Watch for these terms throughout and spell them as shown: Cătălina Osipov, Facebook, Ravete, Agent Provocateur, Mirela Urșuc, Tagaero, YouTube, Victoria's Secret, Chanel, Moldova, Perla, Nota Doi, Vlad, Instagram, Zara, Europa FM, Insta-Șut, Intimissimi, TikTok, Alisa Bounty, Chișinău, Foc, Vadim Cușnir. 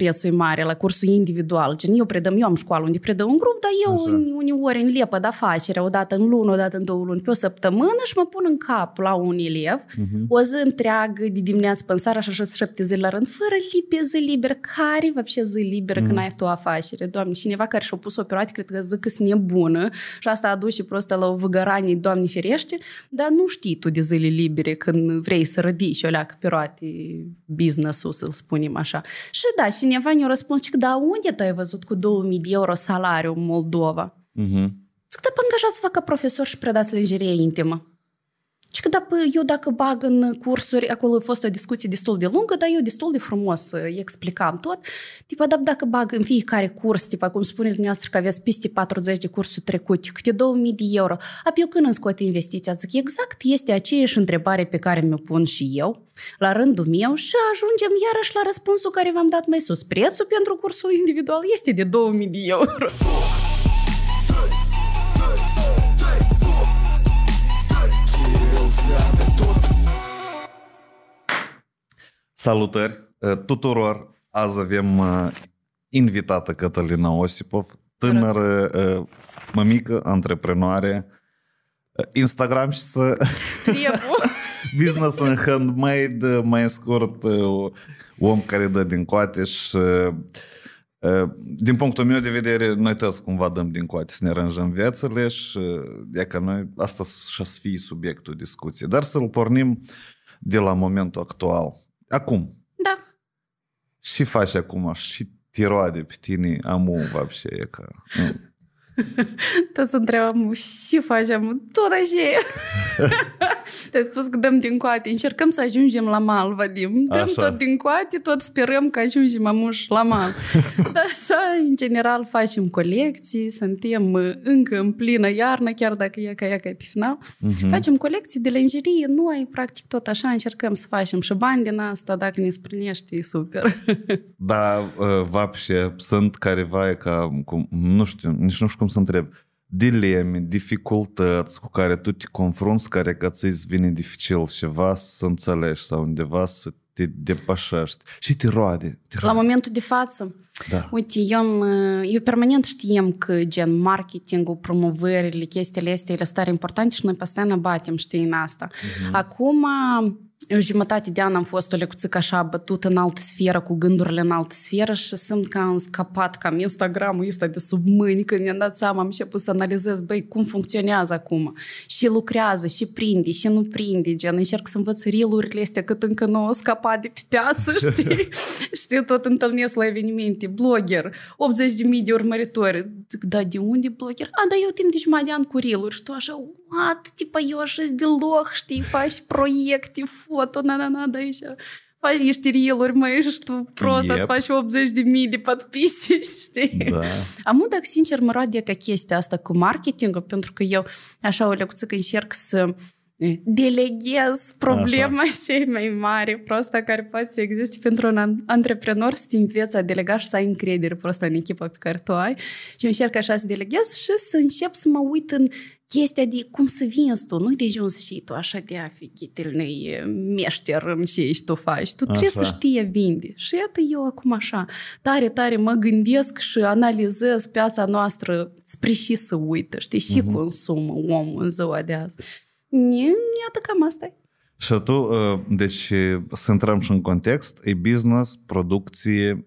prețul e mare la cursul individual. Gen, eu predăm, eu am școală unde predăm în grup, dar eu uneori în lepăd afacerea, odată în lună, odată în 2 luni, pe o săptămână și mă pun în cap la un elev, o zi întreagă de dimineață până seara și așa 7 zile la rând, fără lipe, zi liberă. Care văpșe zi liberă când ai tu o afacere? Doamne, cineva care și-a pus o perioadă, cred că zic că-s nebună și asta aduce prostă la o văgăranie, Doamne ferește, dar nu știi tu de zile libere când vrei să rădici o leacă perioadă business-ul, să-l spunem așa. Și da, cineva ne-a răspuns, că da, unde tu ai văzut cu 2000 € salariu în Moldova? Zic, da, angajați-vă ca profesor și predați lingerie intimă. Și că da, eu dacă bag în cursuri, acolo a fost o discuție destul de lungă, dar eu destul de frumos îi explicam tot. Tipa, da, dacă bag în fiecare curs, tipa, cum spuneți dumneavoastră că aveți peste 40 de cursuri trecute, câte 2000 €, apoi eu când îmi scot investiția? Zic, exact este aceeași întrebare pe care mi-o pun și eu, la rândul meu, și ajungem iarăși la răspunsul care v-am dat mai sus. Prețul pentru cursul individual este de 2000 €. Salutări tuturor! Azi avem invitată Cătălina Osipov, tânără mămică, antreprenoare, Instagram și business în handmade, mai scurt, om care dă din coate și... Din punctul meu de vedere, noi toți cumva dăm din coate să ne aranjăm viațele și dacă noi, asta și-a să fie subiectul discuției. Dar să-l pornim de la momentul actual. Acum. Da. Și faci acum și te roade pe tine amul, văbșe, e ca... Toți întrebăm, și facem tot așa. Te-ai spus că dăm din coate, încercăm să ajungem la mal, Vadim. Dăm așa. Tot din coate, tot sperăm că ajungem amuși la mal. Dar așa, în general, facem colecții, suntem încă în plină iarnă, chiar dacă ea e pe final. Facem colecții de lingerie, noi, practic, tot așa, încercăm să facem și bani din asta, dacă ne sprinește, e super. Da, vapșe, sunt careva ca, nu știu, nici nu știu cum să întreb, dileme, dificultăți cu care tu te confrunți, care că ți-ți vine dificil ceva să înțelegi sau undeva să te depășești și te roade. La momentul de față, da. Uite, eu permanent știam că gen marketingul, promovările, chestiile astea, ele sunt tare importante și noi pasteana batem, știi, în asta. Acum... Eu jumătate de an am fost o lecuțică așa bătută în altă sferă, cu gândurile în altă sferă și simt că am scăpat cam Instagram-ul ăsta de sub mâini, când mi-am dat seama, am început să analizez, băi, cum funcționează acum. Și lucrează, și prinde, și nu prinde, gen, încerc să învăț reel-urile astea cât încă nu au scăpat de pe piață, știi? Știi, tot întâlnesc la evenimente, blogger, 80.000 de urmăritori. Zic, da, de unde blogger? A, da, eu timp de jumătate de an cu reel-uri și tu așa, what? Tipa, eu așa-s de loc, știi, faci proiecte, foto, da, aici faci niște reel-uri, măi, și tu prost îți faci 80.000 de podpisci, știi? Da. Am dacă sincer mă roade ca chestia asta cu marketingul, pentru că eu așa o lecuțică încerc să deleghez problema cei mai mare, prosta, care poate să existe pentru un antreprenor, să te înveți a delega și să ai încredere prosta în echipa pe care tu ai și încerc așa să deleghez și să încep să mă uit în chestia de cum să vinzi tu, nu-i de ajuns și tu așa de a fi chitilnei meșter în ce ești tu faci. Tu trebuie să știi a vinde. Și iată eu acum așa, tare, tare mă gândesc și analizez piața noastră spre și să uită, știi, și consumă omul în ziua de azi. Iată cam asta-i. Și tu, deci să intrăm și în context, e business, producție,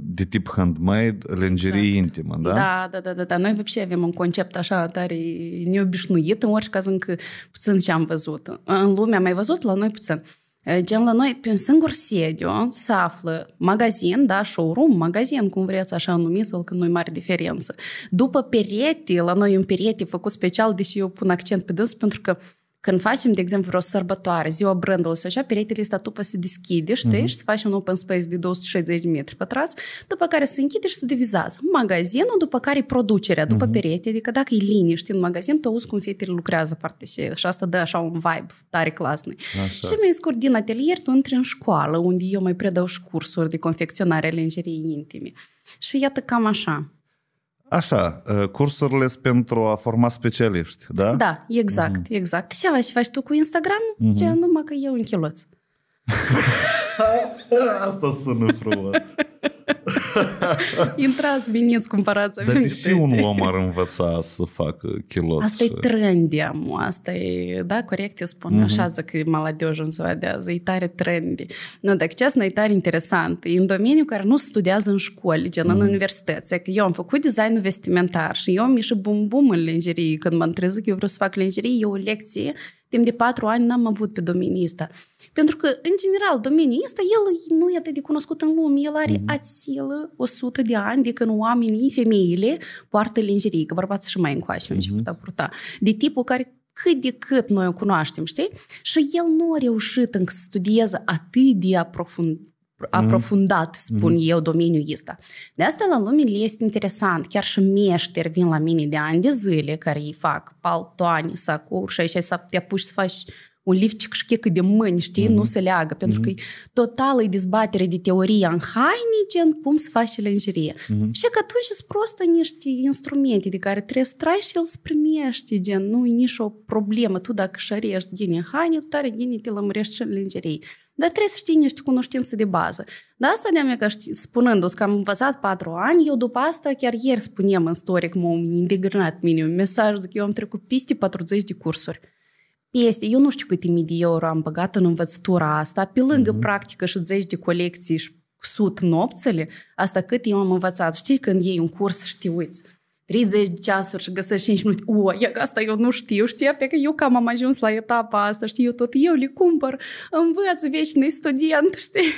de tip handmade, lingerie intimă, da? Da. Noi văpșe avem un concept așa tare neobișnuit, în orice caz încă puțin ce am văzut. În lume am mai văzut, la noi puțin. Gen, la noi, pe un singur sediu se află magazin, da, showroom, magazin, cum vreți așa numiți-l, că nu e mare diferență. După perete, la noi e un perete făcut special, deși eu pun accent pe dânsul, pentru că când facem, de exemplu, vreo sărbătoare, ziua brandului sau așa, peretele ăsta după se deschide, știi, și se face un open space de 260 metri pătrați, după care se închide și se divizează. Magazinul, după care producerea, după perete, adică dacă e linie, știi, în magazin, tu auzi cum fetele lucrează partea și asta dă așa un vibe tare clasnic. Și mai scurt, din atelier, tu intri în școală, unde eu mai predau și cursuri de confecționare a lingeriei intime. Și iată cam așa. Așa, cursurile sunt pentru a forma specialiști, da? Da, exact. Și ce faci tu cu Instagram? Ce numai că eu un chiloț. Asta sună frumos. Intrați, veniți, cumpărați. Dar deși un om ar învăța să facă chiloți? Asta e trendy, amu, asta e, da, corect, eu spun așa, că молодежь în ziua de azi, e tare trendy. Nu, dacă честно, e tare interesant. E în domeniu care nu se studiază în școli, gen în universități. Eu am făcut design vestimentar și eu am ieșit bum-bum în lingerie. Când mă întrezut că eu vreau să fac lingerie, eu o lecție timp de 4 ani n-am avut pe domeniul ăsta. Pentru că, în general, domeniul ăsta, el nu e atât de cunoscut în lume, el are ațilă 100 de ani de când oamenii, femeile, poartă lingerie, că bărbații și mai încoace au început a purta, de tipul care cât de cât noi o cunoaștem, știi? Și el nu a reușit încă să studieze atât de aprofundat, spun eu, domeniul ăsta. De asta la lume le este interesant. Chiar și meșteri vin la mine de ani de zile care îi fac paltoane, sacouri și așa să te apuci să faci un liftic și checă de mâini, știi? Nu se leagă, pentru că totală e dezbatere de teoria în haine, gen cum să faci lingerie. Și că atunci sunt prosto niște instrumente de care trebuie să trai și el să primești, gen, nu e nici o problemă. Tu dacă șărești gine în haine, tu tare gine te lămurești și în lingerie. Dar trebuie să știi niște cunoștințe de bază. De asta de-a că spunându-ți că am învățat 4 ani, eu după asta, chiar ieri spuneam în storic, m-am indignat mine un mesaj, că eu am trecut peste 40 de cursuri. Este, eu nu știu câte mii de euro am băgat în învățătura asta, pe lângă practică și 10 de colecții și 100 nopțele, asta cât eu am învățat. Știi, când iei un curs, știu, uiți, 30 de ceasuri și găsești 5 minute, asta eu nu știu, știa, pe că eu cam am ajuns la etapa asta, știi, eu tot eu le cumpăr, învăț, vecinii student, știi?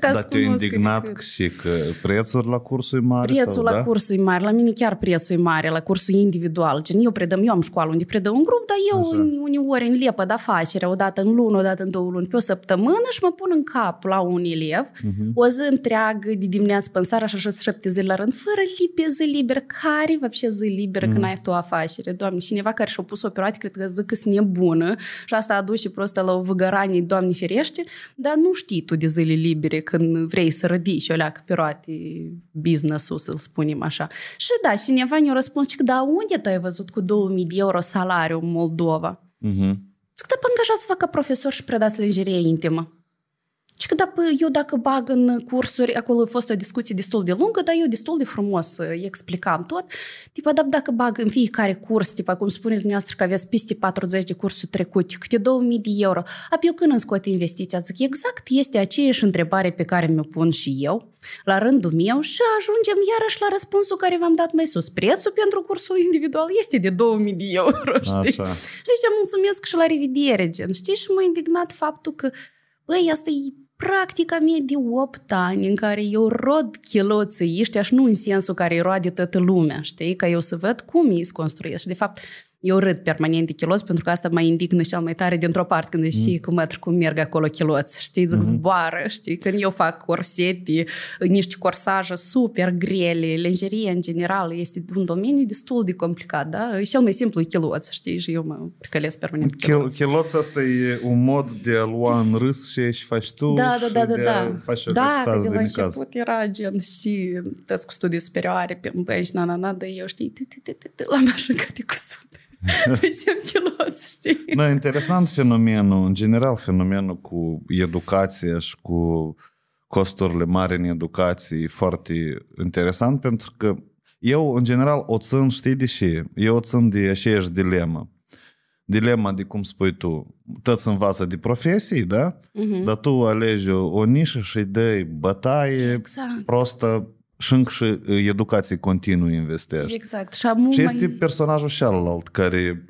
Dar te-ai indignat că și că prețul la cursul e mare? Prețul la cursul e mare, la mine chiar prețul e mare, la cursul individual, gen eu predăm, eu am școală unde predăm un grup, dar eu uneori în lepăd afacerea, odată în lună, odată în 2 luni, pe o săptămână și mă pun în cap la un elev, o zi întreagă de dimineață până seara și așa 7 zile la rând, fără zi liber, care вообще zi liberă când ai tu afacere. Doamne, cineva care și-a pus o perioadă, cred că zic că sunt nebună și asta aduce prost la o văgăranie, Doamne ferește, dar nu știi tu de zile libere când vrei să rădici o leacă perioadă business-ul, să-l spunem așa. Și da, cineva ne-a răspuns că da, unde tu ai văzut cu 2000 de euro salariu în Moldova? Zic, da, angajați-vă ca profesor și predați lingerie intimă. Și că da, eu dacă bag în cursuri, acolo a fost o discuție destul de lungă, dar eu destul de frumos îi explicam tot. Tipa, da, dacă bag în fiecare curs, tipa, cum spuneți dumneavoastră că aveți peste 40 de cursuri trecute, câte 2000 de euro, apoi eu când îmi scot investiția, zic, exact este aceeași întrebare pe care mi-o pun și eu, la rândul meu, și ajungem iarăși la răspunsul care v-am dat mai sus. Prețul pentru cursul individual este de 2000 de euro, știi? Așa. Și așa, mulțumesc și la revedere, gen, știi? Și m-a indignat faptul că, băi, asta e practica mea de 8 ani în care eu rod chiloții ăștia și nu în sensul care îi roade toată lumea, știi? Ca eu să văd cum ei se construiesc. Și de fapt, eu râd permanent de chiloți pentru că asta mă indignă cel mai tare dintr-o parte când știi cum merg acolo chiloți, știi? Zic, zboară, știi? Când eu fac corsete, niște corsaje super grele, lingerie în general este un domeniu destul de complicat, da? E cel mai simplu e chiloți, știi? Și eu mă pricălesc permanent chiloți. Chiloți asta e un mod de a lua în râs și ești faci tu și de a faci o caz de necaz. Da, la început era gen și toți cu studii superioare, băiești, na, dar eu știi, la mașă găte cu sute. Da, interesant fenomenul, în general fenomenul cu educația și cu costurile mari în educație e foarte interesant pentru că eu în general o țin, știi de ce? Eu o țin de aceeași dilemă. Dilema de cum spui tu, toți învață de profesii, da? Dar tu alegi o nișă și îi dai bătaie prostă. Și încă și educație continuă investește. Exact. Și este personajul celălalt care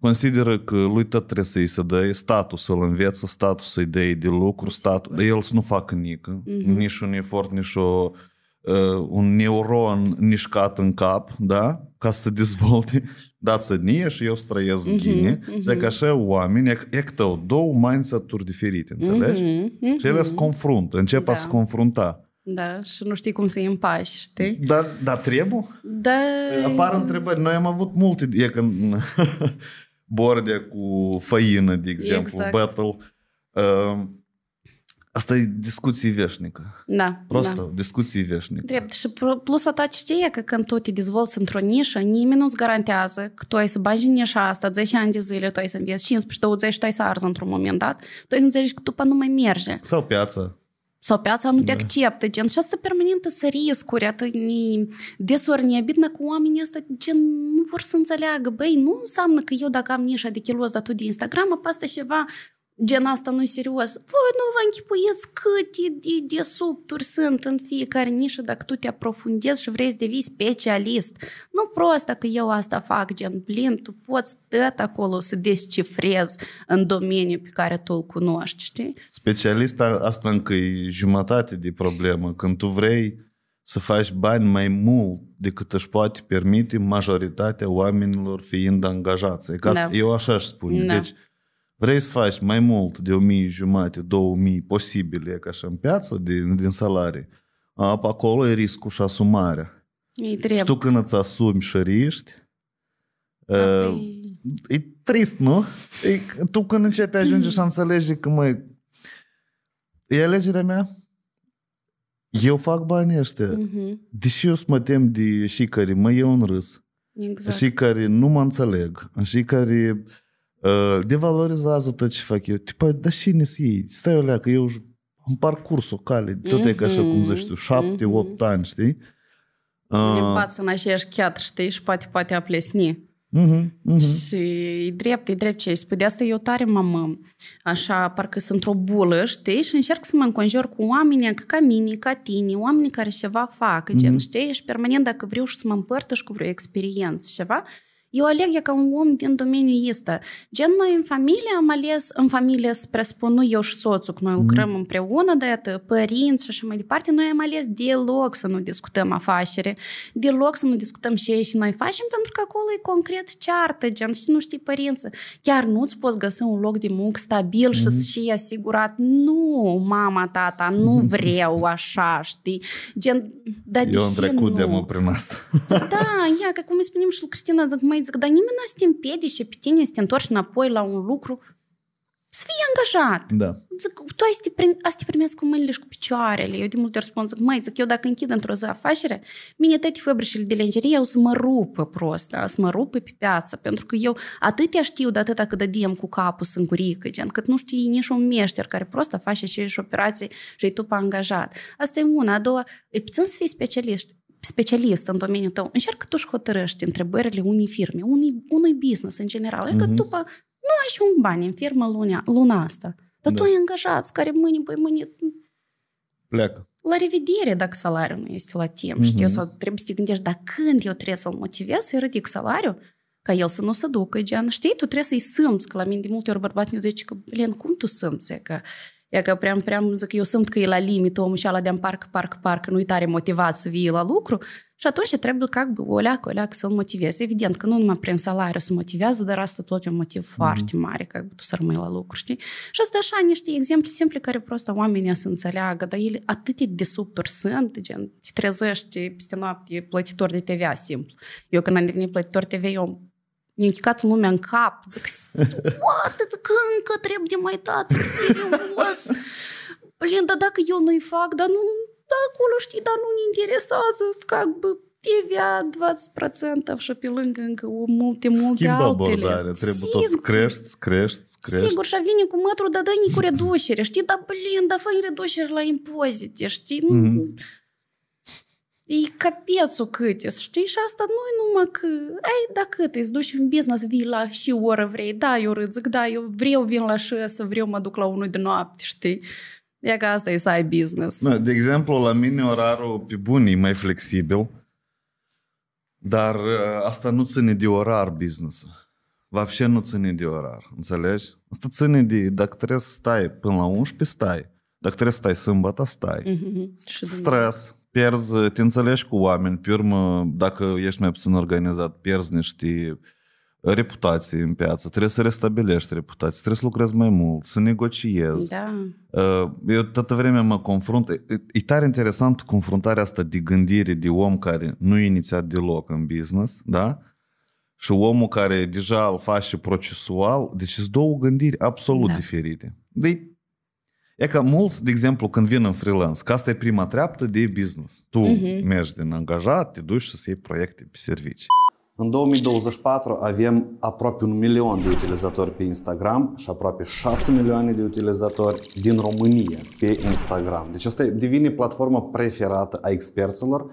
consideră că lui tot trebuie să-i se dă status, să-l înveță, status să-i dă de lucru, status, dar el să nu facă nică, nici un efort, nici un neuron nișcat în cap, da? Ca să se dezvolte, dați-o nie și eu străiesc ghine. Deci așa oameni, ectău, două mindset-uri diferite, înțelegi? Și ele se confruntă, încep să se confrunta. Da, și nu știi cum să-i împași, știi? Da, trebuie? Da. Apar întrebări. Noi am avut multe, e că bordea cu făină, de exemplu, exact. Battle. Asta e discuție veșnică. Da. Prostă, discuție veșnică. Drept. Și plus atat știe că când tu te dezvolți într-o nișă, nimeni nu-ți garantează că tu ai să bagi în nișa asta 10 ani de zile, tu ai să înveți 15-20 și tu ai să arzi într-un moment dat. Tu ai să înțelegi că tu nu mai merge. Sau piață. Sau piața nu te acceptă, gen. Și asta permanentă să riscuri, atât deseori ne abitnă cu oamenii ăsta, gen, nu vor să înțeleagă. Băi, nu înseamnă că eu dacă am nișa de kilos, dar tu de Instagram, apastă ceva, gen, asta nu-i serios. Voi nu vă închipuieți câte de subturi sunt în fiecare nișă dacă tu te aprofundezi și vrei să devii specialist. Nu prosta că eu asta fac, gen, plin, tu poți tot acolo să descifrezi în domeniul pe care tu îl cunoști, știi? Specialist, asta încă e jumătate de problemă. Când tu vrei să faci bani mai mult decât își poate permite majoritatea oamenilor fiind angajați. Eu așa aș spune. Da. Deci, vrei să faci mai mult de 1500, 2000 posibile, ca așa în piață, din salarii, acolo e riscul și asumarea. Și tu când îți asumi și riști, e trist, nu? Tu când începi ajunge și înțelegi că, măi, e alegerea mea? Eu fac banii ăștia. Deși eu să mă tem de și care mă iau în râs, și care nu mă înțeleg, și care... devalorizează tot ce fac eu. Tipa, dar cine să iei? Stai o leacă, eu am parcurs o cale, tot e ca așa, cum zici tu, 7-8 ani, știi? Limbați în aceeași chiatră, știi? Și poate a plesni. Și e drept ce ai spus. De asta eu tare m-am așa, parcă sunt într-o bulă, știi? Și încerc să mă înconjur cu oamenii ca mine, ca tine, oamenii care ceva fac, gen, știi? Și permanent dacă vreau și să mă împărtăși cu vreo experiență, ceva... Eu aleg ca un om din domeniul ăsta. Gen, noi în familie am ales, în familie, spre spun, nu eu și soțul, că noi lucrăm împreună, de părinți și așa mai departe, noi am ales deloc să nu discutăm afacere, deloc să nu discutăm ce ei și noi facem, pentru că acolo e concret ceartă, gen, și nu știi părinții. Chiar nu-ți poți găsi un loc de muncă stabil și să fii asigurat. Nu, mama, tata, nu vreau așa, știi? Gen, dar eu am trecut de mult prin asta. Da, ia, că cum îi spunem și lui Cristina, zic, măi, zic, dar nimeni n-a să te împiedice pe tine să te întorci înapoi la un lucru, să fii angajat. Da. Zic, tu ai să te primească cu mâinile și cu picioarele. Eu de multe ori spun, zic, măi, zic, eu dacă închid într-o zi afacere, mine toate fabricile de lenjerie o să mă rupă prost, o să mă rupă pe piață, pentru că eu atâtea știu de atâta cât dădiem cu capul sunt curică, gen, cât nu știi nici un meșter care prost face și operații și-i tu pe angajat. Asta e una. A doua, e puțin să fii specialist în domeniul tău, încearcă tu și hotărăști întrebările unei firme, unui business în general. E că după nu ajung bani în firmă luna asta. Dar tu ai angajați care mâine pleacă. La revedere dacă salariul nu este la timp, știi? Sau trebuie să te gândești, dar când eu trebuie să-l motivez să-i ridic salariul, ca el să nu se ducă, gen, știi? Tu trebuie să-i simți, că la mine de multe ori bărbatul îmi zice că, Len, cum tu simți? Că prea zic, eu simt că e la limită omul și ala de-am parcă nu-i tare motivat să vii la lucru și atunci trebuie o leacă să-l motivezi. Evident că nu numai prin salariu se motivează, dar asta tot e un motiv foarte mare, că tu să rămâi la lucru, știi? Și asta așa niște exemple simple care prosta oamenii să înțeleagă, dar ele atât de subturi sunt, gen, te trezești peste noapte plătitor de TVA simplu. Eu când am devenit plătitor TV, eu ne-a închicat lumea în cap. Zic, că încă trebuie de mai dat, serios. Plin, dar dacă eu nu-i fac, dar nu, da, acolo știi, dar nu-mi interesează, ca TVA 20% și pe lângă încă multe altele. Schimbă abordarea, trebuie tot să crești. Sigur, și vine cu mătrul, dar dă-i cu reducere, știi, dar plin, dar fă-i reducere la impozite, știi, e capețul cât e, știi? Și asta nu-i numai că, ai, da cât îți duci în business, vii la și oră vrei, da, eu râzic, da, eu vreau, vin la șase, vreau, mă duc la unul de noapte, știi? E că asta e să ai business. Da, de exemplu, la mine orarul pe bun e mai flexibil, dar asta nu ține de orar business-ul. Vapșe nu ține de orar, înțelegi? Asta ține de, dacă trebuie să stai până la 11, stai. Dacă trebuie să stai sâmbătă, stai. Stres. Pierzi, te înțelegi cu oameni, pe urmă, dacă ești mai puțin organizat, pierzi niște reputații în piață, trebuie să restabilești reputații, trebuie să lucrezi mai mult, să negociezi. Da. Eu toată vremea mă confrunt, e tare interesant confruntarea asta de gândire de om care nu e inițiat deloc în business, da? Și omul care deja îl face procesual, deci sunt două gândiri absolut diferite. E că mulți, de exemplu, când vin în freelance, că asta e prima treaptă de business. Tu mergi din angajat, te duci și să iei proiecte pe servicii. În 2024 avem aproape 1 milion de utilizatori pe Instagram și aproape 6 milioane de utilizatori din România pe Instagram. Deci asta devine platforma preferată a experților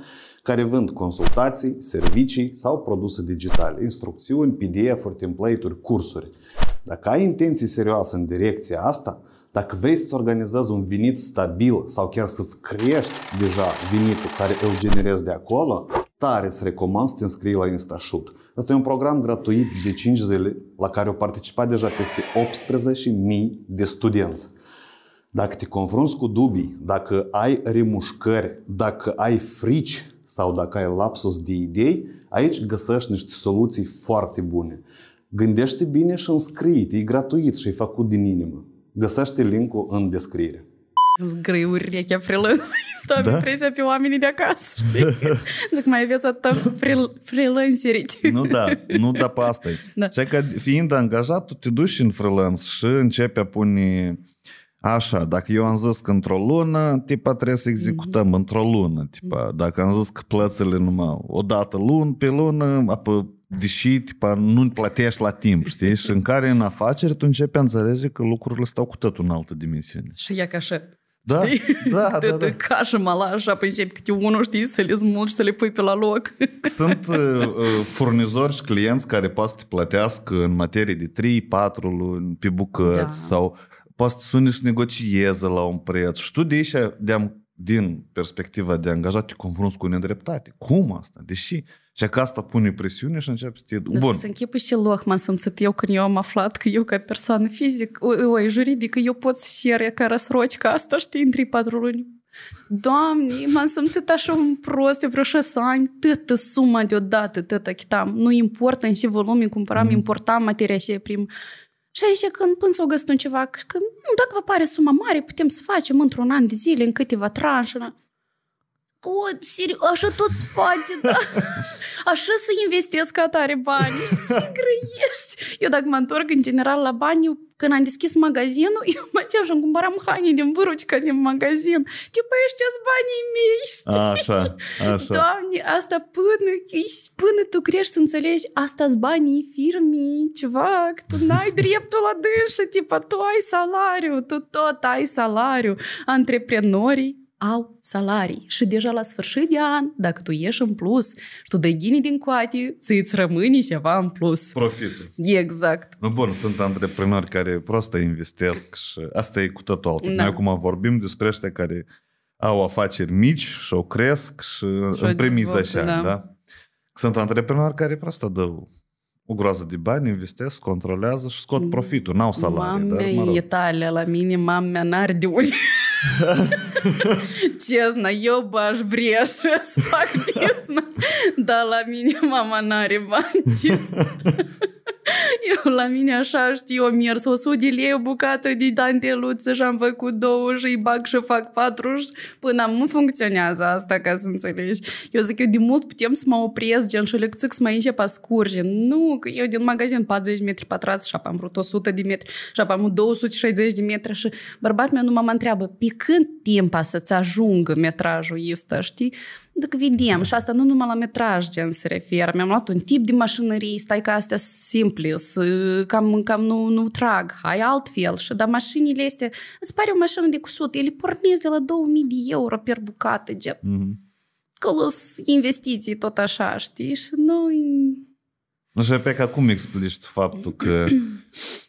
care vând consultații, servicii sau produse digitale, instrucțiuni, PDF-uri, template-uri, cursuri. Dacă ai intenții serioase în direcția asta, dacă vrei să-ți organizezi un venit stabil sau chiar să-ți crești deja venitul care îl generezi de acolo, tare îți recomand să te înscrii la Insta-Șut. Asta e un program gratuit de 5 zile la care au participat deja peste 18.000 de studenți. Dacă te confrunți cu dubii, dacă ai remușcări, dacă ai frici sau dacă ai lapsus de idei, aici găsești niște soluții foarte bune. Gândește bine și înscrie-te, e gratuit și e făcut din inimă. Găsește link-ul în descriere. Îmi greu urechea freelance. Stau impresia pe oamenii de acasă, știi? Zic, mai aveți atâta freelancerit. Nu, da, pe asta e. Că fiind angajat, tu te duci în freelance și începi a pune... Așa, dacă eu am zis că într-o lună, tipa, trebuie să executăm într-o lună. Tipa, dacă am zis că plățile numai o dată pe lună, apă, deși tipa, nu-mi plătești la timp, știi? Și în care în afaceri tu începi a înțelege că lucrurile stau cu totul în altă dimensiune. Și ea ca așa. Da, știi? Da. Ca și mala, așa, pe începi câte unul, știi, să le smulgi, să le pui pe la loc. Sunt furnizori și clienți care poate să te plătească în materie de 3-4 luni, pe bucăți sau... Poți să suni să negocieze la un preț. Și tu din perspectiva de angajat te confrunți cu nedreptate. Cum asta? Deși? Și că asta pune presiune și începe să te... Bun. Să închipui și loc, m-am simțit eu când eu am aflat că eu ca persoană fizică, juridică, eu pot să ieri care răsroci ca asta, știi, în 3-4 luni. Doamne, m-am simțit așa un prost, eu vreo 6 ani, tătă suma deodată, tătă chitam. Nu importă în ce volum îi cumpăram, importam materia și prim... Și aici când până s-au găsit un ceva, că nu, dacă vă pare suma mare, putem să facem într-un an de zile, în câteva tranșe. O, serios, așa tot spate, da? Așa să investesc ca tare bani, și grăiești. Eu dacă mă întorc în general la bani, eu, când am deschis magazinul, eu mă ceam și-mi cumpăram haine din vârucica din magazin. Tipa, ăștia-s banii mei, știi? Așa. Doamne, asta până tu crești să înțelegi, asta-s banii firmii, ceva, că tu n-ai dreptul la dânsă, tipa, tu ai salariu, tu tot ai salariu, antreprenorii au salarii. Și deja la sfârșit de an, dacă tu ieși în plus și tu dai ghinii din coate, ți-ți rămâne ceva în plus. Profitul. Exact. No, bun, sunt antreprenori care proastă investesc și asta e cu totul altul. Noi acum vorbim despre ăștia care au afaceri mici și o cresc și în premiză așa. Da? Sunt antreprenori care proastă dă o groază de bani, investesc, controlează și scot profitul. N-au salarii. Mamea, mă rog. Italia la mine, mamea n-ar de unii. Честно, eu bă-aș vrea așa să fac business, dar la mine mama n-are bani. Eu la mine așa, știu, eu mers 100 de lei o bucată de danteluță și am făcut 2 și îi bag și fac 4 până nu funcționează asta, ca să înțelegi. Eu zic, eu de mult putem să mă opresc, gen, și o lecție să mă începe a scurge. Nu, că eu din magazin 40 metri pătrați și am vrut 100 de metri și am 260 de metri și bărbatul meu numai mă întreabă, pe când timp să-ți ajungă metrajul ăsta, știi? Deci vedem, și asta nu numai la metraj, gen, se referă. Mi-am luat un tip de mașinărie, stai că astea simple, cam nu trag, hai altfel. Și dar mașinile astea, îți pare o mașină de cusut, ele pornesc de la 2000 de euro per bucată, gen. Colos investiții, tot așa, știi? Și noi... Nu știu pe că cum explici faptul că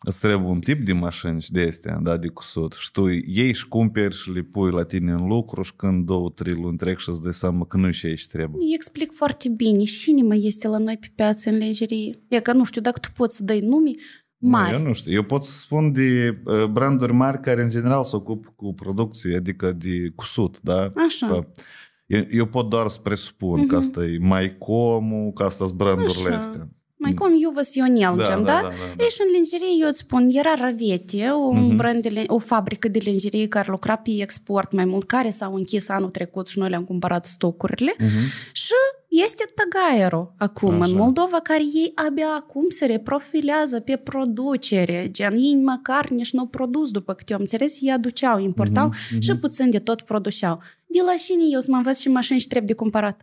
îți trebuie un tip de mașini și de astea, da, de cusut, și tu iei și cumperi și le pui la tine în lucru și când 2-3 luni trec și îți dai seama că nu și aici trebuie. Îi explic foarte bine. Cine mai este la noi pe piață în lejerie? E că nu știu dacă tu poți să dai nume mari. Nu, eu nu știu. Eu pot să spun de branduri mari care în general se ocupă cu producție, adică de cusut, da? Așa. Eu pot doar să presupun că asta e Maicom-ul, că asta-s brandurile astea. Mai cum eu vă sionel, gen, da? Ei, și în lingerie, eu îți spun, era Ravete, o fabrică de lingerie care lucra pe export mai mult, care s-au închis anul trecut și noi le-am cumpărat stocurile. Și este Tagaero acum în Moldova, care ei abia acum se reprofilează pe producere. Gen, ei măcar nici n-au produs, după cât eu am înțeles, ei aduceau, importau și puțin de tot produceau. De la cine eu să mă învăț și mașini și trebuie de cumpărat?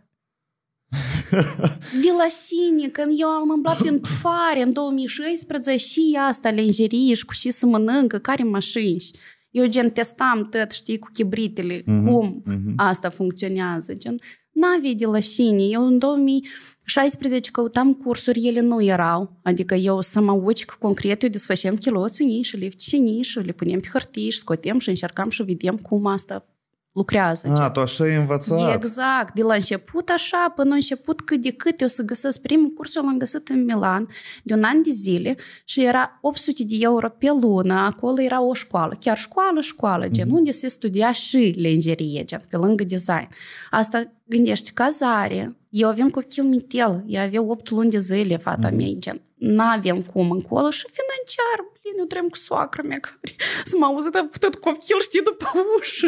De la sine, când eu am îmblat prin fare în 2016 și asta, lingerie și cu și să mănâncă, care mașini. Eu gen testam tot, știi, cu chibritele, cum asta funcționează. Gen, n-avea de la sine. Eu în 2016 căutam cursuri, ele nu erau. Adică eu să mă ucic concret, eu desfășem chiloții nișele, ficinișe, le punem pe hârtii și scotem și încercam și vedem cum asta lucrează. A, tu așa ai învățat. Exact. De la început așa, până la început cât de cât eu să găsesc primul curs, eu l-am găsit în Milan de un an de zile și era 800 de euro pe lună. Acolo era o școală. Chiar școală, gen, unde se studia și lingerie, gen, pe lângă design. Asta gândește cazare. Eu aveam copil mitel. Eu aveam 8 luni de zile, fata mea, gen. N-avem cum încolo și financiar, eu trăim cu soacră mea care să mă auză tot copil, știi, după ușă,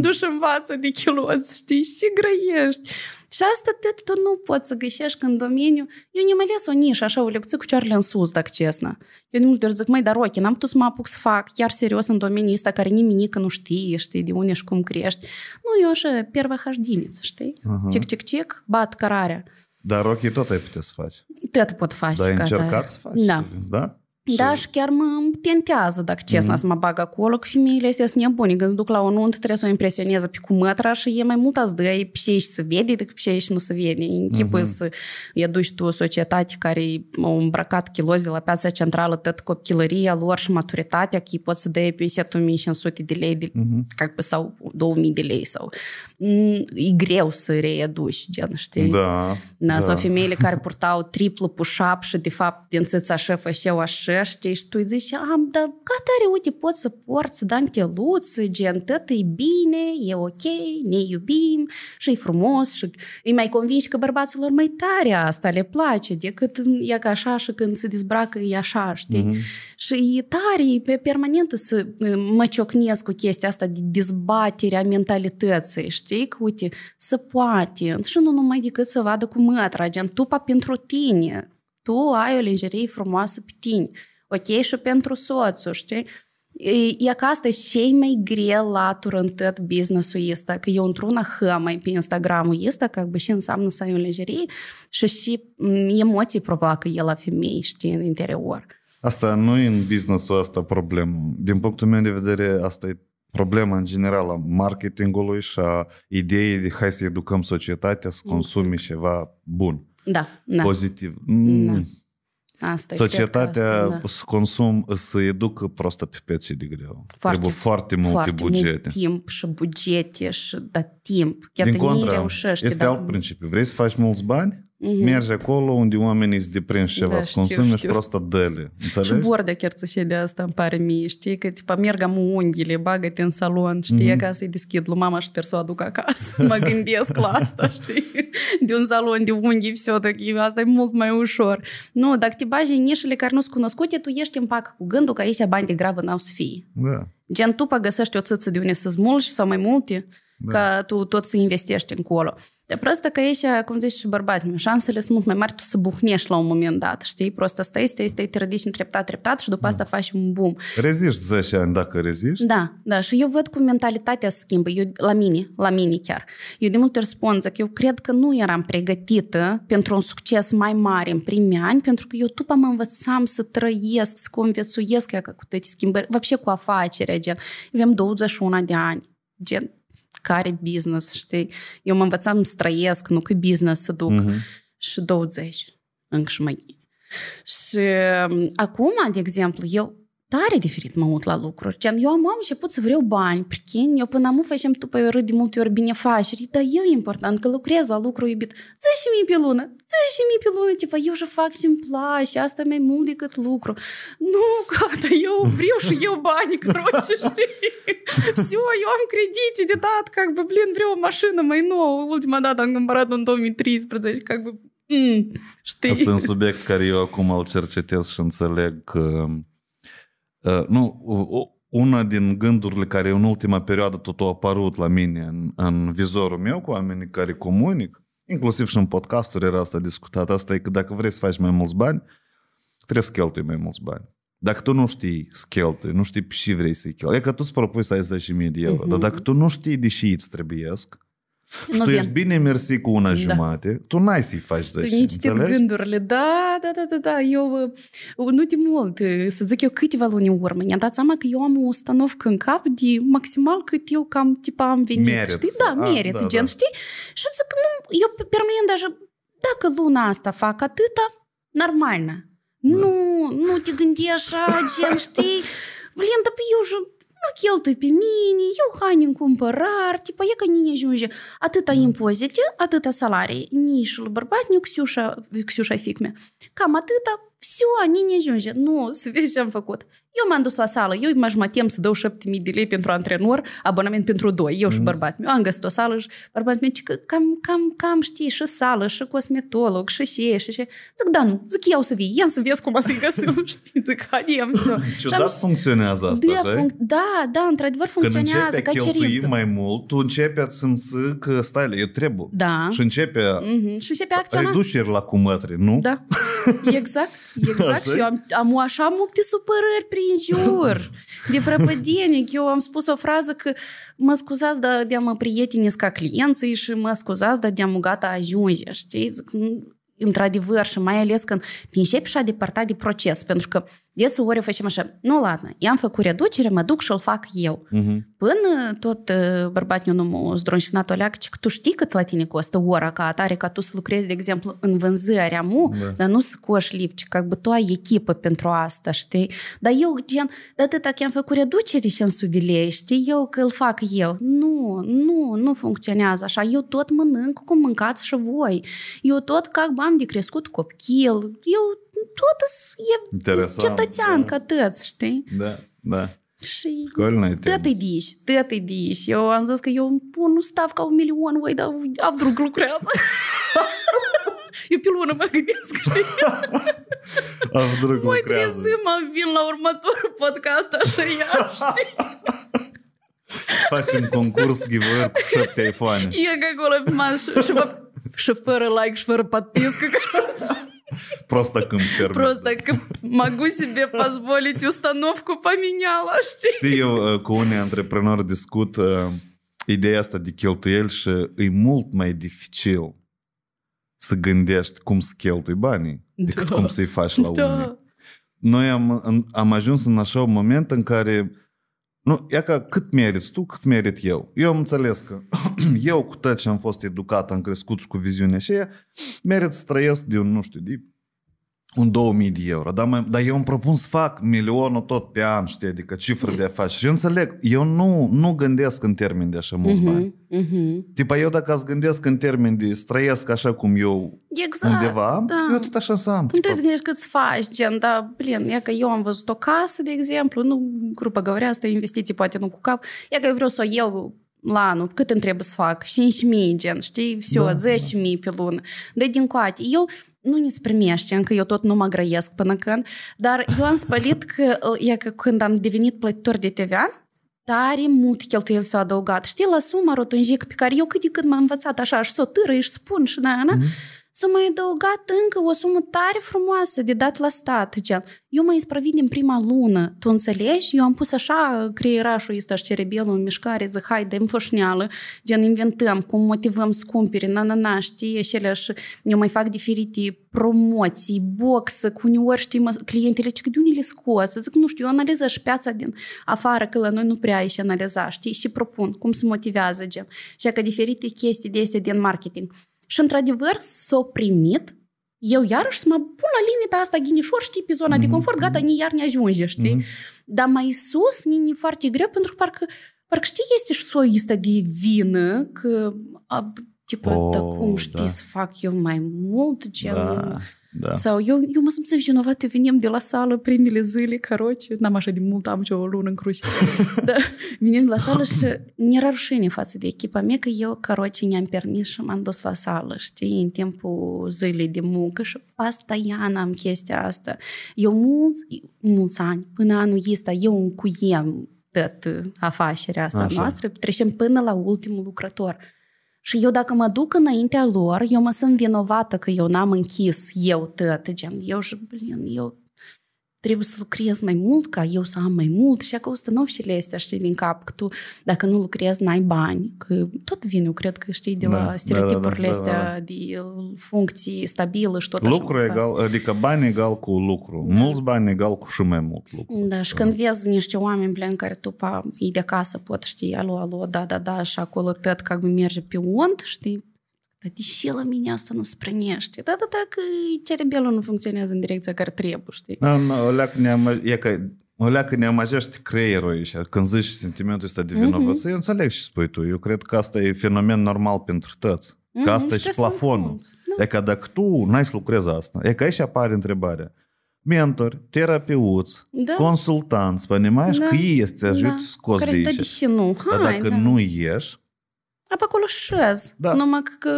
duși în față de chiloți, știi, și grăiești. Și asta tot tu nu poți să găsești în domeniu. Eu ne-am ales o nișă, așa, o lecție cu cearele în sus, dacă cesnă. Eu de multe ori zic, măi, dar ok, n-am putut să mă apuc să fac chiar serios în domeniul ăsta care nimenică nu știe, știi, de unde și cum crești. Nu, eu așa, perva hașdiniță, știi? Cic-cic-cic, bat cărarea. Dar rochii tot ai putea să faci. Tot pot face. Dar încercați să faci? Da. Da? Da, și chiar mă tentează, dacă cesna, să mă bag acolo, că femeile astea sunt nebune. Când se duc la o nuntă, trebuie să o impresioneze pe cu mătra și e mai mult azi de pșești să vede decât pșești nu să vede. Închipă să educi tu o societate care au îmbrăcat chilozi de la piața centrală, tot copilăria lor și maturitatea, că ei pot să dea pe 7500 de lei sau 2000 de lei. Sau e greu să reeduci, gen, știi? Da. Sau femeile care purtau triplu push-up și, de fapt, din țâța așa fășeau așa, știi, și tu îi zici, am, dar ca tare, uite, poți să porți danteluță, gen, tot e bine, e ok, ne iubim și e frumos și îi mai convingi că bărbaților mai tare asta le place, decât ea ca așa și când se dezbracă e așa, știi? Și e tare, e permanentă să mă ciocnesc cu chestia asta de dezbaterea mentalității, știi? Că, uite, să poate și nu numai decât să vadă cu mătra, gen, tupa pentru tine. Tu ai o lingerie frumoasă pe tine, ok? Și pentru soțul, știi? E că asta e cei mai greu latură în tot business-ul ăsta, că eu într-una hămai pe Instagram-ul ăsta, ca și înseamnă să ai o lingerie și emoții provoacă el la femei, știi, în interior. Asta nu e în business-ul ăsta problemă. Din punctul meu de vedere, asta e problema în general a marketingului și a ideii de hai să educăm societatea să consume ceva bun. Da. Pozitiv. Asta societatea să consum, să educă prostă pe piețe de greu. Trebuie foarte multe bugete. Timp și bugete și timp. Chiar din contra, este alt principiu. Vrei să faci mulți bani? Mergi acolo unde oamenii se deprind ceva, da, să consumi și prostă dă-le. Și bordea chiar țășe de asta îmi pare mie, știi? Că tipa, merg am unghiile, bagă-te în salon, știi? Acasă îi deschid lui mama și trebuie să o aduc acasă. Mă gândesc la asta, știi? De un salon de unghii, asta e mult mai ușor. Nu, dacă te bagi în nișele care nu sunt cunoscute, tu ești în pac cu gândul că aici bani de grabă n-au să fie. Gen, tu găsești o țâță de unde să smulgi sau mai multe, că tu tot să investești încolo. De prostă că ești, cum zici și bărbatul meu, șansele sunt mult mai mari, tu să buhnești la un moment dat, știi? Prostă stai, te rădici în treptat și după asta faci un boom. Reziști 10 ani dacă reziști. Da, și eu văd cum mentalitatea se schimbă, eu, la mine chiar. Eu de multe ori spun, zic, eu cred că nu eram pregătită pentru un succes mai mare în primii ani, pentru că eu după mă învățam să trăiesc, să conviețuiesc ca cu toate schimbări, văpșe cu afacerea, gen, eu aveam 21 de ani, gen, care business, știi? Eu mă învățam să trăiesc, nu că business să duc. Și 20, încă și mai. Și acum, de exemplu, eu tare diferit mă uit la lucruri. Eu am început să vreau bani, prichin, eu până amu facem după eu râd de multe ori binefaceri, dar eu e important că lucrez la lucru iubit. 10.000 pe lună, 10.000 pe lună, tipa, eu și fac și-mi place, asta e mai mult decât lucru. Nu, gata, eu vreau și eu bani, căroce, știi? Все, eu am credite de dat, как бы, блин, vreau o mașină mai nouă. Ultima dată am cumpărat-o în 2013, как бы, știi? Asta e un subiect care eu acum îl cercetez și înțeleg că una din gândurile care în ultima perioadă tot au apărut la mine în vizorul meu cu oamenii care comunic, inclusiv și în podcasturi era asta discutat, asta e că dacă vrei să faci mai mulți bani, trebuie să cheltui mai mulți bani. Dacă tu nu știi să cheltui, nu știi pe și vrei să-i cheltui, e că tu îți propui să ai 10.000 de euro, dar dacă tu nu știi de și îți trebuiesc Tu ești bine mersi cu una jumate, tu n-ai să-i faci 10. Tu nici te gândurile, da, eu nu de mult, să zic eu câteva luni în urmă, ne-am dat seama că eu am o ustanovcă în cap de maximal cât eu cam tipa am venit, știi? Da, merit, gen, știi? Și zic, nu, eu permanent, deja, dacă luna asta fac atâta, normală. Nu te gândi așa, gen, știi? Блин, dar eu nu cheltui pe mine, eu haine în cumpărar, tipa, e că nu ajunge atâta impozite, atâta salarii, nici la bărbat, nici Ксюша fiic-mea. Cam atâta, всё, nu ajunge. Nu, să vezi ce am făcut. Eu m-am dus la sală, eu mă tem să dau 7.000 de lei pentru antrenor, abonament pentru doi, eu și bărbat meu. Am găsit o sală și bărbat meu, cam știi, și sală, și cosmetolog, și ce. Zic, da, nu, zic, eu să vii, ia să vezi cum o să-i găsim, știi, zic, adem, să. Ciudat funcționează asta, da, într-adevăr funcționează, ca cerință. Când începe a cheltui mai mult, tu începe a simți că, stai, eu trebuie. Da. Și începe a reduceri la cumătri, nu? Da, exact. Și eu am așa multe supărări prin jur, de prăpădenic. Eu am spus o frază că mă scuzați, dar de-a mă prietenesc ca clienții și mă scuzați, dar de-a mă gata ajunge, știi? Într-adevăr, și mai ales când te începi și a depărta de proces, pentru că deseori facem așa, nu, ladnă, i-am făcut reducere, mă duc și îl fac eu. Până tot bărbatul nu m-a zdronșinat o leacă, că tu știi cât la tine costă ora ca atare, ca tu să lucrezi, de exemplu, în vânzărea mu, dar nu să coși lifci, că tu ai echipă pentru asta, știi? Dar eu, gen, de atâta că am făcut reducere și în sudilei, știi, eu că îl fac eu. Nu funcționează așa. Eu tot mănânc cum mâncați și voi. Eu tot, ca am de crescut copil. Eu tot e cetățean ca tăți, știi? Da. Și tătă-i dici. Eu am zis că eu nu stav ca un milion, voi, dar avdrug lucrează. Eu pe lună mă gândesc, știi? Avdrug lucrează. Măi, trezim, vin la următorul podcast, așa ia, știi? Facem concurs, giveaway cu 7 iPhone. E că acolo, și fără like, și fără подписка, короче. Просто как фермер. Просто как могу себе позволить, установку поменяла, știi? Eu cu unii antreprenori discut ideea asta de cheltuieli și e mult mai dificil să gândești cum să cheltui banii decât cum să-i faci la unii. Noi am ajuns în așa un moment în care nu, e ca cât meriți tu, cât merit eu. Eu am înțeles că eu cu tot ce am fost educat, am crescut și cu viziunea aceea, merit să trăiesc de un, nu știu, de un 2000 de euro. Dar eu îmi propun să fac milionul tot pe an, știi, adică cifre de afaceri. Și eu înțeleg, eu nu gândesc în termeni de așa mulți bani. Tipa, eu dacă îți gândesc în termeni de să trăiesc așa cum eu undeva am, eu tot așa să am. Nu trebuie să gândești cât îți faci, gen, dar, plin, e că eu am văzut o casă, de exemplu, nu, grupa găurea asta, investiții poate nu cu cap, e că eu vreau să o iau la anul, cât îmi trebuie să fac? 5.000, gen, știi, 10.000 pe lună. De din coate, eu nu ne sprimește, încă eu tot nu mă grăiesc până când, dar eu am spălit că, e că când am devenit plătitor de TVA, tare mult cheltuieli s-au adăugat. Știi, la suma rotunjică pe care eu cât de cât m-am învățat așa, și s-o târă, și spun, și na, s-a mai adăugat încă o sumă tare frumoasă de dat la stat. Gen, eu mă ispravit din prima lună, tu înțelegi? Eu am pus așa creierașul ăsta și cerebelul în mișcare, zic, hai, dă-mi foșneală, gen, inventăm, cum motivăm scumpere, na, știi, eșelea și eu mai fac diferite promoții, boxă, cu uneori, știi, clientele, ce că de unii le scoți, zic, nu știu, eu analizez și piața din afară, că la noi nu prea ești analiza, știi, și propun cum se motivează, gen, și că diferite chestii de este din marketing. Și, într-adevăr, s-o primit, eu iarăși să mă pun la limita asta, ghinișor, știi, pe zona de confort, gata, iar ne ajunge, știi? Dar mai sus ne-i foarte greu, pentru că parcă știi, este și soistă de vină, că, dar cum știi să fac eu mai mult, gen... Sau eu mă simțeam vinovată, venim de la sală primele zile, căroci, n-am așa de mult, am ce o lună în cruci, dar venim de la sală și mi-era rușine față de echipa mea că eu, căroci, ne-am permis și m-am dus la sală, știi, în timpul zilei de muncă și pastaian am chestia asta. Eu mulți ani, până anul ăsta, eu încuiem tot afacerea asta noastră, trecem până la ultimul lucrător. Și eu dacă mă duc înaintea lor, eu mă sunt vinovată că eu n-am închis eu tot, gen, eu trebuie să lucrez mai mult ca eu să am mai mult și că ustanov astea, știi, din cap, că tu, dacă nu lucrezi, n-ai bani, că tot vine, eu cred că, știi, de la stereotipurile astea de funcții stabile și tot așa. Lucru egal, adică bani egal cu lucru, mulți bani egal cu și mai mult lucru. Da, și când vezi niște oameni în care tu, pa, ei de acasă pot, știi, alo, da, și acolo tot că merge pe unt, știi, dar de ce la mine asta nu sprânește? Da, că cerebelul nu funcționează în direcția care trebuie, știi? O leacă ne amăgește creierul ăștia. Când zici sentimentul ăsta de vinovăție, eu înțeleg ce spui tu. Eu cred că asta e fenomen normal pentru tăți. Că asta e și plafonul. E că dacă tu n-ai să lucrezi asta, e că aici apare întrebarea. Mentori, terapeuți, consultanți, понимаешь, că ei este ajut scos de aici. Dar dacă nu ieși, apă acolo șez. Da. Numai că,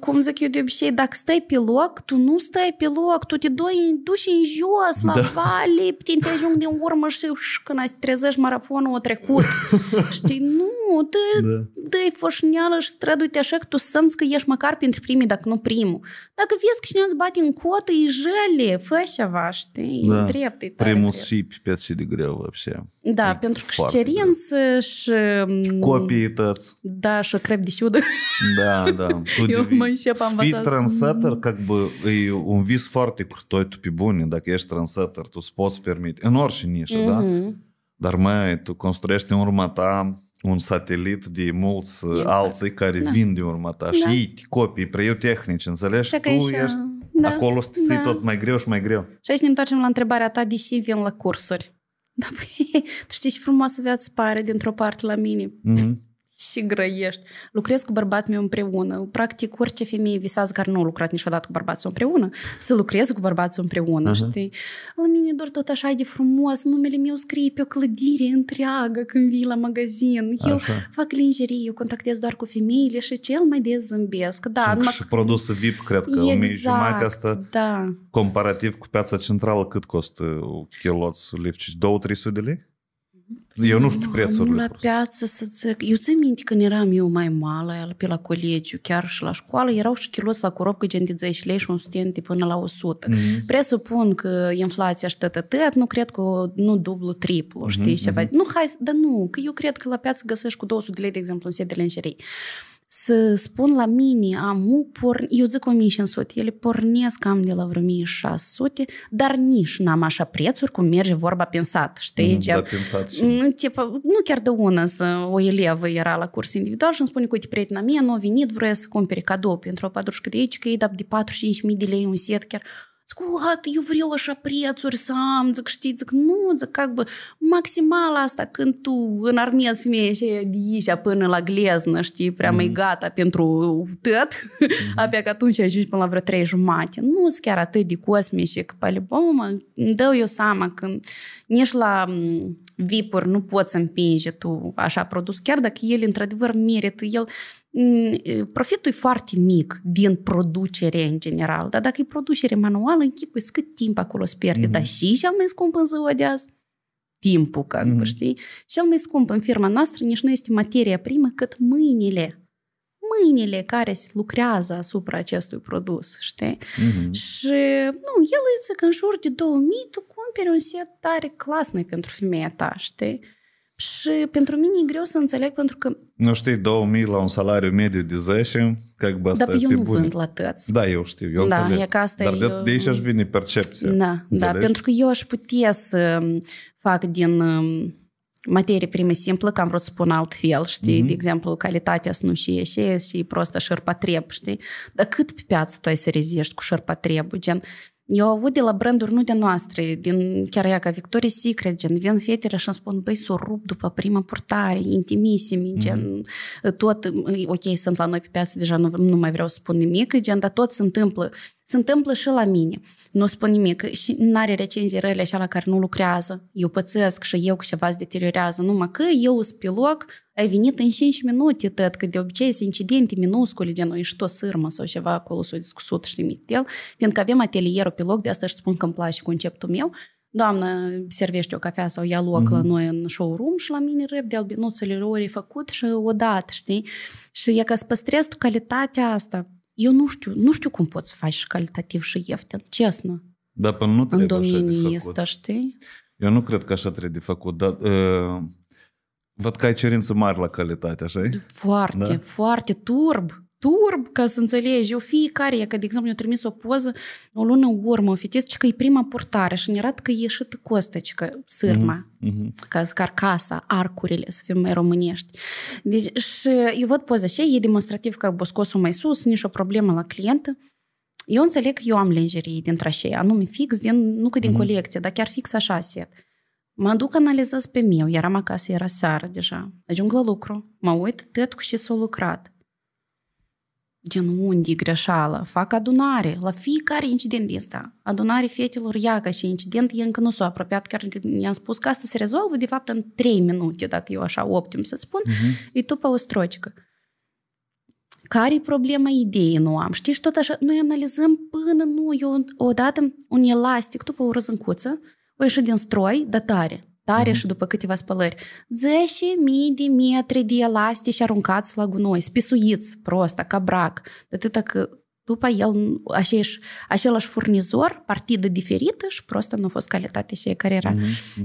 cum zic eu de obicei, dacă stai pe loc, tu nu stai pe loc, tu te duci în jos, la vale, putin te ajung din urmă și când ai trezești marafonul a trecut. Știi? Nu, te dă-i foșneală și străduite așa că tu simți că ești măcar printre primii, dacă nu primul. Dacă vezi că cineva îți bate în cotă, îi jele, fă ceva, știi? Da. E drept, e tare primul sipi pe ce de greu, вообще. Da, pentru că și cerințe și... Copii tăți. Да, что креп десюда. Да. Fii trendsetter, как бы, e un vis foarte cruto, tu pe bune, dacă ești trendsetter, tu îți poți permite, în orice nișă, da? Dar mai, tu construiești în urma ta un satelit de mulți alții care vin din urma ta și ei copii, preiau tehnici, înțelegi? Tu ești acolo, ți-i tot mai greu și mai greu. Și aici ne întoarcem la întrebarea ta, de ce vin la cursuri? Da, tu știi ce frumoasă viață pare dintr-o parte la mine. Și grăiești. Lucrez cu bărbatul meu împreună. Practic, orice femeie visează care nu a lucrat niciodată cu bărbatul împreună, să lucrez cu bărbatul împreună, știi? La mine doar tot așa de frumos, numele meu scrie pe o clădire întreagă când vii la magazin. Eu fac lingerie, eu contactez doar cu femeile și cel mai des zâmbesc. Și produsul VIP, cred că, o mie jumate asta, comparativ cu piața centrală, cât costă chiloțul lifcici? 200-300 de lei? Eu nu știu prețurile. Nu la piață să zic. Eu țin minte când eram eu mai mală, pe la colegiu, chiar și la școală, erau și chiloți la corop, că gen de 10 lei și un student până la 100. Presupun că inflația și tătătăt, nu cred că nu dublu, triplu, știi, ceva. Nu, hai, dar nu, că eu cred că la piață găsești cu 200 de lei, de exemplu, un set de lingerie. Să spun la mine, eu zic 1500, ele pornesc cam de la vreo 1600, dar nici n-am așa prețuri cum merge vorba pensat, știi? Nu chiar de una o elevă era la curs individual și îmi spune că, uite, prietena mea nu a venit, vrea să cumpere cadou pentru o padrușcă de aici, că ei dă de 45.000 de lei un set chiar. Zic, eu vreau așa prețuri să am, zic, știi, zic, nu, zic, maximal asta când tu înarmezi femeia și aia de aici până la gleznă, știi, prea mai gata pentru tăt, abia că atunci ajungi până la vreo 3 jumate. Nu-s chiar atât de cosmic, pe albumă, îmi dau eu seama când nici la VIP-uri nu poți să împinge tu așa produs, chiar dacă el într-adevăr merită, profitul e foarte mic din producere în general, dar dacă e producere manuală, închipuiți cât timp acolo se pierde, dar și cel mai scump în ziua de azi, timpul, știi? Cel mai scump în firma noastră nici nu este materia primă, cât mâinile. Mâinile care se lucrează asupra acestui produs, știi? Și, nu, el zice că în jur de 2000 tu cumperi un set tare clasnă pentru femeia ta, știi? Și pentru mine e greu să înțeleg, pentru că... Nu știi, 2000 la un salariu mediu de 10, dar eu nu vând la tăți. Da, eu știu, eu înțeleg. Dar de aici aș vine percepția. Da, pentru că eu aș putea să fac din materie primă simplă, că am vrut să spun altfel, știi? De exemplu, calitatea să nu și ieșe și prosta șerpatreb, știi? Dar cât pe piață tu ai să reziști cu șerpatrebul, gen... Eu aud de la branduri nu de noastre, din chiar ea ca Victoria's Secret, gen, vin fetele și îmi spun, băi, s-o rup după prima purtare, intimissimi, gen, tot, ok, sunt la noi pe piață, deja nu mai vreau să spun nimic, gen, dar tot se întâmplă. Se întâmplă și la mine. Nu spun nimic. Și n-are recenzii rele așa la care nu lucrează. Eu pățesc și eu că ceva se deteriorează. Numai că eu sunt pe loc, ai venit în 5 minute, tăt, că de obicei sunt incidente minuscule de noi și tot sârmă sau ceva acolo s-o discusut și nimic de el. Fiindcă avem atelierul pe loc, de asta își spun că îmi place conceptul meu. Doamnă, servește o cafea sau ia loc la noi în showroom și la mine rep de albinuțele ori făcut și odată, știi? Și e că îți păstrezi tu calitatea asta. Eu nu știu cum poți să faci și calitativ și ieftin, честно. Dar nu trebuie în așa de făcut. Asta, știi? Eu nu cred că așa trebuie de făcut, dar văd că ai cerințe mari la calitate, așa -i? Foarte, da? Foarte turb, ca să înțelegi. Eu fiecare, că de exemplu, eu trimis o poză o lună în urmă, o fitesc și că e prima portare și ne arată că e ieșită costăcică, sârma, ca carcasa, arcurile, să fim mai românești. Deci, și eu văd poza așa, e demonstrativ că boscosul mai sus, nici o problemă la clientă. Eu înțeleg că eu am lingerie dintre așa, anume fix, nu că din colecție, dar chiar fix așa set. Mă duc, analizez pe meu, eram acasă, era seară deja. Ajung la lucru, mă uit, tăt cu ce s-a lucrat. Gen, unde e greșeală? Fac adunare. La fiecare incident ăsta. Adunare fetelor, iacă și incident, e încă nu s-a apropiat. Chiar i-am spus că asta se rezolvă, de fapt, în 3 minute, dacă eu așa optim să-ți spun, e tupă o strocică. Care-i problema? Idei nu am. Știi, și tot așa, noi analizăm până nu. Eu odată un elastic, după o răzâncuță, o ieși din stroi, dar tare și după câteva spălări. 10.000 de metri de elastici aruncați la gunoi, spisuiți, prosta, ca brac. De atâta că după el, același furnizor, partidă diferită și prosta nu a fost calitatea și care era.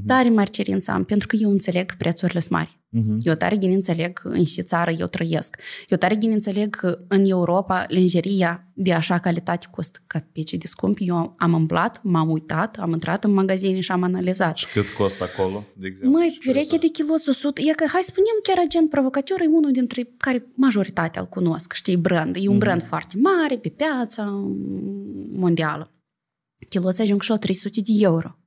Tare mari cerință am, pentru că eu înțeleg că prețurile sunt mari. Eu tare gine înțeleg în ce țară eu trăiesc. Eu tare gine înțeleg că în Europa lingeria de așa calitate costă ca pece de scump. Eu am îmblat, m-am uitat, am intrat în magazine și am analizat. Și cât costă acolo, de exemplu? Măi, pereche de kilos 100. E că, hai spunem, chiar agent provocator e unul dintre care majoritatea îl cunosc. Știi, brand. E un brand foarte mare pe piața mondială. Kiloți ajung și la 300 de euro.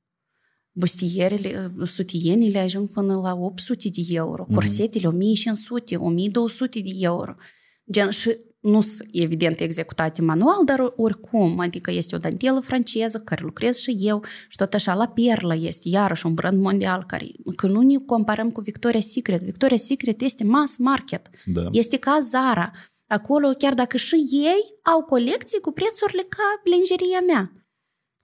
Bustierele, sutienile ajung până la 800 de euro, corsetele 1500, 1200 de euro. Gen, și nu sunt evident executate manual, dar oricum, adică este o dantelă franceză, care lucrez și eu, și tot așa, la Perla este iarăși un brand mondial, care, că nu ne comparăm cu Victoria's Secret. Victoria's Secret este mass market, da. Este ca Zara. Acolo, chiar dacă și ei au colecții cu prețurile ca lingeria mea.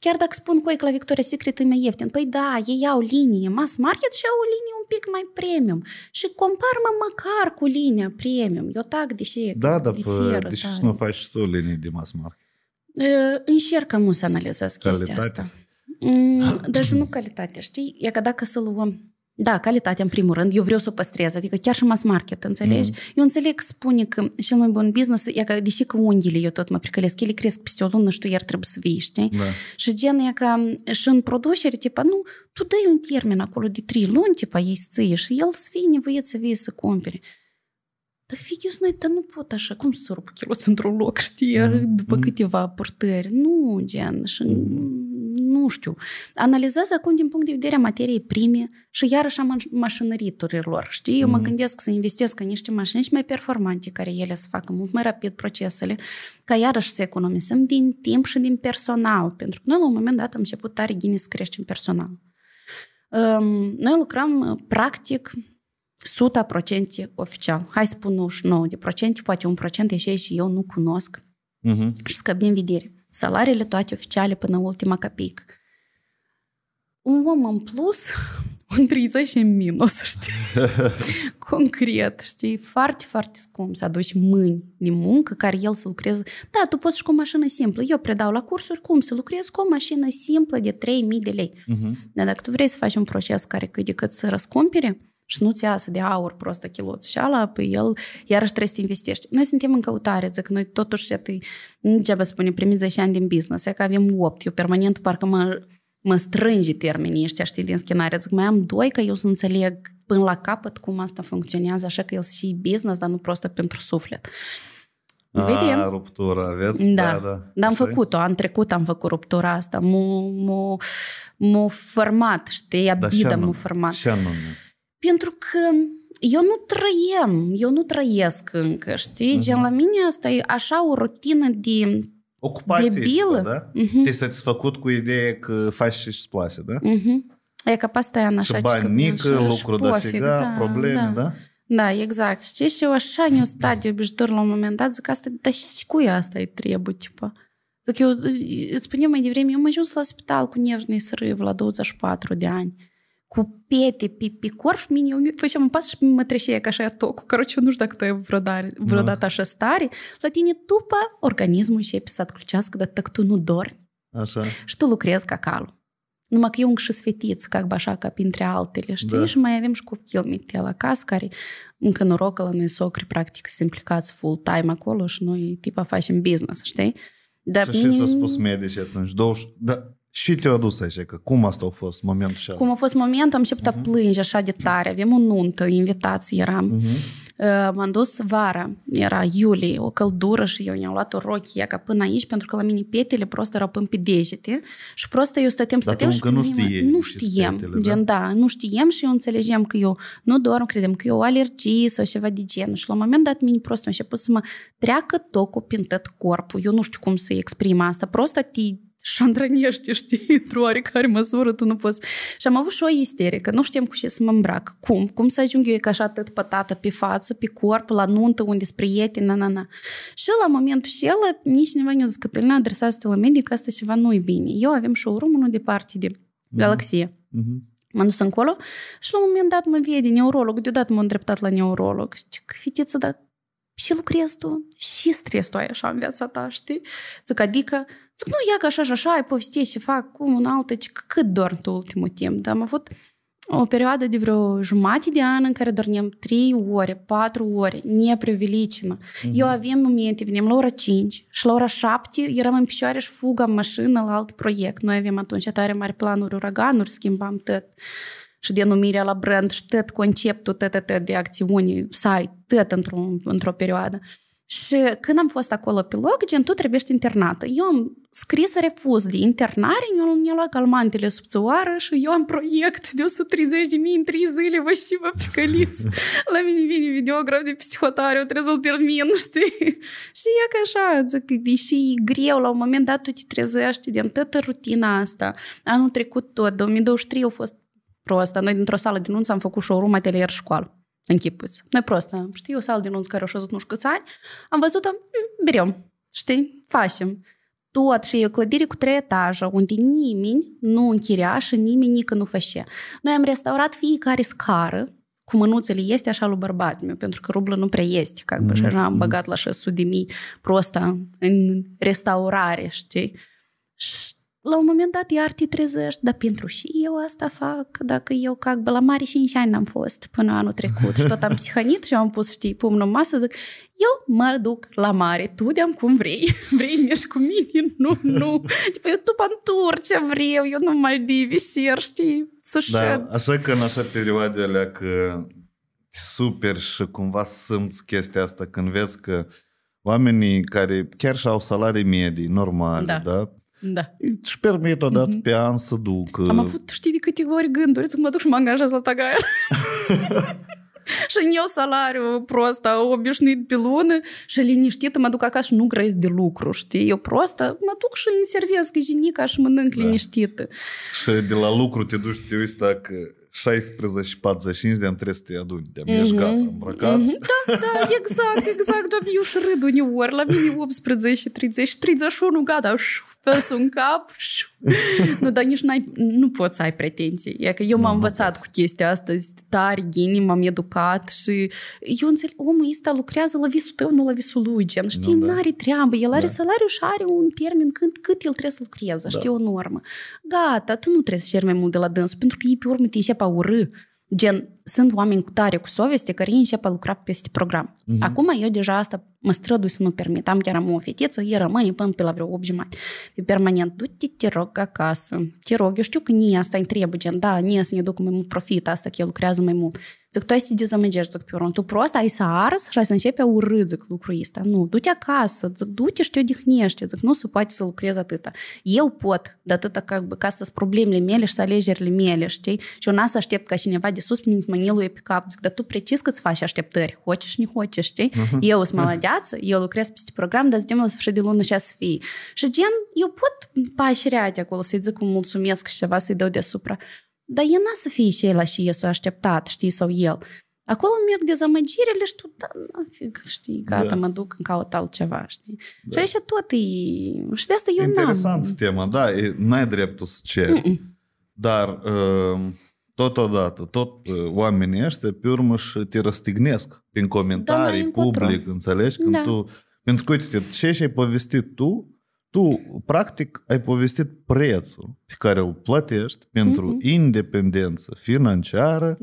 Chiar dacă spun că la Victoria's Secret e mai ieftin, păi da, ei au linie mass market și au o linie un pic mai premium. Și compar-mă măcar cu linia premium. Eu tac de ce. Da, dar de ce nu faci tu linii de mass market? Încercăm să analizez chestia asta. Deci nu calitatea, știi? E că dacă să luăm... Da, calitatea, în primul rând, eu vreau să o păstrez, adică chiar și mass market, înțelegi? Eu înțeleg, spune că cel mai bun business e că, deși că unghiile eu tot mă pricălesc, ele cresc peste o lună și tu iar trebuie să vii, știi? Da. Și gen e că și în producere, tipa, nu, tu dai un termen acolo de 3 luni, tipa, ei ție și el să fie nevoit să vii să cumpere. Dar figius, noi, dar nu pot așa, cum să rup chiloți într-un loc, știi, după câteva purtări, nu, gen, și... Nu știu. Analizez acum din punct de vedere a materiei prime și iarăși a mașinăriturilor. Știi? Eu mă gândesc să investesc în niște mașini mai performante, care ele să facă mult mai rapid procesele, ca iarăși să economisim din timp și din personal. Pentru că noi la un moment dat am început tare gine să creștem personal. Noi lucrăm practic 100% oficial. Hai să spun 99%, poate 1% ieșe și eu nu cunosc și scăp din vedere. Salariile toate oficiale până ultima capic. Un om în plus, un 30 în minus, știi? Concret, știi? Foarte, foarte scump să aduci mâini de muncă care el să lucreze. Da, tu poți și cu o mașină simplă. Eu predau la cursuri cum să lucrez cu o mașină simplă de 3.000 de lei. Dar dacă tu vrei să faci un proces care cât de cât să răscumpere, și nu-ți iasă de aur prostă chiloți și ala, pe el iarăși trebuie să investești. Noi suntem în căutare, zic, noi totuși, nu degeaba spune, primit 10 ani din business, e că avem 8, eu permanent parcă mă strânge termenii ăștia, știi, din schinare, zic, mai am 2 că eu să înțeleg până la capăt cum asta funcționează, așa că el și business, dar nu prostă pentru suflet. A, ruptura aveți? Da, dar am făcut-o, am trecut, am făcut ruptura asta, m-a format, știi, abida m-a format. Ce anume? Pentru că eu nu trăiesc încă, știi? Gen, la mine asta e așa o rutină de debilă. Da? Te-ai satisfăcut cu ideea că faci și-ți place, da? E că asta e așa. Și banică, lucru de figa, da, probleme, da? Da, exact. Știi? Și eu așa ne-o stat de obișnuit la un moment dat, zic asta, dar și cu asta îi trebuie, tipa. Zic, eu îți spuneam mai devreme, eu mă ajuns la spital cu nervnii srâv la 24 de ani. Cu pete pe corp, mine făceam un pas și mă trecea ca așa tocul. Căruci, eu nu știu dacă tu ai vreodată așa stare. La tine, după, organismul începe să atclucească, dar tu nu dormi. Așa. Și tu lucrezi ca calul. Numai că e un șisfetiț, ca așa, ca printre altele, știi? Da. Și mai avem și copil mitel acasă, care încă noroc la noi socri, practic, se implicați full-time acolo și noi, tipa, facem business, știi? Dar și ți-a spus medici atunci, și te-a adus aici, că cum asta a fost momentul așa? Cum a fost momentul, am început a plânge așa de tare, avem o nuntă, invitații eram. M-am dus vara, era iulie, o căldură și eu ne-am luat o rochie ca până aici, pentru că la mine pietele prost erau până pe degete și prost eu stăteam și nu știam. Nu știam, gen, da, nu știam și eu înțelegeam că eu nu dorm, credem că eu o alergie sau ceva de genul și la un moment dat mine prost a început să mă treacă tocul prin tot corpul, eu nu știu cum să exprim asta, prost șandrănește, știi, într-o oarecare măsură, tu nu poți. Și am avut și o isterică, nu știam cu ce să mă îmbrac. Cum? Cum să ajung eu ca așa atât pătată pe față, pe corp, la nuntă, unde sunt prieteni, na. Și la momentul acela, nici cineva ne-a zis, Cătălina, adresați-te la medic, asta ceva nu-i bine. Eu avem showroom unul departe de Galaxie. M-am dus încolo și la un moment dat mă vede neurolog, deodată m-a îndreptat la neurolog. Zic, fetiță, dar și lucrezi tu, și stres tu ai așa în viața ta, știi? Zic, adică zic, nu, ia că așa și așa, ai povestit și fac cum un altă, cât dorm tu ultimul timp? Dar am avut o perioadă de vreo jumătate de an în care dormeam 3 ore, 4 ore, neprevelicină. Eu aveam momente, venim la ora 5 și la ora 7 eram în picioare și fugam mașină la alt proiect. Noi aveam atunci atare mari planuri, uraganuri, schimbam tot. Și denumirea la brand și tot conceptul, tot de acțiuni, site, tot într-o perioadă. Și când am fost acolo pe loc, gen, tu trebuie internată. Eu am scris refuz de internare, eu mi-am luat calmantele subțioară și eu am proiect de 130.000 în 3 zile, voi și vă pricăliți. La mine vine videograf de psihotare, eu trebuie să-l termin, știi? Și e că așa, zic, deși e greu, la un moment dat tu te trezești din toată rutina asta. Anul trecut tot, 2023 a fost prostă. Noi dintr-o sală de nunți am făcut showroom, atelier, școală. Închipuți. Noi prostă. Știi, o sală de nunți care au șezut nu știu câți ani, am văzut-o, berem, știi, facem. Tot și e o clădire cu 3 etaje, unde nimeni nu închiria și nimeni nică nu fășea. Noi am restaurat fiecare scară, cu mânuțele este așa lui bărbatul meu, pentru că rublă nu prea este, ca și așa am băgat la 600.000 prostă în restaurare, știi. Și la un moment dat, iar te trezești, dar pentru și eu asta fac, dacă eu cac, la mare 5 ani n-am fost până anul trecut și tot am psihanit și am pus, știi, pumnul în masă, zic, eu mă duc la mare, tu de-am cum vrei, mergi cu mine, nu, tipo, eu tu pantur ce vreau, eu nu Maldive, șer, știi, sușed. Da, așa că în așa perioadele că super și cumva simți chestia asta când vezi că oamenii care chiar și-au salarii medii, normale, da? Da. Își permit odată pe an să duc. Am avut, știi, de câteva gânduri, să mă duc și mă angajez la tagaia. Și eu salariu prost, obișnuit pe lună și liniștită, mă duc acasă și nu grăiesc de lucru, știi? Eu prost, mă duc și îmi servesc iginica și mănânc liniștită. Și de la lucru te duci, te uiți dacă 16-45 de-am trebuie să te aduni, de-am ești gata, îmbrăcat. Da, exact, doamne, eu și râd uneori, la mine 18, 30, 31, gata, făs un cap. Nu, dar nici nu poți să ai pretenții. E că eu m-am învățat cu chestia asta, tare, ghinii, m-am educat și eu înțeleg, omul ăsta lucrează la visul tău, nu la visul lui, gen, știi, n-are treabă, el are salariu și are un termen cât el trebuie să lucreze, știi, o normă. Gata, tu nu trebuie să ceri mai mult de la dânsul, pentru că ei pe urmă te înșep a urâ. Gen, sunt oameni cu tare, cu soveste, care ei începe a lucra peste program. Acum eu deja asta mă strădui să nu permit. Am chiar am o fetiță, ei rămâne până pe la vreo 8 jumate. Permanent, du-te, te rog acasă, te rog, eu știu că nie asta îi trebuie, gen, da, nie să ne ducă mai mult profit, asta că eu lucrează mai mult. Zic, tu ai să te dezamăgești, zic, pe urmă, tu prost ai să arzi și ai să începi a urât, zic, lucrul ăsta. Nu, du-te acasă, zic, du-te și te odihnește, zic, nu se poate să lucrezi atâta. Eu pot, de atâta ca să-s problemele mele și să alegerile mele, știi? Și eu n-a să aștept ca cineva de sus mă niluie pe cap, zic, dar tu precis că-ți faci așteptări, hoci și nihoci, știi? Eu sunt maladeață, eu lucrez peste program, dar zicem la sfârșit de lună și să fie. Și gen, eu pot pași reate acolo, să-i zic cum mulțumesc și ceva, să-i dau deasupra. Dar el n-a să fie și el și s-a așteptat, știi, sau el. Acolo merg dezamăgirile și tu, da, știi, gata, mă duc, îmi caut altceva, știi? Și aici tot e... Și de asta eu n-am... Interesant tema, da, n-ai dreptul să ceri. Dar... Totodată, tot oamenii ăștia pe urmă și te răstignesc prin comentarii, public, înțelegi? Când tu, pentru că, uite, ce și-ai povestit tu, tu, practic, ai povestit prețul pe care îl plătești pentru independență financiară,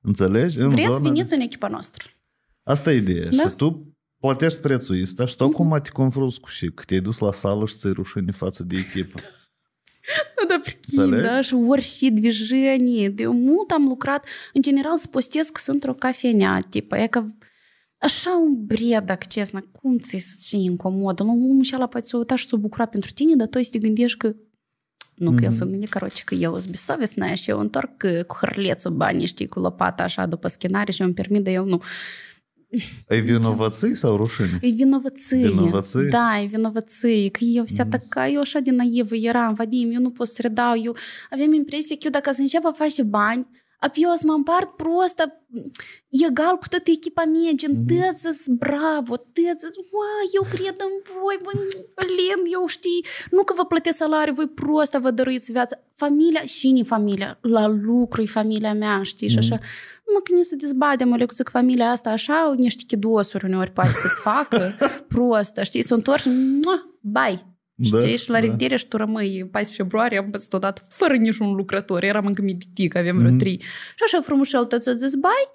înțelegi? Vreți să veniți în echipa noastră. Asta e ideea. Da? Și tu plătești prețul ăsta și tu acum te confrunți cu și că te-ai dus la sală și ți-ai rușine față de echipă. Nu, dar prichin, da, și orice движение. Eu mult am lucrat, în general, să postez că sunt într-o cafenea, tipă, e că așa un bred, dacă cesna, cum ți-i să ții incomodă? La omul și ala poate să o uita și să o bucura pentru tine, dar tu te gândești că nu, că el s-o gândit, căroci, că eu sunt besovesna și eu întorc cu hârlețul banii, știi, cu lopata așa după schinare și eu îmi permit, dar eu nu. Ai vinovății sau rușine? Ai vinovății. Da, ai vinovății. Că eu vся така, eu așa din naivă eram, Vadim, eu nu pot să redau, eu aveam impresia că eu dacă să înceapă face bani, apoi eu să mă împart prost, egal cu toată echipa mea, gen, tăță-ți, bravo, tăță-ți, eu cred în voi, eu știi, nu că vă plătesc salariul, voi prost, vă dăruiți viața. Familia, cine familia? La lucru e familia mea, știi, și așa. Mă, când să dezbatem o lecuță cu familia asta, așa, niște chidosuri uneori poate să-ți facă prostă, știi, se întorci, bai, știi, și la revedere și tu rămâi 14 februarie, am pățit odată, fără niciun lucrător, eram încă meditic, aveam vreo 3. Și așa frumușel tăți-o zis, bai,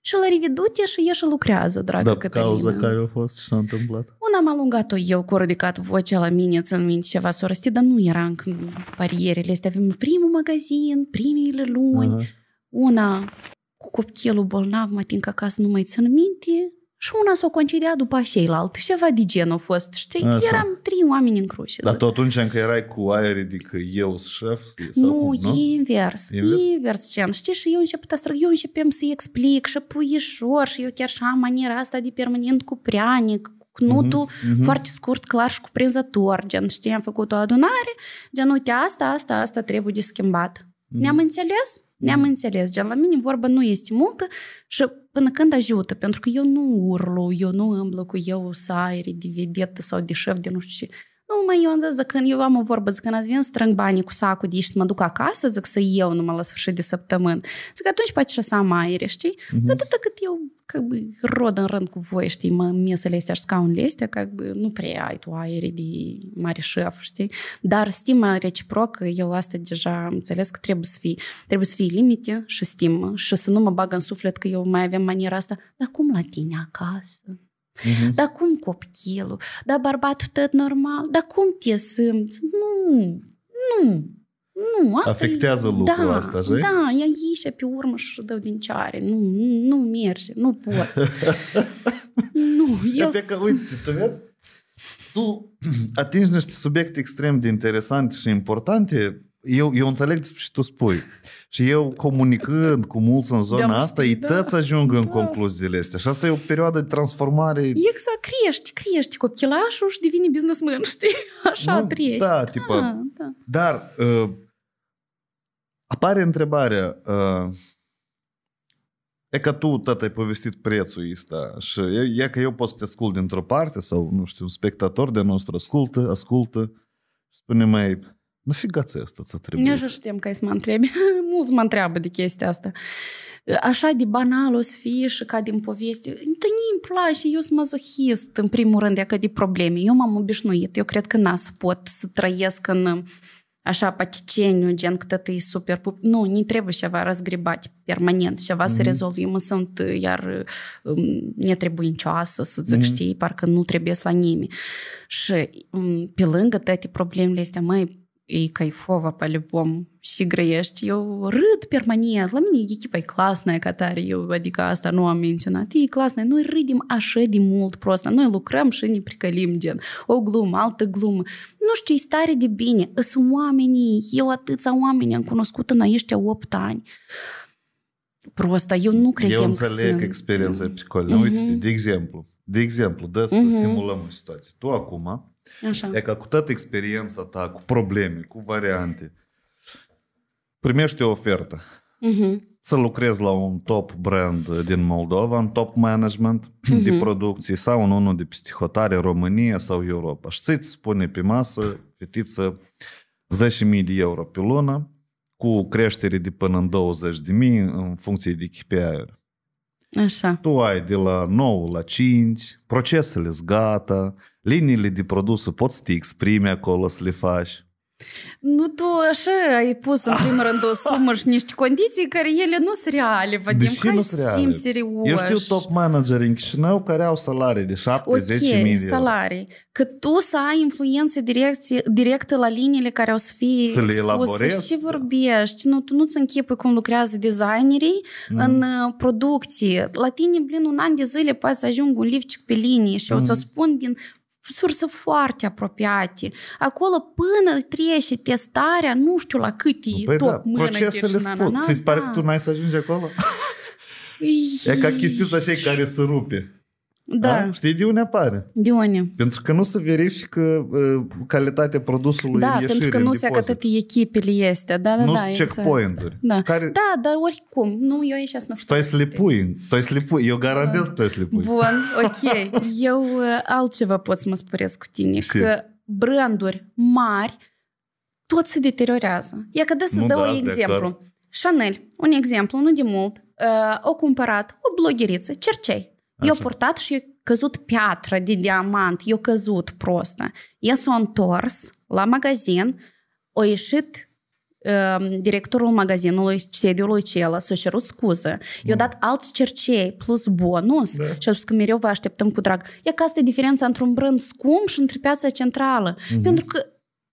și la revedute și ieși lucrează, dragă Cătălina. Cauza care a fost și s-a întâmplat? Una m-a alungat-o eu, cu ridicat vocea la mine, țin minte ceva s-o răstit, dar nu era încă barierele astea, avem primul magazin, primele luni, una... cu copilul bolnav, mă tin că acasă nu mai țin minte și una s-o concedea după ceilaltă. Ceva de gen a fost, știi? Eram 3 oameni în cruce. Dar tu atunci încă erai cu aerii de că eu sunt șef? Sau nu, cum, nu? Invers. Invers, gen. Știi? Și eu începem să-i explic și puișor și eu chiar și am maniera asta de permanent cu preanic, cnutul foarte scurt, clar și cuprinzător. Gen, știi? Am făcut o adunare. Gen, uite, asta trebuie de schimbat. Ne-am înțeles? Ne-am înțeles. Gen, la mine vorba nu este multă și până când ajută, pentru că eu nu urlu, eu nu îmblă cu eu să aere de vedetă sau de șef, de nu știu ce. Nu, mă, eu am zis, când eu am o vorbă, zic, când ați venit strâng banii cu sacul de aici să mă duc acasă, zic, să iau numai la sfârșit de săptămână. Zic, atunci poate și să am aere, știi? Dar atâta cât eu, că rod în rând cu voi, știi, mă, mesele astea și scaunele astea, că nu prea ai tu aere de mare șef, știi? Dar stima reciprocă, eu asta deja înțeles că trebuie să fie limite și stimă și să nu mă bag în suflet că eu mai aveam maniera asta. Dar cum la tine acasă? Dar cum copilul? Dar bărbatul tot normal? Dar cum te simți? Nu. Afectează lucrul asta, știi? Da, ea ieșe pe urmă și dă din ceare. Nu merge, nu poți. Uite, tu vezi? Tu atingi niște subiecte extrem de interesante și importante. Eu înțeleg despre ce tu spui. Și eu, comunicând cu mulți în zona asta, îi tăți ajung în concluziile astea. Și asta e o perioadă de transformare. Exact, crești copilașul și devine businessman, știi? Așa treci. Da, tipa. Dar apare întrebarea, e că tu, tata, ai povestit prețul ăsta și e că eu pot să te ascult dintr-o parte sau, nu știu, un spectator de nostru ascultă și spune mai... Nu figați asta ți-a trebuit. Așa știm că ai să mă întrebi. Mulți mă întreabă de chestia asta. Așa de banal o să fie și ca din poveste. Dar nu-mi place, eu sunt mazohist, în primul rând, e că de probleme. Eu m-am obișnuit, eu cred că n-a să pot să trăiesc în așa paticeniu, gen că tătă e super... Nu, nu trebuie ceva răzgribat permanent, ceva să rezolv. Eu mă sunt iar netrebuincioasă, să zic, știi, parcă nu trebuie la nimeni. Și pe lângă toate problemele astea, măi, и кайфово по-любому. Și grăiești, eu râd permanent. La mine echipa e clasnă, ca tare eu, adică asta nu am menționat. E clasnă, noi râdim așa de mult prost. Noi lucrăm și ne pricălim, gen. O glumă, altă glumă. Nu știu, e stare de bine. Sunt oamenii, eu atâția oameni am cunoscut în ăștia 8 ani. Prostă, eu nu credem că sunt. Eu înțeleg experiența pricolă. Uite, de exemplu, da, să simulăm o situație. Tu acum... Așa. E ca cu toată experiența ta, cu probleme, cu variante, primești o ofertă. Să lucrezi la un top brand din Moldova, un top management de producție sau în unul de psihotare, România sau Europa. Și ți-ți spune pe masă, fetiță, 10.000 de euro pe lună, cu creștere de până în 20.000 în funcție de KPI-uri. Așa. Tu ai de la 9 la 5, procesele-s gata, liniile de produs pot să te exprimi acolo, să le faci. Nu, tu așa ai pus în primul rând o sumă și niște condiții care ele nu sunt reale, Vadim. Deși hai să fim serioși. Eu știu top manageri în Chișinău care au salarii de 7-10.000 salarii. Că tu să ai influență directă la liniile care o să fie să expuse și vorbești. Nu, tu nu-ți închipui cum lucrează designerii în producție. La tine, blin, un an de zile poate să ajung un liftic pe linie și o să spun din surse foarte apropiate. Acolo până trece testarea, nu știu la cât e tot mână. Ți-ți pare că tu n-ai să ajungi acolo? E ca chestiuța așa care se rupe. Da. Știi de unde apare? De unde? Pentru că nu se verifică calitatea produsului în ieșire, în depozit. Da, pentru că nu se acătate echipele este. Nu sunt checkpoint-uri. Da, dar oricum. Nu, eu aici mă spun. Tu ai să le pui. Eu garantez că tu ai să le pui. Bun, ok. Eu altceva pot să mă spăresc cu tine. Că branduri mari tot se deteriorează. Ia că de să-ți dau un exemplu. Chanel, un exemplu, nu de mult, au cumpărat o blogheriță, Cercei. Eu purtat și eu căzut piatră de diamant, eu căzut prostă. Eu s-o întors la magazin, a ieșit directorul magazinului, sediului celălalt, s-a cerut scuze. Eu dat alți Cercei plus bonus și au spus că mereu vă așteptăm cu drag. E ca asta e diferența între un brand scump și între piața centrală. Pentru că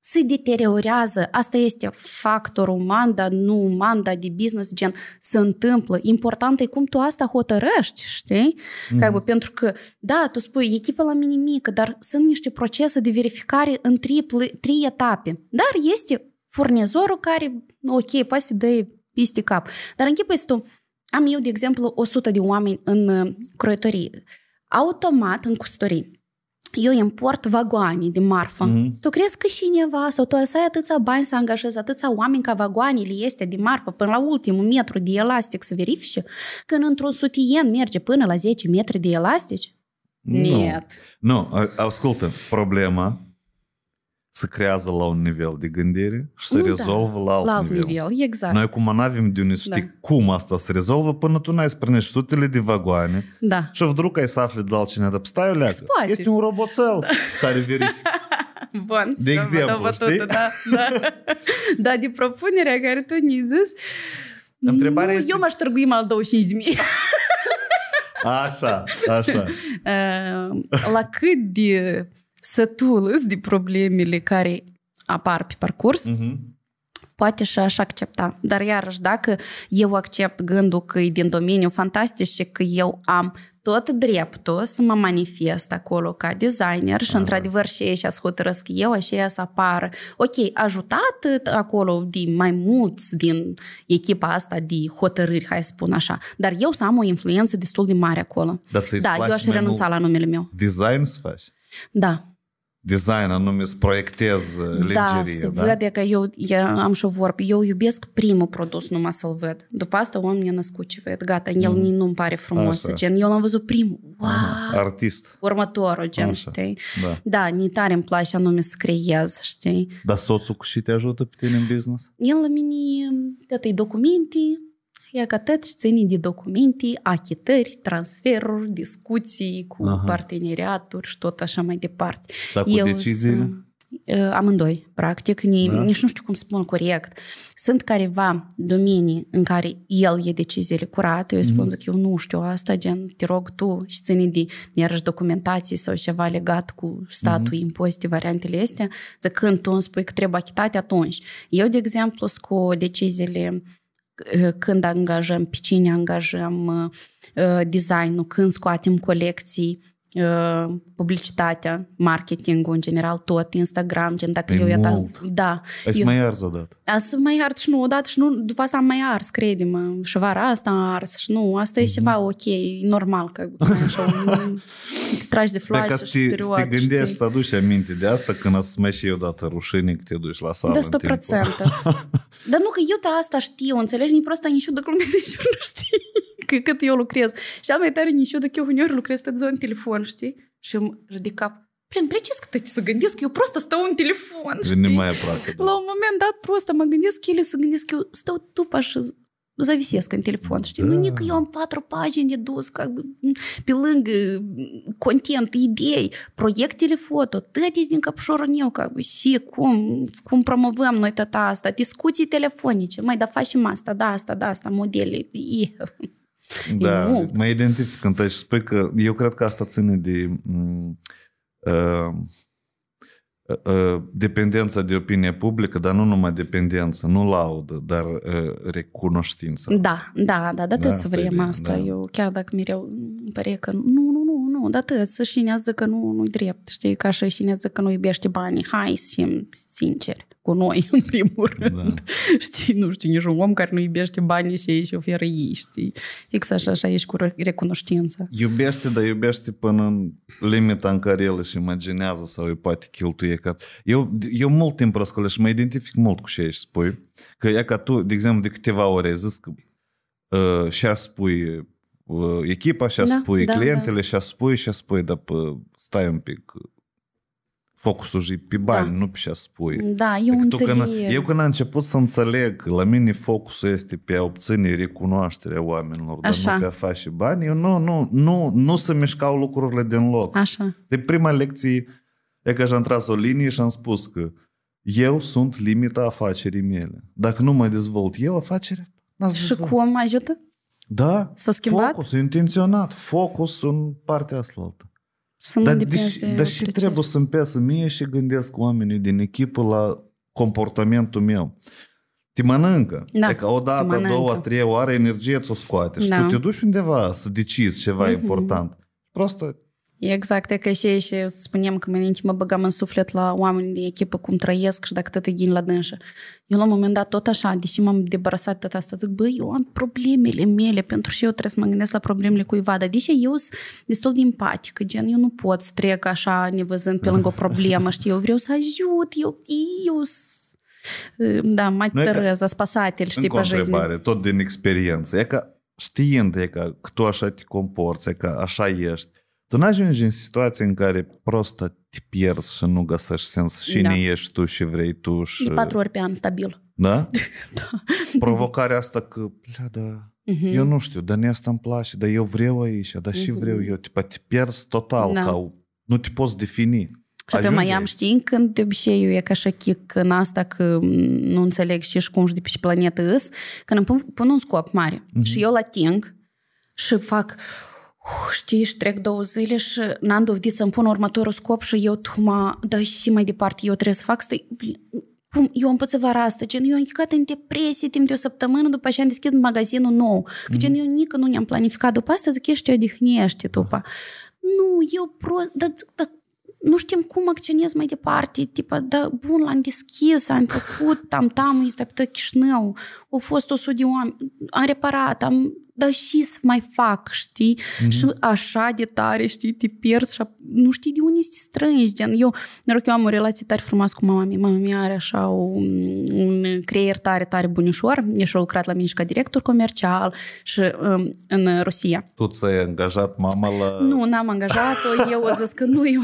se deteriorează. Asta este factor uman, dar nu uman, dar de business, gen, se întâmplă. Important e cum tu asta hotărăști, știi? Pentru că, da, tu spui, echipa la mine mică, dar sunt niște procese de verificare în trei etape. Dar este furnizorul care, ok, poate să dă peste cap. Dar închipuiți tu, am eu, de exemplu, 100 de oameni în croitorie. Automat, în custorii. Eu import vagoane de marfă. Tu crezi că cineva sau tu să ai atâția bani să angajezi atâția oameni ca vagoanele este de marfă până la ultimul metru de elastic să verifice? Când într-un sutien merge până la 10 metri de elastici? Nu, ascultă, problema se creează la un nivel de gândire și se rezolvă la alt nivel. Exact. Noi cum anavim de unii să știi cum asta se rezolvă până tu n-ai sprânești sutele de vagoane și vdruc ai să afli de altcineva, dar stai o leagă, este un roboțel care verifică. Bun, de exemplu, știi? Da, de propunerea care tu ne-ai zis, eu m-aș târgui mai al 25.000. Așa. La cât de sătul de problemele care apar pe parcurs, poate și aș accepta. Dar iarăși, dacă eu accept gândul că e din domeniul fantastic și că eu am tot dreptul să mă manifest acolo ca designer și într-adevăr și ei și-ați hotărăsc eu, și ei să apară. Ok, ajutat acolo din mai mulți din echipa asta de hotărâri, hai să spun așa, dar eu să am o influență destul de mare acolo. Da, eu aș renunța la numele meu. Design să faci? Da. Design, anume să proiectez lingerie. Da, să văd, că eu am și-o vorbă. Eu iubesc primul produs numai să-l văd. După asta omul e născut și văd. Gata, el nu-mi pare frumos. Gen, eu l-am văzut primul. Artist. Următorul, gen, știi? Da, ni tare îmi place anume să creez, știi? Dar soțul cu și te ajută pe tine în business? El la mine, atât documente, e că atât și ține de documente, achitări, transferuri, discuții cu parteneriaturi și tot așa mai departe. Dar cu deciziile? Amândoi, practic. Nici nu știu cum spun corect. Sunt careva domenii în care el e deciziile curate. Eu spun că eu nu știu asta, gen, te rog tu și ține de iarăși documentații sau ceva legat cu statul, impozite, variantele astea. Zic, când tu îmi spui că trebuie achitate, atunci. Eu, de exemplu, sunt cu deciziile când angajăm, pe cine angajăm, designul, când scoatem colecții, publicitatea, marketingul în general, tot, Instagram, gen, dacă eu da. Ai să mai arzi odată. Să mai arzi și nu odată și nu, după asta am mai ars, crede-mă, și vara asta am ars și nu, asta e ceva ok, normal, că te tragi de floare și perioadă. Dacă te gândești să aduci aminte de asta, când o să mai și odată rușine că te duci la sală în timpul. Da, 100%. Dar nu, că eu de asta știu, înțelegi, nici prosta nici eu de glumea, nici nu știi cât eu lucrez. Și am mai tare nici eu de că eu uneori lucrez tot ziua în telefon, știi? Și îmi ridic cap. Plin, precis că te să gândesc, eu prost stau în telefon, știi? La un moment dat prost mă gândesc, ele să gândesc, eu stau după și zavisesc în telefon, știi? Da. Nu, nici eu am 4 pagini de dus, pe lângă content, idei, proiectele foto, tătiți din căpșorul meu, cum promovăm noi tata asta, discuții telefonice, mai da, facem asta, da, asta, da, asta, modele, Da, mă identific când ai spui că eu cred că asta ține de dependența de opinie publică, dar nu numai dependență, nu laudă, dar recunoștință. Da, da, da, dătăți vrem asta. Eu chiar dacă mereu îmi pare că nu, dătăți, cine zice că nu-i drept, știi, ca și cine zice că nu iubește banii, hai să fim sinceri cu noi, în primul rând. Știi, nu știu, niciun om care nu iubește banii și ei și oferă ei, știi. Fix așa, așa ești cu recunoștință. Iubește, dar iubește până în limita în care el își imaginează sau îi poate cheltuie. Eu mult timp răscălă și mă identific mult cu ce ești spui. Că ea ca tu, de exemplu, de câteva ore ai zis că și-a spui echipa, și-a spui clientele, și-a spui, dar stai un pic... Focusul e pe bani, nu pe ce spui. Da, eu înțeleg. Eu când am început să înțeleg, la mine focusul este pe a obține recunoașterea oamenilor, dar nu pe a face bani, eu nu se mișcau lucrurile din loc. Așa. De prima lecție e că și-am tras o linie și am spus că eu sunt limita afacerii mele. Dacă nu mă dezvolt eu afacerea, n-ați dezvolt. Și cum ajută? Da, focusul intenționat, focusul în partea asta. Dar și trebuie să-mi pesă mie și gândesc oamenii din echipă la comportamentul meu. Te mănâncă. Adică odată, două, trei oare energie ți-o scoate și tu te duci undeva să decizi ceva important. Prostă. Exact, e că și spuneam că mă băgam în suflet la oamenii din echipă cum trăiesc și dacă tot te ghini la dânsă. Eu la un moment dat tot așa, deși m-am debarasat tot asta, zic, băi, eu am problemele mele, pentru și eu trebuie să mă gândesc la problemele cuiva, dar deși eu sunt destul de empatică, gen, eu nu pot să trec așa nevăzând pe lângă o problemă, știi, eu vreau să ajut, eu da, mai tărăză, spasatel, știi, pe жизни. Încă o întrebare, tot din experiență, e că știind, e că tu așa te comporți, e că așa ești, tu n-ajungi în situații în care prostă te pierzi și nu găsești sens și ne ești tu și vrei tu și... De 4 ori pe an stabil. Da? Da. Provocarea asta că, eu nu știu, dar asta îmi place, dar eu vreau aici, dar și vreau eu. Te pierzi total, ca nu te poți defini. Și pe mai am știi când de obicei eu e ca șachic în asta că nu înțeleg și cum și de pe și planetă îs, când îmi pun un scop mare și eu l-ating și fac... știi, și trec 2 zile și n-am dovedit să-mi pun următorul scop și eu, dar și mai departe, eu trebuie să fac, eu am pățit vara asta, gen, eu am chicat în depresie timp de o săptămână, după aceea am deschid magazinul nou, că gen, eu nici nu ne-am planificat după asta, zic, ești, odihnește după. Nu, eu nu știm cum acționez mai departe, tipa, da, bun, l-am deschis, am făcut, tam-tamul este pe Chișinău, au fost 100 de oameni, am reparat, dar și să mai fac, știi? Și așa de tare, știi, te pierzi și nu știi de unde este strângi. Gen, eu am o relație tare frumoasă cu mama mea. Mama mea are așa un creier tare, tare bunișor. E și-a lucrat la mine și ca director comercial și în Rusia. Tu ți-ai angajat mama la... Nu, n-am angajat-o. Eu zic că nu, eu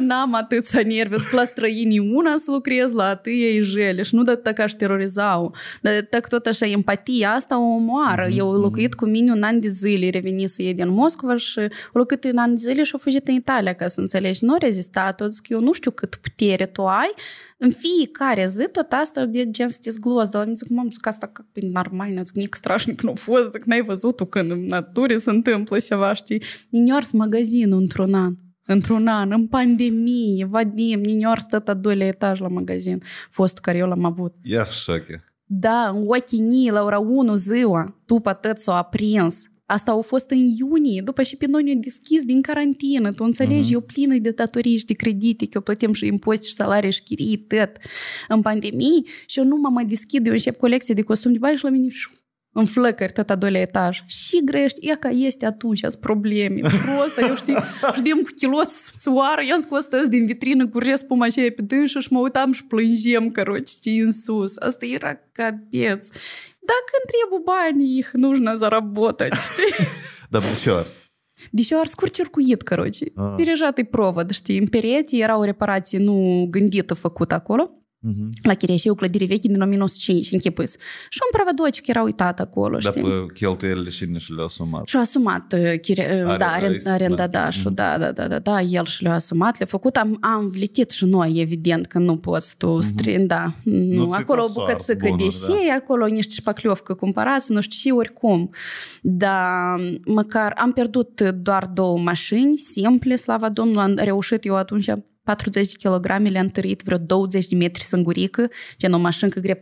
n-am atâția nervi. Zic că la străinii una să lucrez, la atâia e jele. Și nu de-atât că aș terorizau. Dar tot așa empatia asta o omoară. Eu am locuit cu mine un an de zile, revenit să iei din Moscova și am locuit un an de zile și am fugit în Italia, ca să înțelegi. Nu a rezistat, zic, eu nu știu cât putere tu ai, în fiecare zi tot asta de gen să te zglozi. Dar zic, mamă, zic, asta e normal, zic, nici strașnic nu a fost, zic, n-ai văzut-o când în natură se întâmplă ceva, știi? Niniors magazinul într-un an. Într-un an, în pandemie, Vadim, niniors tot a 2-lea etaj la magazin. Fostul care eu l-am avut. Ia șoche. Da, în ochii la ora 1 ziua, după atât s-o aprins. Asta au fost în iunie, după și pe noi ne-au deschis din carantină. Tu înțelegi, eu plină de datorii și de credite, că eu plătim și impozite și salarii și chirii, tot în pandemie. Și eu nu mă mai deschid, eu încep colecție de costum de baie și la mine în flăcări, tot a 2-lea etaj. Și grești, ea ca este atunci, azi probleme. Prostă, eu știi, știm cu chiloți soară, eu scostă din vitrină, curgesc puma aceea pe dânsă și mă uitam și plângem, căroci, știi, în sus. Asta era cabeț. Dacă îmi trebuie banii, nu нужно заработать, știi? Dar pușoară. Deci eu ar scurt-circuit, căroci. Пережатый провод, știi, în perete, era o reparație nu gândită făcută acolo. la Chireșeu, clădire veche din 1905, închipuiți. Și un prăvădoci că era uitat acolo, știi? Dar cheltuielile cine și le-a asumat? Și-a asumat, arendadașul, da, el și le-a asumat, le-a făcut, am vletit și noi, evident, că nu poți tu strâni, da, acolo o bucățică de șei, acolo niște șpacliovcă cumpărați, nu știu, și oricum. Dar măcar am pierdut doar două mașini, simple, slava Domnului, am reușit eu atunci 40 de kilograme, le-a întărit vreo 20 de metri sângurică, gen o mașincă grea 40-51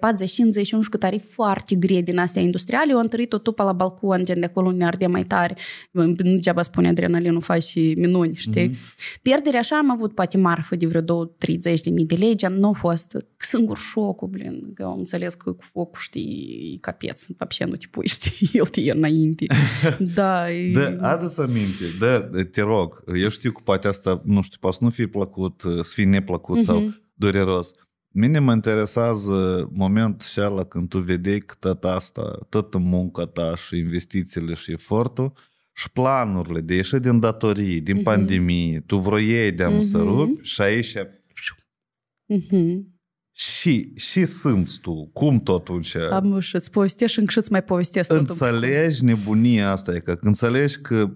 cu tari foarte grea din astea industriale, eu a întărit-o tupă la balcon, gen de acolo unde ardea mai tare. Nu geaba spune adrenalinul, faci și minuni, știi? Pierdere așa am avut poate marfă de vreo 20-30.000 de lei, gen nu a fost singur șocul, blin, că am înțeles că cu focul, știi, capeț, vapșe nu te pui, știi, el te ia înainte. Da, adă-ți aminte, da, te rog, eu știu că poate asta, nu știu, poate să nu fie plăcut, să fii neplăcut sau dureros. Mine mă interesează momentul ăla când tu vedeai că tot asta, toată munca ta și investițiile și efortul și planurile de ieși din datorii, din pandemie, tu vroiei de-am să rupi și aici și simți tu cum totuși am și îți povestești încă și îți mai povestesc totul. Înțelegi nebunia asta, e că înțelegi că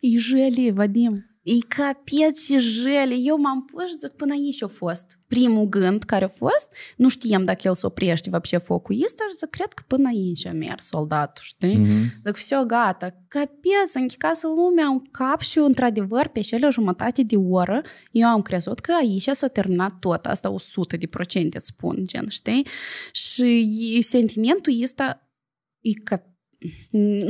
e jeli, Vadim. E capeț și jele. Eu m-am pus și zic, până aici a fost. Primul gând care a fost, nu știam dacă el se oprește, văpșe focul ăsta, și zic, cred că până aici a mers soldatul, știi? Zic, все, gata. Capeț, închicasă lumea în cap și, într-adevăr, pe cele jumătate de oră, eu am crezut că aici s-a terminat tot. Asta 100%, îți spun, gen, știi? Și sentimentul ăsta e că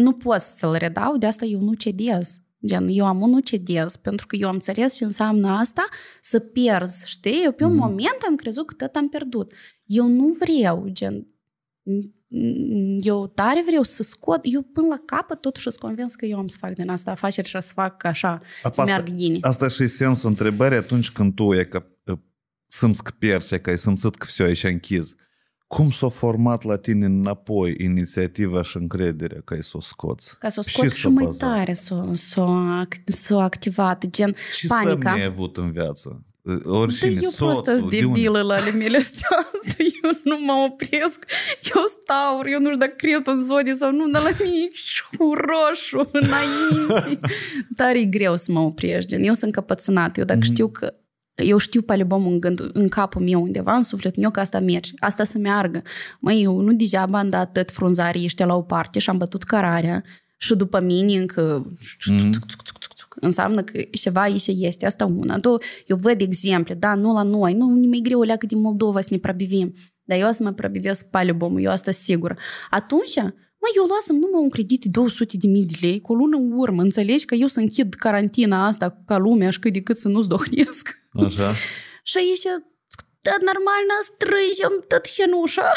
nu pot să-l redau, de asta eu nu cedez. Gen, eu am unul cedez, pentru că eu am înțeles ce înseamnă asta, să pierzi, știi? Eu pe un moment am crezut că tot am pierdut. Eu nu vreau, gen, eu tare vreau să scot, eu până la capăt totuși îți convins că eu am să fac din asta afaceri și să fac așa, să meargă gine. Asta și sensul întrebării atunci când tu e că simți că pierzi, e că ai simțit că все, ești închis. Cum s-a format la tine înapoi inițiativa și încrederea că ai s-o scoți? Ca s-o scoți și mai tare s-o activat, gen panica. Ce semne ai avut în viață? Oricine, da, eu proastă-s debilă la ale mele astea, eu nu mă opresc, eu stau, eu nu știu dacă cresc în zodie sau nu, dar la mine cu roșu înainte. Dar e greu să mă oprești, gen, eu sunt încăpățânată, eu dacă știu că eu știu pe-alibom în gând, în capul meu undeva, în sufletul meu, că asta merge, asta să meargă. Măi, eu nu deja am dat atât frunzarii ăștia la o parte și am bătut cărarea și după mine încă înseamnă că ceva aici este, asta una, două. Eu văd exemple, da, nu la noi, nu mi-e greu leacă din Moldova să ne probivim, dar eu să mă probivesc pe-alibom, eu asta sigură. Atunci, măi, eu lasă numai un credit de 200.000 de lei cu o lună în urmă, înțelegi că eu să închid carantina asta ca lumea și cât de cât să nu zdohnesc. Așa. Și aici tot normal ne strângem tot cenușa.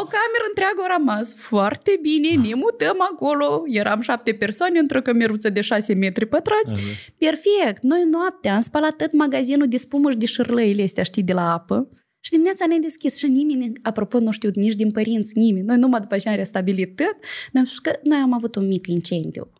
O cameră întreagă a rămas foarte bine, ne mutăm acolo. Eram 7 persoane într-o cameruță de 6 metri pătrați. Perfect. Noi noaptea am spălat tot magazinul de spumă și de șârlăile astea, știi, de la apă. Și dimineața ne-ai deschis și nimeni, apropo, nu știu, nici din părinți, nimeni. Noi numai după ce am restabilit tot, ne-am spus că noi am avut un mic incendiu.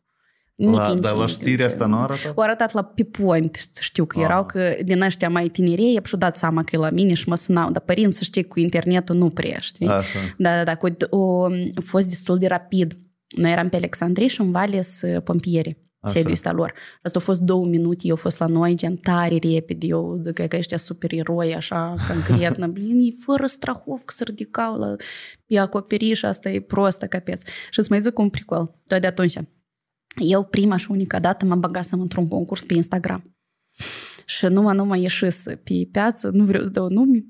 Dar la știrea asta nu a arătat? O arătat la P-Point, știu că erau, că din ăștia mai tinerei, i-a dat seama că e la mine și mă sunau, dar părinți, să știi, cu internetul nu prea, știi? Da, da, da, a fost destul de rapid. Noi eram pe Alexandrie și în Vale sunt pompieri. Sediul ăsta lor. Asta a fost 2 minute, eu a fost la noi, gen, tare repede, eu, că ăștia supereroi, așa, concret, blin, fără strahovcă, se ridicau la acoperiș, asta e prostă, capeț. Și îți mai zic un pricol, tot de atunci. Eu prima și unica dată mă bagasem într-un concurs pe Instagram. Și numai ieșis pe piață, nu vreau să dau nume,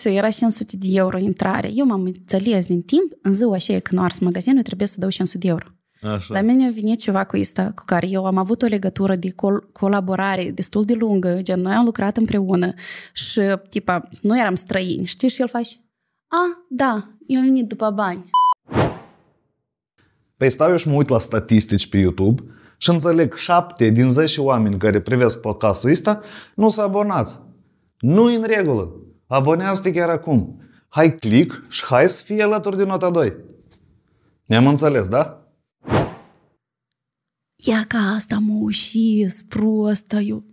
și era 500 de euro intrare. Eu m-am înțeles din timp, în ziua aceea când o ars magazinul, trebuie să dau 500 de euro. Așa. La mine a venit ceva cu asta, cu care eu am avut o legătură de colaborare destul de lungă, gen, noi am lucrat împreună și, tipa, noi eram străini, știi? Și el faci, a, da, eu am venit după bani. Păi stau eu și mă uit la statistici pe YouTube și înțeleg 7 din 10 oameni care privesc podcastul ăsta nu s-au abonați. Nu în regulă. Abonează-te chiar acum. Hai click și hai să fie alături de nota 2. Ne-am înțeles, da? Ia ca asta mă ușiesc, prostă, eu...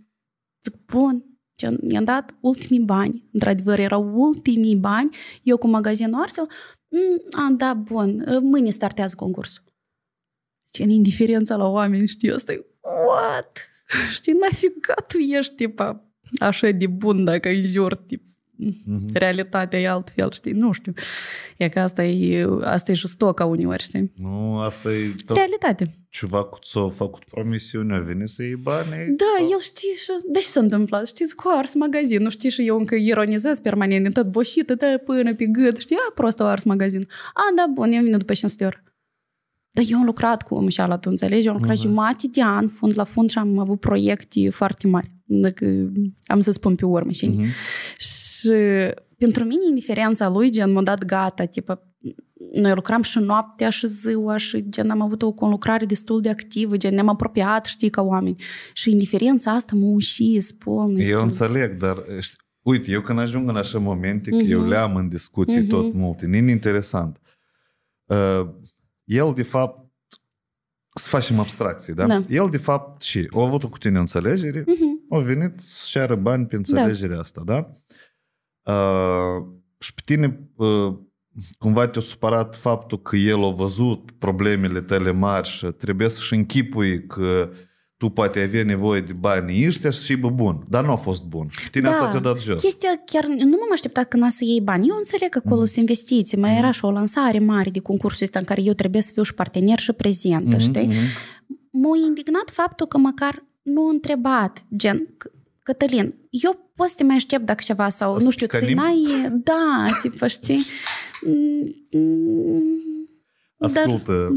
Zic, bun, i-am dat ultimii bani. Într-adevăr, erau ultimii bani. Eu cu magazinul Arcel, da, bun, mâine startează concursul. Ce indiferența la oameni, știi, ăsta e, what? Știi, nafiga tu ești, tipa, așa de bun dacă îi jur, tip. Realitatea e altfel, știi, nu știu. E că asta e justoca uneori, știi? Nu, asta e... Realitate. Ceva cu ți-a făcut promisiune, a venit să iei bani. Da, el știi și... De ce s-a întâmplat? Știți, cu ars magazin, nu știi, și eu încă ironizez permanent, tot boșită, până pe gât, știi? A, prost, a ars magazin. A, da, bun, eu vin după 500 ori. Dar eu am lucrat cu mășeala, tu înțelegi? Eu am lucrat jumate de an, fund la fund, și am avut proiecte foarte mari. Dacă am să spun pe urmă. Și pentru mine indiferența lui, gen, m-a dat gata, tipă, noi lucram și noaptea și ziua și, gen, am avut o conlucrare destul de activă, gen, ne-am apropiat, știi, ca oameni. Și indiferența asta m-a ușit, polnă. Eu înțeleg, dar, uite, eu când ajung în așa momente, că eu le am în discuții tot multe, e interesant. El, de fapt, să facem abstracții, da? Da. El, de fapt, și a avut-o cu tine înțelegere, a venit să-și ceară bani pe înțelegerea asta, da? Și pe tine cumva te-a supărat faptul că el a văzut problemele tale mari și trebuie să-și închipui că tu poate avea nevoie de banii ăștia și bă bun. Dar nu a fost bun. Și tine asta te-a dat jos. Chestia chiar... Nu m-am așteptat când a să iei bani. Eu înțeleg că acolo sunt investiții. Mai era și o lansare mare de concursul ăsta în care eu trebuie să fiu și partener și prezentă, știi? M-a indignat faptul că măcar nu a întrebat, gen... Cătălin, eu pot să te mai aștept dacă ceva sau, nu știu, ți n-ai... Da, tipă, știi? Ascultă.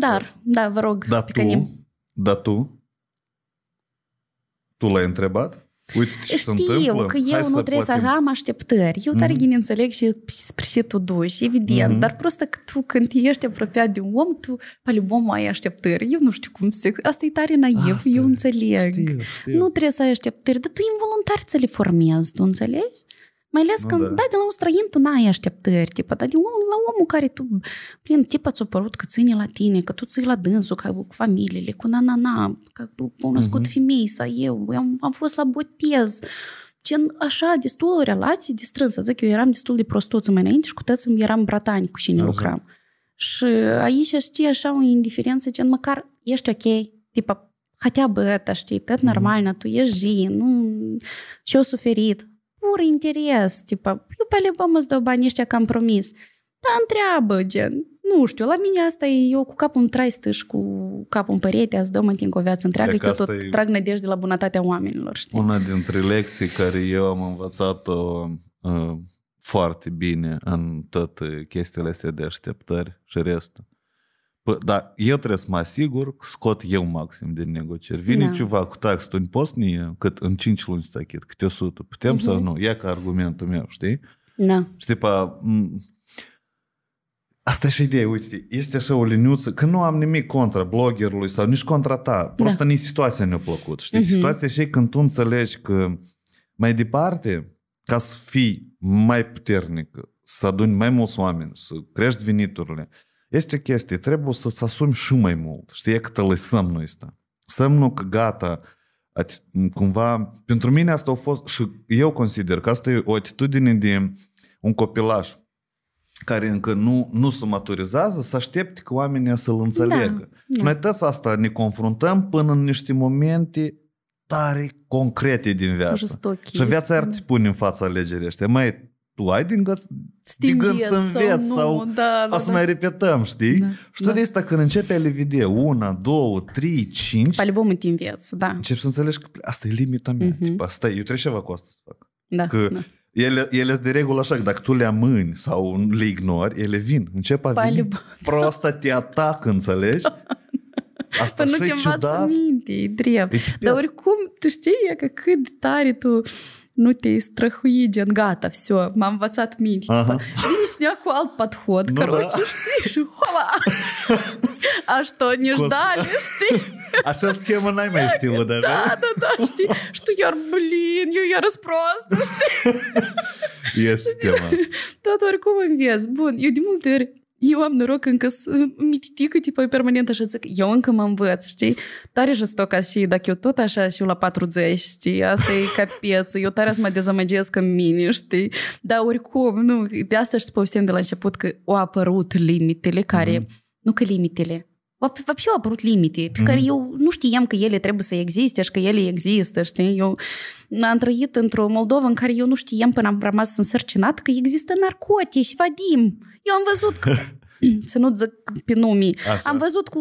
Da, vă rog, să picănim. Dar tu? Tu l-ai întrebat? Uite ce se întâmplă. Că eu nu trebuie să am așteptări. Eu tare gine înțeleg și spre ce tu duci, evident. Dar prost că tu, când ești apropiat de un om, tu, palibom, ai așteptări. Eu nu știu cum să... Asta e tare naiv, eu înțeleg. Nu trebuie să ai așteptări, dar tu involuntar ți le formezi, tu înțelegi? Mai ales că, da, de la un străin tu n-ai așteptări, tipa, dar de la omul care tu, plin, tipa, ți-a părut că ține la tine, că tu ții la dânsul, că cu familiile, cu na-na-na, că au născut femei sau eu, am fost la botez. Gen, așa, destul o relație distrânsă. Zic, eu eram destul de prostuță mai înainte și cu tăți-mi eram bratani cu cine lucram. Și aici, știi, așa o indiferență, gen, măcar ești ok, tipa, hatea bătă, știi, tot normalna, tu ești nu și-o suferit. Pur interes, tipa, eu pe alebam îți dau banii ăștia că am promis. Dar întreabă, gen, nu știu, la mine asta e, eu cu capul în traistă și cu capul în perete, îți dau măntin cu o viață întreagă, că tot trag nădejde la bunătatea oamenilor, știi? Una dintre lecții care eu am învățat-o foarte bine în toate chestiile astea de așteptări și restul. Dar eu trebuie să mă asigur că scot eu maxim din negocieri. Vine ceva cu tax, tu poți cât în 5 luni să achit, câte 100. Putem sau nu? Ia ca argumentul meu, știi? Da. Știi, pa... Asta e și ideea, uite, este așa o liniuță, că nu am nimic contra bloggerului sau nici contra ta. Prostă nici situația ne-a plăcut, știi? Situația și când tu înțelegi că mai departe, ca să fii mai puternic, să aduni mai mulți oameni, să crești veniturile, este o chestie, trebuie să-ți asumi și mai mult. Știi, că te lăsăm noi asta. Semnul că gata, cumva, pentru mine asta a fost, și eu consider că asta e o atitudine de un copilaș care încă nu se maturizează, să aștepte că oamenii să-l înțeleagă. Și noi toți asta ne confruntăm până în niște momente tare concrete din viață. Și viața ar te pune în fața alegerii ăștia. Mai tu ai din gând să înveți sau o să mai repetăm, știi? Și tot de asta când începe a le vedea 1, 2, 3, 5 palibomul te înveți, da. Începi să înțelegi că asta e limita mea. Stai, eu trebuie ceva cu asta să fac. Că ele sunt de regulă așa, că dacă tu le amâni sau le ignori, ele vin. Încep a veni prosta, te atacă, înțelegi? Asta nu te învață minte, e drept. Dar oricum, tu știi că cât de tare tu... nu te-ai străhui, gen, gata, все, m-am învățat minte. Vine cineva cu alt подход, короче, știi, și hola! A șto, ne ждали, știi? Așa schemă n-ai mai știut, dar... Da, știi? Și tu iar, blin, eu iar îs prost, știi? E schema. Tot oricum înveți. Bun, eu de multe ori eu am noroc încă mititică, tipă, permanent așa, zic, eu încă mă învăț, știi? Tare jostoc și dacă eu tot așa și eu la 40, știi? Asta e capețul, eu tare să mă dezamăgesc în mine, știi? Dar oricum, nu, de asta și povestim de la început că au apărut limitele care, nu că limitele, вообще au apărut limite, pe care eu nu știam că ele trebuie să existe și că ele există, știi? Eu am trăit într-o Moldovă în care eu nu știam până am rămas însărcinat că există narcotici și Vadim. Eu am văzut, că, să nu zic pe numii, am văzut cu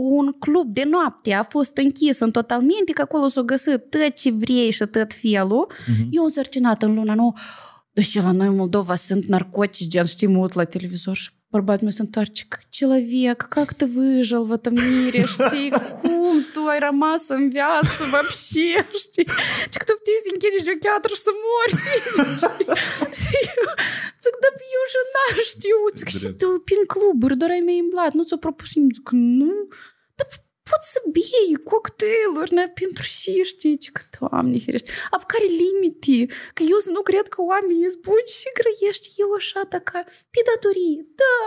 un club de noapte, a fost închis în totalmente, că acolo s-o găsit tot ce vrei și tot felul. Eu însărcinat în luna nouă, dar și la noi în Moldova sunt narcotici, gen, știi, mă uit la televizor și bărbat meu se întoarce, человек, как ты выжил в этом мире, știi, cum tu ai rămas în viață, вообще, știi, și că tu puteai să închidești o chiatră și să mori, și eu zic, da, eu și n-am știut, zic, și tu prin cluburi, doar ai mei îmblat, nu ți-o propus, zic, nu, dar poți să bei cocktailuri, pentru și, știi, că, Doamne ferește, pe care limite, că eu nu cred că oamenii sunt buni și grăiești, eu așa, dacă, pe datorii, da,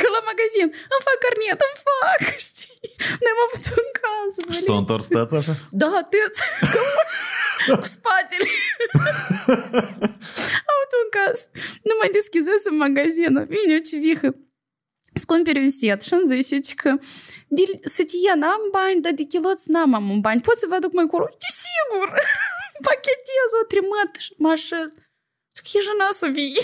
că la magazin, îmi fac carnet, îmi fac, știi, n-am avut un caz. Și s-a întors tăți așa? Da, tăți, cu spatele. Am avut un caz, nu mai deschizesem magazinul, vine o civihă. Îți cumperi un set și îmi zici că de sutie n-am bani, dar de chiloți n-am un bani. Poți să vă aduc mai curând? Desigur! Pachetez, o trimit și mă așez. Zic, e jena să vii.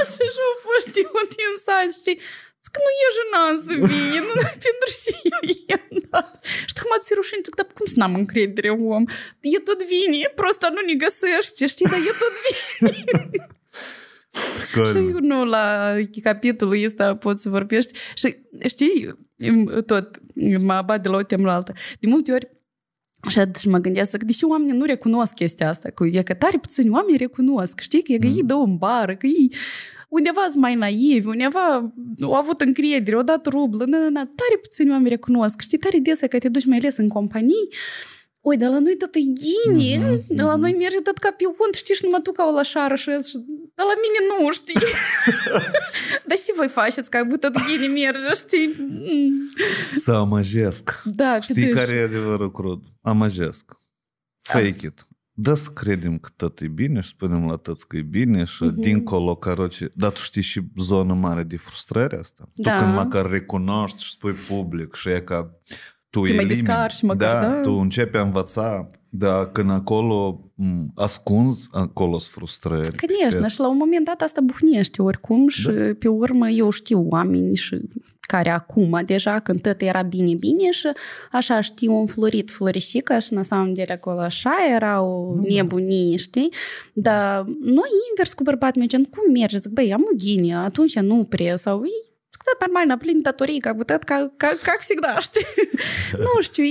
Asta și-au fost un insult, știi? Zic, nu e jena să vii, pentru și eu e dat. Și tu cum ați rușine, zic, dar cum să n-am încredere om? E tot vine, prosta nu ne găsește, știi? Dar e tot vine. Și nu, la capitolul ăsta poți să vorbești. Și știi, tot mă abat de la o temă la alta. De multe ori, așa, și mă gândesc că deși oamenii nu recunosc chestia asta, că e că tare puțini oameni recunosc, știi, că ei dă în bară, că ei undeva sunt mai naivi, undeva au avut încredere, au dat rublă, tare puțini oameni recunosc, știi, tare desă că te duci mai ales în companii. Oi, dar la noi tot e genie, la noi merge tot ca pe unt, știi, și numai tu ca o lașară și dar la mine nu, știi? Dar și voi faceți, ca tot genie merge, știi? Să amăjesc. Da, știi care e adevărul crud? Amăjesc. Fake it. Da, să credem că tot e bine și spunem la toți că e bine și dincolo, caroci, dar tu știi și zona mare de frustrare asta? Tu când măcar recunoști și spui public și e ca... Tu te mai descarci, măcar, da? Tu începi a învăța, dar când acolo ascunzi, acolo sunt frustrări. Конечно, și la un moment dat asta buhnește oricum și pe urmă eu știu oameni și care acum, deja când tot era bine-bine și așa știu un florit florisică și în samul de acolo așa era o nebunie, știi? Dar noi invers cu bărbat mergem, cum merge? Zic, băi, am o ghinie, atunci nu prea, sau ei tot нормально, plin datorii, ca tot, ca всегда, știi? Nu știu,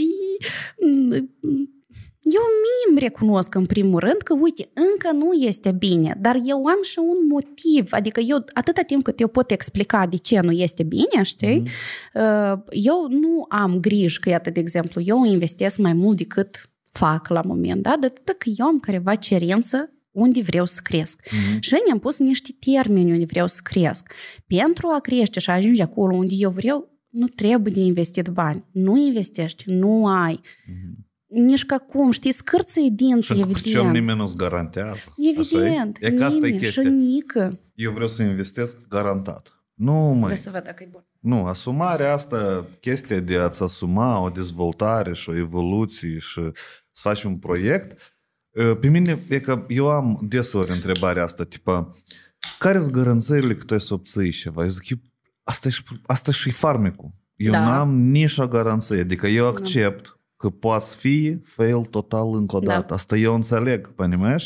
eu mi-mi recunosc în primul rând că, uite, încă nu este bine, dar eu am și un motiv, adică eu, atâta timp cât eu pot explica de ce nu este bine, știi, eu nu am griji că, iată, de exemplu, eu investesc mai mult decât fac la moment, da? De atât că eu am careva cerință unde vreau să cresc. Și ne-am pus niște termeni unde vreau să cresc. Pentru a crește și a ajunge acolo unde eu vreau, nu trebuie de investit bani. Nu investești, nu ai. Nici ca cum, știi, scârță-i dinții, evident. Și cu ce nimeni nu-ți garantează. Evident, nimeni și nică. Eu vreau să investesc garantat. Nu, măi. Să văd dacă e bun. Nu, asumarea asta, chestia de a-ți asuma o dezvoltare și o evoluție și să faci un proiect... Pe mine, e că eu am desori întrebarea asta, tipa, care-s garanțările că tu ai să obții ceva? Eu zic, asta și farmecul. Eu n-am nicio garanție, adică eu accept că poate fi fail total încă o dată. Asta eu înțeleg, понимаешь?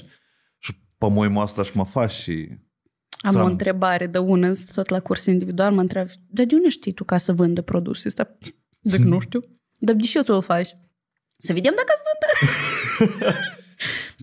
Și pe moimul asta și mă faci și... Am o întrebare, de una, tot la curs individual, mă întreb, dar de unde știi tu ca să vândă produsul ăsta? Zic, nu știu. Dar de ce tu îl faci? Să vedem dacă îți vândă.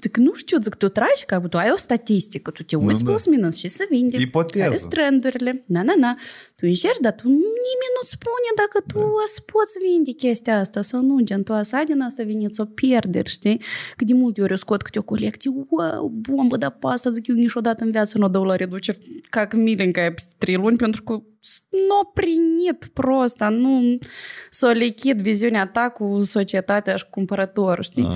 Zic, nu știu, zic, tu tragi, ca tu ai o statistică, tu te uiți plus minus și se vinde. Ipoteză. Care sunt trendurile. Na. Tu încerci, dar tu nimeni nu-ți spune dacă tu îți poți vinde chestia asta sau nu. Gen, tu așa din asta veniți o pierderi, știi? Că de multe ori eu scot câte o colecție, wow, bombă, da pasta, zic, eu niciodată în viață nu o dau la reduceri, ca că Milenca e peste 3 luni, pentru că n-o prinit prost, nu s-o lichid viziunea ta cu societatea și cumpărător, știi?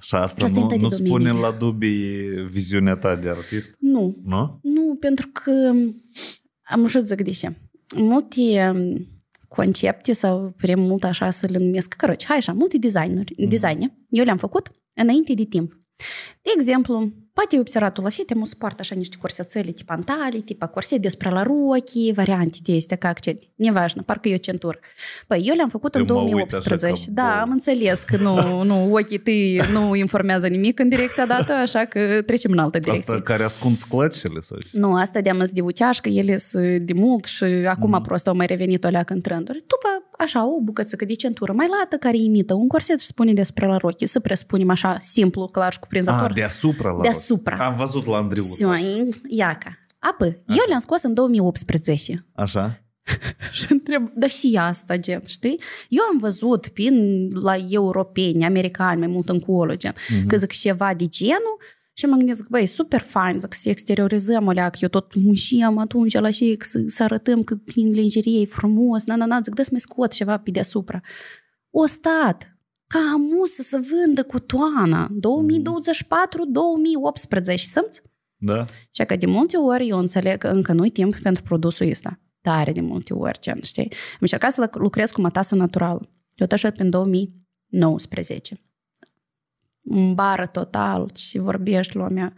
Și asta nu spune la dubii viziunea ta de artist? Nu. Nu? Nu, pentru că am ușor zic de ce. Multe concepte sau prea mult așa să le numesc, căroci, hai așa, multe design-uri. Eu le-am făcut înainte de timp. De exemplu, poate ai observat tu la fete, mă sport așa niște corsețele, tipa antale, tipa corset despre la rochii, variante de astea, ca accent. Nevajnă, parcă eu centură. Păi, eu le-am făcut în 2018. Da, am înțeles că nu ochii tăi nu informează nimic în direcția dată, așa că trecem în altă direcție. Asta care ascunzi clăcile? Nu, asta de-am zis de uceașcă, ele sunt de mult și acum prost au mai revenit o leacă în trenduri. După, așa, o bucățică de centură mai lată care imită un corset și spune despre la rochii, să presupunem așa, simplu, clar și cuprinzător. Deasupra la rochii. Supra. Am văzut la Andriuță. Iaca. Apă. Eu le-am scos în 2018. Așa. Și întreb, dar și asta, gen, știi? Eu am văzut prin la europeni, americani, mai mult încolo, gen, că zic ceva de genul și mă gândesc, băi, super fain, zic, să exteriorizăm o leacă, eu tot mușiam atunci la șeic, să arătăm că prin lingerie e frumos, zic, dă să mai scot ceva pe deasupra. O stat. Ca amusă să vândă cu toana 2024-2018, simți? Da. Și că de multe ori eu înțeleg că încă nu-i timp pentru produsul ăsta. Tare de multe ori, gen, știi? Am încercat să lucrez cu matasă naturală. Eu tășat prin 2019. În bară total și vorbești lumea.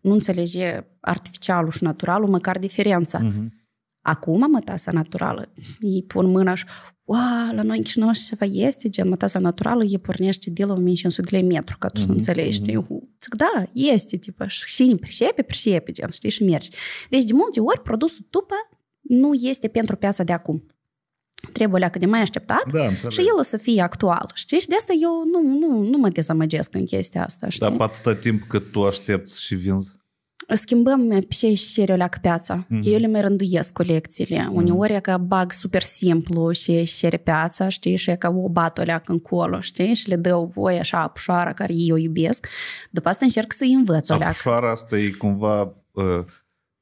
Nu înțelege artificialul și naturalul, măcar diferența. Acum mătasa naturală, îi pun mâna și, wow, la noi în Chișinău și ceva este, gen, mătasa naturală îi pornește de la 1500 de lei metru, ca tu să înțelegi, zic, da, este, tipa, și pricepe, gen, știi, și mergi. Deci, de multe ori, produsul după nu este pentru piața de acum. Trebuie o leacă de mai așteptat și el o să fie actual, știi? Și de asta eu nu mă dezamăgesc în chestia asta, știi? Dar pe atâta timp cât tu aștepți și vinzi. Schimbăm și o leacă piața. Eu le mai rânduiesc colecțiile. Uneori e că bag super simplu și șere piața, știi? Și e că o bat o leacă încolo, știi? Și le dă o voie așa, apușoara, care eu iubesc. După asta încerc să-i învăț o leacă. Apușoara asta e cumva...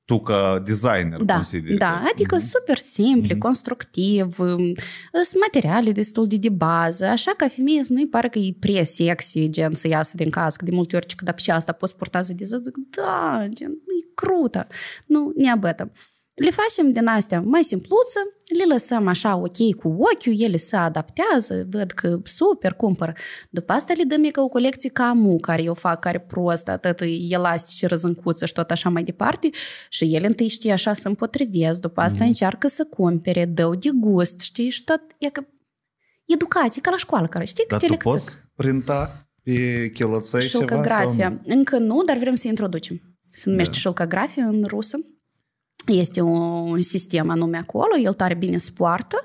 tu ca designer consideri. Da, adică super simplu, constructiv, sunt materiale destul de bază, așa că femeie nu-i pare că e prea sexy, gen, să iasă din cască, de multe ori, că da, și asta poți purta să deză, zic, da, gen, e crută, nu, ne abătăm. Le facem din astea mai simpluță, le lăsăm așa ok cu ochiul, ele se adaptează, văd că super, cumpăr. După asta le dăm o colecție camu, care eu fac, care prost, atât elastice, răzâncuță și tot așa mai departe. Și ele întâi, știi, așa se împotrivesc, după asta încearcă să cumpere, dă-o de gust, știi, și tot, e că educație, ca la școală, care știi că te lecțic. Dar tu poți printa pe chiloței ceva? Șilcografia. Încă nu, dar vrem să introducem. Se numește șilcografia în rusă. Este un sistem anume acolo, el tare bine se poartă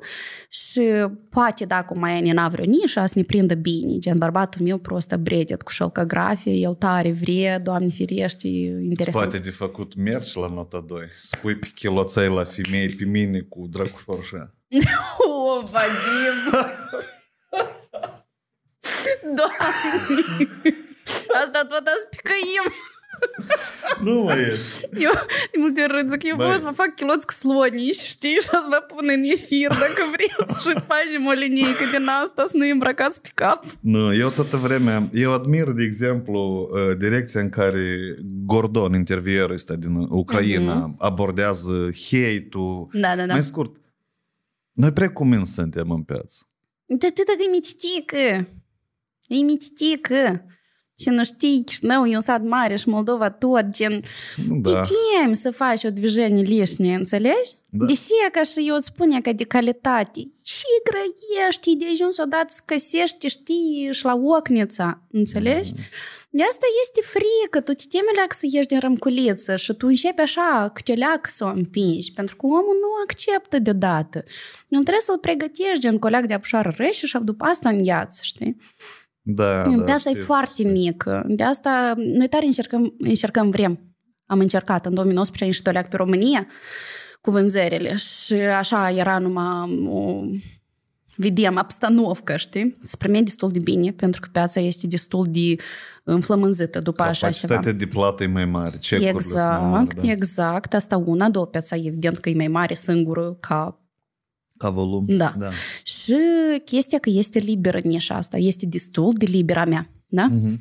și poate dacă mai e n-a vreo nișă, să ne prindă bine. Gen, bărbatul meu prostă bredet cu șilcografie, el tare vrea, Doamne firește, interesant. Poate de făcut mergi la nota 2, spui pe chiloței la femei pe mine cu drăgușorșa. O, Vadim! Doamne! Asta tot azi picăim! Nu mai e. Eu de multe ori râd, zic, eu vreau să mă fac chiloți cu slonici, știi? Și să vă pun în efir dacă vreți și facem o linieică din asta, să nu-i îmbrăcați pe cap. Nu, eu toată vremea, eu admir, de exemplu, direcția în care Gordon, intervierul ăsta din Ucraina, abordează hate-ul. Da. Mai scurt, noi prea cuminți suntem în piață. Dar tu dacă e mititică. Și nu știi, Chișinău e un sat mare și Moldova tot, gen, te temi să faci o движение лишнее, înțelegi? Deși e ca și eu îți spune că de calitate, și grăiești, e de ajuns odată să căsești, știi, și la ocnița, înțelegi? De asta este frică, tu te temi leac să ieși din rămculiță și tu începi așa câte o leacă să o împingi, pentru că omul nu acceptă deodată. El trebuie să-l pregătești, gen, cu o leacă de apușoară reșe și după asta în iață, știi? Da, piața e foarte mică. De asta noi tare încercăm vrem. Am încercat în 2019 a ieșit o leac pe România cu vânzările și așa era numai o... Vedem обстановка, știi? Se prime destul de bine, pentru că piața este destul de înflămânzită după așa ceva. Capacitatea de plată e mai mare, cecurile sunt mai mari, da? Exact. Asta una, două, piața evident că e mai mare singură ca volum. Da. Da. Și chestia că este liberă nișa asta, este destul de liberă a mea, da? Mm-hmm.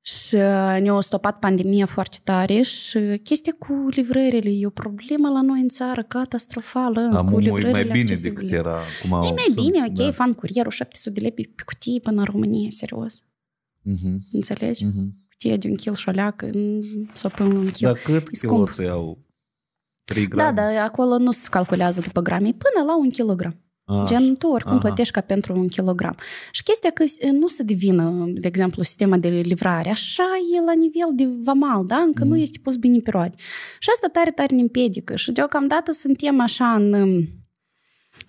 Și ne-a stopat pandemia foarte tare și chestia cu livrările e o problemă la noi în țară, catastrofală. Acum e mai bine decât era cum au. E mai bine, ok, da. Fan curierul, 700 de lei pe cutie până în România, serios. Uh-huh. Înțelegi? Uh-huh. Cutie de un kil și o leacă sau până un kil. Dar cât kiloții au? 3 grame? Da, dar acolo nu se calculează după grame, până la un kilogram. Gen, tu oricum plătești ca pentru un kilogram. Și chestia că nu se devină, de exemplu, sistema de livrare. Așa e la nivel de vamal, da? Încă nu este pus bine pe roate. Și asta tare, tare ne împiedică. Și deocamdată suntem așa în...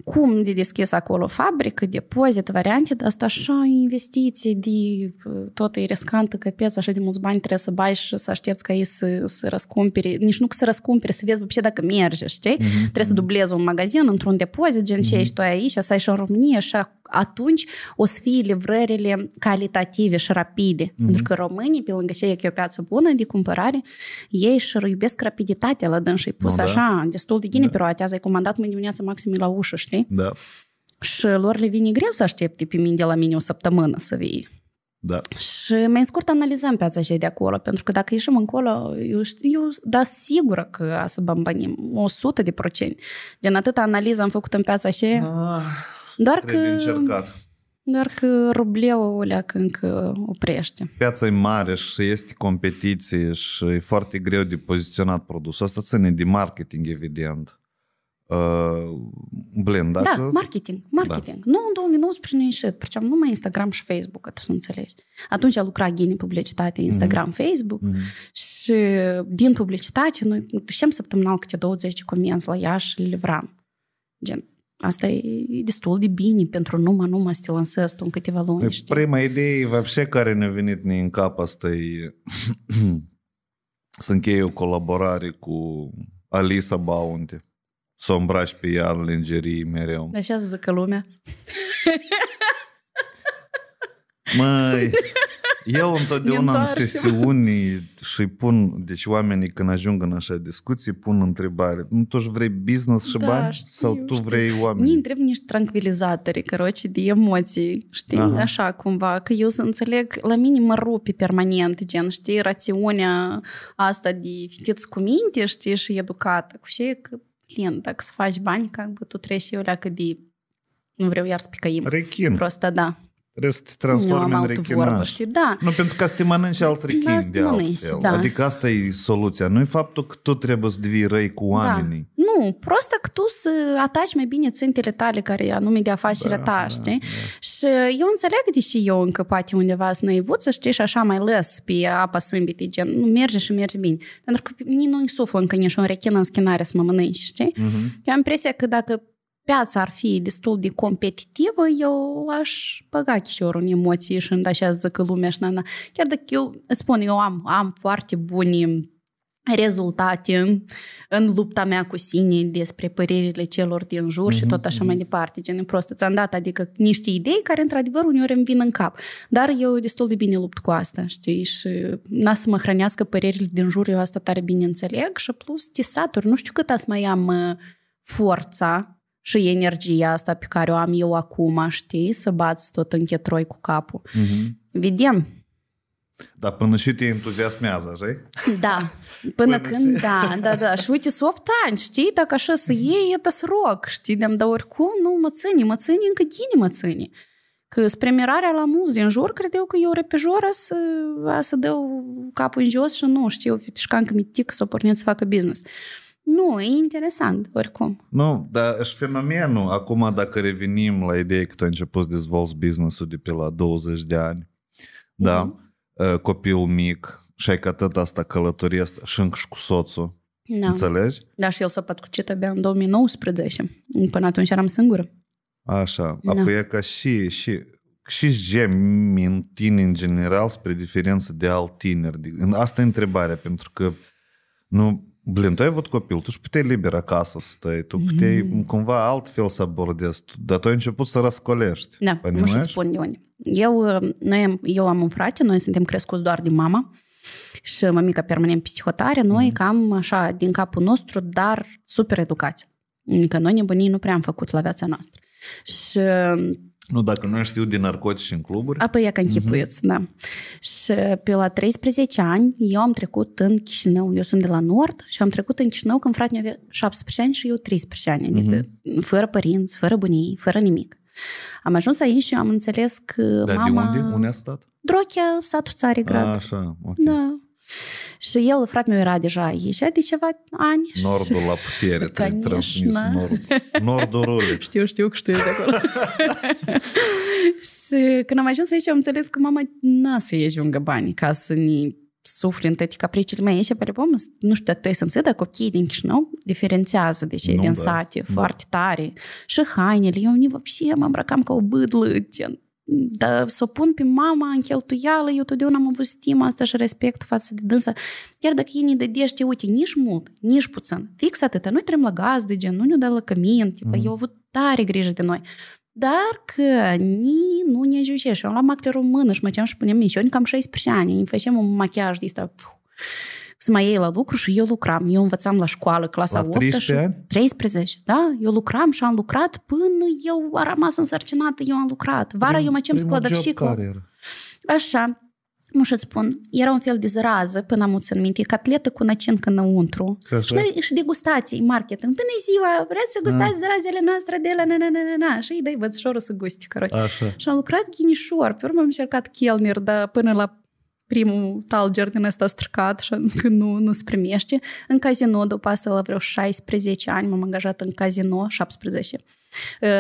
Cum de deschis acolo fabrică, depozit, variante, dar asta așa investiții de... Tot e riscantă, că piața așa de mulți bani trebuie să bai și să aștepți ca ei să răscumpere. Nici nu că să răscumpere, să vezi văpșe dacă merge, știi? Mm-hmm. Trebuie să dublezi un magazin într-un depozit, gen ce ești tu aici, să ai și în România și atunci o să fie livrările calitative și rapide. Pentru că românii, pe lângă ce e o piață bună de cumpărare, ei își iubesc rapiditatea la dânsă, pus așa, destul de gine pe roate. Azi ai comandat mâine dimineața maxim la ușă, știi? Da. Și lor le vine greu să aștepte pe mine de la mine o săptămână să vii. Da. Și mai în scurt analizăm piața aceea de acolo, pentru că dacă ieșim încolo, eu da sigură că să bambanim 100%. Din atâta analiză am făcut în piața aceea. Doar că rubleul ăla încă oprește. Piața e mare și este competiție și e foarte greu de poziționat produsul. Asta ține de marketing, evident. Da, marketing. Da. Nu în 2019 nu a ieșit, perceam numai Instagram și Facebook, că tu să înțelegi. Atunci a lucrat ghine publicitate, Instagram, Facebook și din publicitate noi ducem săptămânal câte 20 de comenzi la ea și le livram. Gen, asta e destul de bine pentru numai să te lansezi tu în câteva luni. Prima idee, văbșe, care ne-a venit în cap, asta e să încheie o colaborare cu Alisa Bounty. Să o îmbraci pe ea în lingerie mereu. De așa să zică lumea. Măi, eu întotdeauna în sesiuni și pun, deci oamenii când ajung în așa discuții pun întrebare. Nu tu își vrei business și bani? Sau tu vrei oameni? Mie trebuie niște tranquilizatori, căroci, de emoții, știi? Așa cumva, că eu să înțeleg, la mine mă rupi permanent, gen, știi, rațiunea asta de fitiți cu minte, știi, și educată, cu ce că Лен, dacă să faci bani, tu trebuie și eu leacă de... Nu vreau iar să picăim. Rechin. Prostă, da. Trebuie să te transformi în rechinaș. Da. Nu, pentru că să te mănânci alți rechini de altfel. Da. Adică asta e soluția. Nu e faptul că tu trebuie să devii răi cu oamenii. Da. Nu, prostă că tu să ataci mai bine țintele tale care anume de afacerea ta, știi? Și eu înțeleg deși eu încă poate undeva sunt naivuță, știi, și așa mai lăs pe apa sâmbetei, gen, nu merge și merge bine. Pentru că nu insuflă încă nici un rechin în schinare să mă mănânci, știi? Eu am impresia că dacă piața ar fi destul de competitivă, eu aș băga chișorul în emoții și îmi așa zică lumea și na. Chiar dacă eu, îți spun, eu am foarte bune rezultate în lupta mea cu sine despre părerile celor din jur și tot așa mai departe. Gen, prost, ți-am dat, adică niște idei care, într-adevăr, uneori îmi vin în cap. Dar eu destul de bine lupt cu asta, știi? Și n-a să mă hrănească părerile din jur, eu asta tare bine înțeleg și plus te saturi. Nu știu cât azi mai am forța și energia asta pe care o am eu acum, știi? Să bați tot închetroi cu capul. Vedem. Dar până și te entuziasmează, știi? Da. Până când, da. Și uite, 8 ani, știi? Dacă așa să iei, e să rog, știi? Dar oricum, nu, mă ține, încă gine mă ține. Că spremirarea la mulți din jur, credeau că eu repejoră să dau capul în jos și nu, știu, fișcan că mi tică să o pornit să facă business. Nu, e interesant, oricum. Nu, dar și fenomenul, acum dacă revenim la ideea că tu ai început să dezvolți business-ul de pe la 20 de ani, da? Copil mic, și ai că atât asta călătorie asta și încă și cu soțul, înțelegi? Da, și el s-a patcucit abia în 2019, până atunci eram singură. Așa, apoi e ca și și gemi în tine în general spre diferență de alt tiner? Asta e întrebarea, pentru că nu, blin, tu ai avut copil, tu își puteai liber acasă să stai, tu puteai cumva altfel să abordezi, dar tu ai început să răscolești. Da, nu știu să spun de unde. Eu am un frate, noi suntem crescuți doar de mama și mămica permanent psihotare, noi cam așa din capul nostru, dar super educați. Că noi nebunii nu prea am făcut la viața noastră. Și... Nu, dacă nu știu din narcotici în cluburi. Apoi e ca închipuiți, da. Și pe la 13 ani eu am trecut în Chișinău. Eu sunt de la Nord și am trecut în Chișinău când fratele meu avea 17 ani și eu 13 ani. Adică fără părinți, fără bunii, fără nimic. Am ajuns aici și am înțeles că da, mama... Dar de unde? Unde a stat? Drochea, satul Țarigrad. Așa, ok. Da. Și el, fratele meu, era deja aici de ceva ani. Nordul la putere, te-ai transmis Nordul. Nordul rolic. Știu că știu de acolo. Și când am ajuns aici, am înțeles că mama n-a să ieși lângă bani ca să ne sufli în toate capriciile mele. Ieși pe album, nu știu, tu ai să-mi zic, dar copiii din Chișinău diferențează de cei din sate, foarte tare. Și hainele, eu mă îmbrăcam ca o bâdlă, dar să o pun pe mama în cheltuială, eu totdeauna am avut stima asta și respectul față de dânsă. Chiar dacă ei ne dădește, uite, nici mult, nici puțin, fix atâta. Noi trăim la gazdă, gen, nu ne-o dă la cămin, eu au avut tare grijă de noi. Dar că nu ne ajuce. Și eu am luat macle română și măceam și punem minciuni, cam 16 ani, îmi făceam un machiaj de ăsta, să mai iei la lucru și eu lucram. Eu învățam la școală, clasa 8-a și... 13, da? Eu lucram și am lucrat până eu am rămas însărcinată, eu am lucrat. Vara eu măceam sclădărșicul. Așa. Nu știu-ți spun, era un fel de zrază, până am ținut minte, catletă cu nacincă înăuntru. Și degustații, marketing. Până ziua, vreți să gustați zrazele noastre de la na-na-na-na-na. Și îi dai bățișorul să gusti, și am lucrat ghinișor. Pe urmă am încercat chelner, dar până la primul talger din ăsta stricat și că nu se primește. În casino, după asta, la vreo 16 ani, m-am angajat în casino, 17.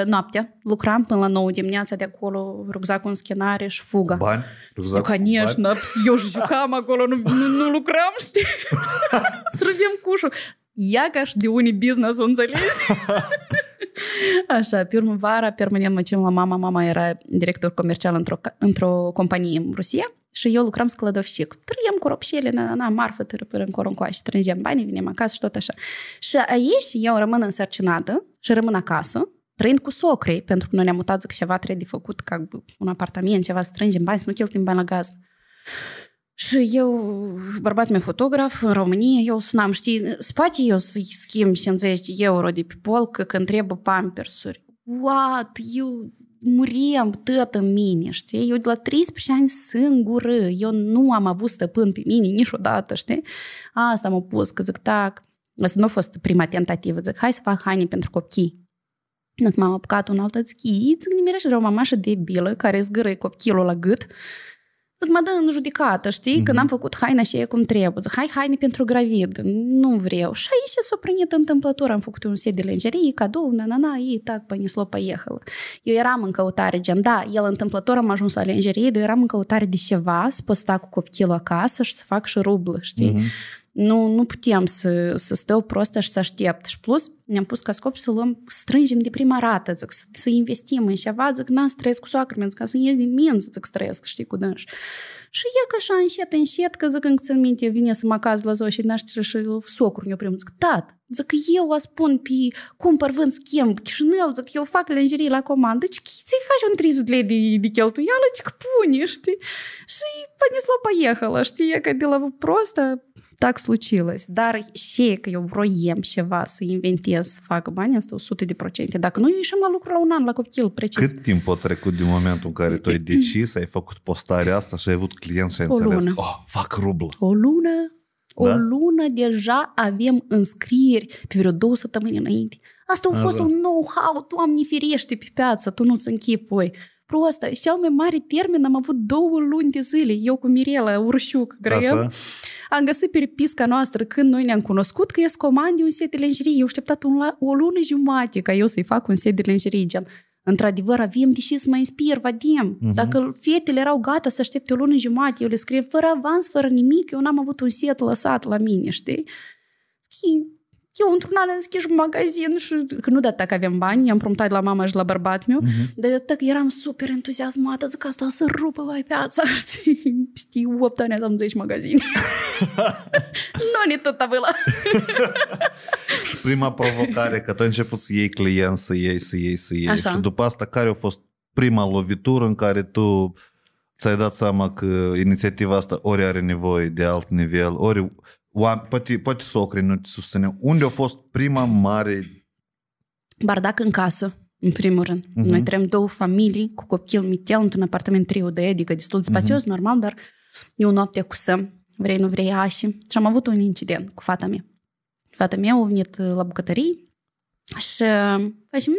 Noaptea, lucram până la 9 dimineața de acolo, ruczacul în schenare și fuga. Bani? Ruczacul cu bani? Eu jucam acolo, nu lucram, știi? Strângem cușul. Ia ca și de unii business-ul, înțelegi? Așa, pe urmă, vara, permanent măcem la mama. Mama era director comercial într-o companie în Rusia. Și eu lucram sclădovșic. Trăiam cu ropșele, marfă, târâpâră în coroncoașe, strângem banii, venim acasă și tot așa. Și aici eu rămân însărcinată și rămân acasă, trăind cu socrii, pentru că noi ne-am mutat, zic, ceva trebuie de făcut, ca un apartament, ceva, strângem bani, să nu cheltuim bani la gaz. Și eu, bărbatul meu fotograf, în România, eu sunam, știi, spate eu să-i schimb 50 euro de pe polcă când trebuie pampersuri. What? Eu... Muriam tătă mine, știi? Eu de la 13 ani singură, eu nu am avut stăpân pe mine niciodată, știi? Asta m-a pus, că zic, tac, asta nu a fost prima tentativă, zic, hai să fac haine pentru copii. Când m-am apucat un altă zic, ne mirește vreo mamașă debilă care zgâră copilul la gât, zic, mă dă în judecată, știi? Că n-am făcut haina și cum trebuie. Zic, hai haine pentru gravid, nu vreau. Și aici s-a prinit întâmplător. Am făcut un set de lingerie, cadou, ei, tac, panislo, paiehelă. Eu eram în căutare, gen, da, el întâmplător am ajuns la lingerie, dar eu eram în căutare de ceva, să pot sta cu copilul acasă și să fac și rublă, știi? Nu puteam să stau prostă și să aștept. Și plus, ne-am pus ca scop să luăm, strângem de prima rată, zic, să investim în ceva, zic, n-am să trăiesc cu soacră, ca să ies din minț, zic, să trăiesc, știi, cu dânși. Și e că așa, încet, că zic, încă țin minte, vine să mă acasă la zoa și naștere și socru mi-o primă, zic, tat, zic, eu a spun pe cumpăr, vând, schimb, Chișinău, zic, eu fac lenjerii la comandă, zic, ți-i faci un 300 lei de cheltuială, zic, pune, știi? Și panislo, paiehelă, știi, că de la prostă. Так случилось. Dar și că eu vroiam ceva să inventez, să fac bani, asta 100%. Dacă nu, eu ieșim la lucru la un an, la copil, precis. Cât timp a trecut din momentul în care tu ai decis, ai făcut postarea asta și ai avut clienți și ai înțeles, oh, fac rublă. O lună. Da? O lună deja avem înscrieri pe vreo 2 săptămâni înainte. Asta a fost un know-how, Doamne ferește, pe piață, tu nu-ți închipui. Prostă, cel mai mare termen am avut 2 luni de zile. Eu cu Mirela Urșuc, grăiem, am găsit perpisca noastră când noi ne-am cunoscut că ies comandă un set de lingerie. Eu așteptat o lună jumate ca eu să-i fac un set de lingerie. Gen, într-adevăr, avem de ce să mă inspir, Vadim. Dacă fetele erau gata să aștepte o lună jumate, eu le scriu fără avans, fără nimic, eu n-am avut un set lăsat la mine, știi? Eu într-un an am deschis magazin și că nu de atât că aveam bani, i-am promptat la mama și la bărbat meu, de atât că eram super entuziasmată, zic că asta o să rupă vai piața, știi, 8 ani am 10 magazini. Nu ne tot avea. Prima provocare, că tu ai început să iei clienți, să iei. Așa. Și după asta, care a fost prima lovitură în care tu ți-ai dat seama că inițiativa asta ori are nevoie de alt nivel, ori poate socrii nu te susține. Unde a fost prima mare... Bardac în casă, în primul rând. Noi trăim două familii cu copil mitel într-un apartament trio de adică destul de spațios, normal, dar eu noaptea cusăm, vrei nu vrei ași. Și am avut un incident cu fata mea. Fata mea a venit la bucătărie și face...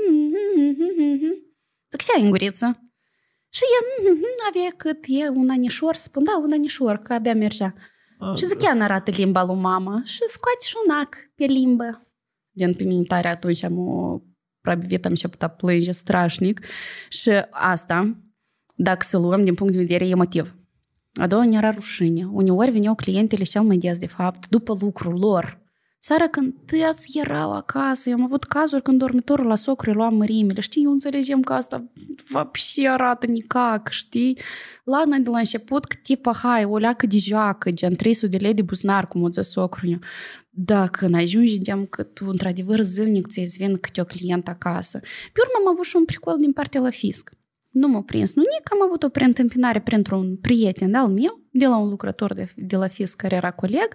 Dăc și-ai în guriță. Și el avea cât e un anișor, spun, da, un anișor, că abia mergea. Și zic, ea arată limba lui mama și scoate și un ac pe limbă. Gen, pe mine tare atunci probabil vieta am început a plânge strașnic. Și asta, dacă să luăm din punct de vedere emotiv. A doua era rușine. Uneori veneau clientele cel mai des, de fapt, după lucrul lor. Seara când tăți erau acasă, eu am avut cazuri când dormitorul la socru lua mărimile, știi, eu înțelegem că asta văpșie arată nicac, știi? La noi de la început, că tipa, hai, o leacă de joacă, gen 300 de lei de buznar, cum o ză socruniu. Da, când ajungi, deam că tu, într-adevăr, zilnic ți-ai vin câte o client acasă. Pe urmă am avut și un pricol din partea la fisc. Nu m-a prins, nu nici, am avut o preîntâmpinare printr-un prieten al meu, de la un lucrător de la fisc care era coleg,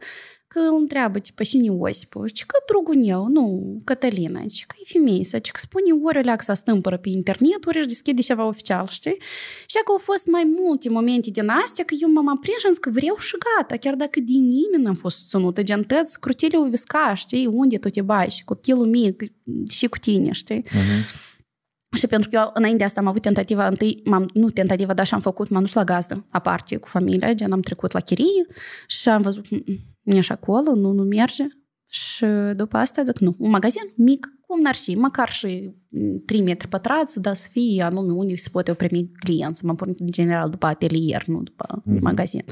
că îl întreabă, tipă, și Osipov, ci că drugul eu, nu, Cătălina, ci că e femeie, ci că spune ori Alexa stâmpără pe internet, ori își deschide ceva oficial, știi? Și că au fost mai multe momente din astea, că eu m-am aprins și am zis că vreau și gata, chiar dacă din nimeni am fost ținută, gen tăți, crutele o visca, știi, unde tot te bași, copilul mic și cu tine, știi? Și pentru că eu înainte asta am avut tentativa, dar și-am făcut, m-am dus la gazdă, aparte, cu familia, gen am trecut la chirie și am văzut... Ești acolo, nu merge. Și după asta zic, nu, un magazin mic, cum n-ar fi, măcar și 3 metri pătrați, dar să fie anume unde se poate primi clienți. M-am pornit în general după atelier, nu după magazin.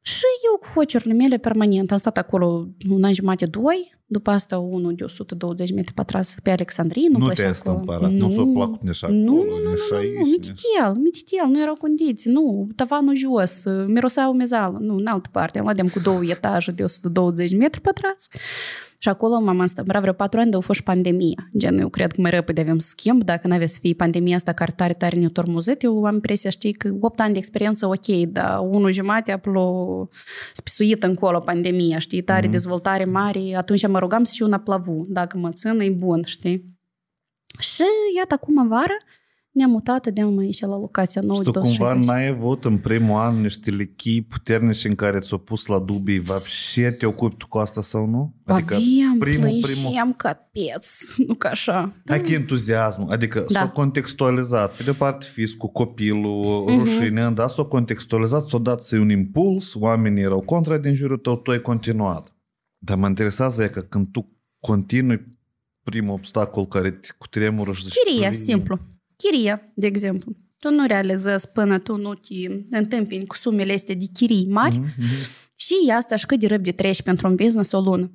Și eu cu hocerul mele permanent am stat acolo un an jumate, 2, după asta unul de 120 metri pătrați pe Alexandrie. Nu te-ai stâmpărat, nu s-o placut neșa acolo, neșa aici. Nu, mititel, nu erau condiții, nu, tavanul jos, mirosau mezală, nu, în altă parte. Am luat cu 2 etaje de 120 metri pătrați și acolo m-am stâmpărat vreo 4 ani, dar a fost și pandemia. Gen, eu cred că mai repede avem schimb, dacă n-avea să fie pandemia asta care tare, tare ne-a tormuzit, eu am impresia, știi, că 8 ani de experiență, ok, dar 1 jumate aplo spisuit încolo pandemia, știi, tare, dezvoltare mare, atunci mă rugam să și una plavu, dacă mă țin, e bun, știi? Și iată, acum vara, ne-am mutat de aici la locația nouă. Și tu cumva n-ai avut în primul an niște lechii puternici în care ți-o pus la dubii și te ocupi tu cu asta sau nu? Adică plângeam capeț, nu ca așa. Hai că entuziasmul, adică s-o contextualizat. Pe de parte fiscul, copilul, rușine, dar s-o contextualizat, s-o dat un impuls, oamenii erau contra din jurul tău, tu ai continuat. Dar mă interesează e că când tu continui primul obstacol care te cutremură și zici... Chirie, simplu. Chirie, de exemplu. Tu nu realizezi până tu nu te întâmpini cu sumele astea de chirii mari și asta și cât de răbde treci pentru un business o lună.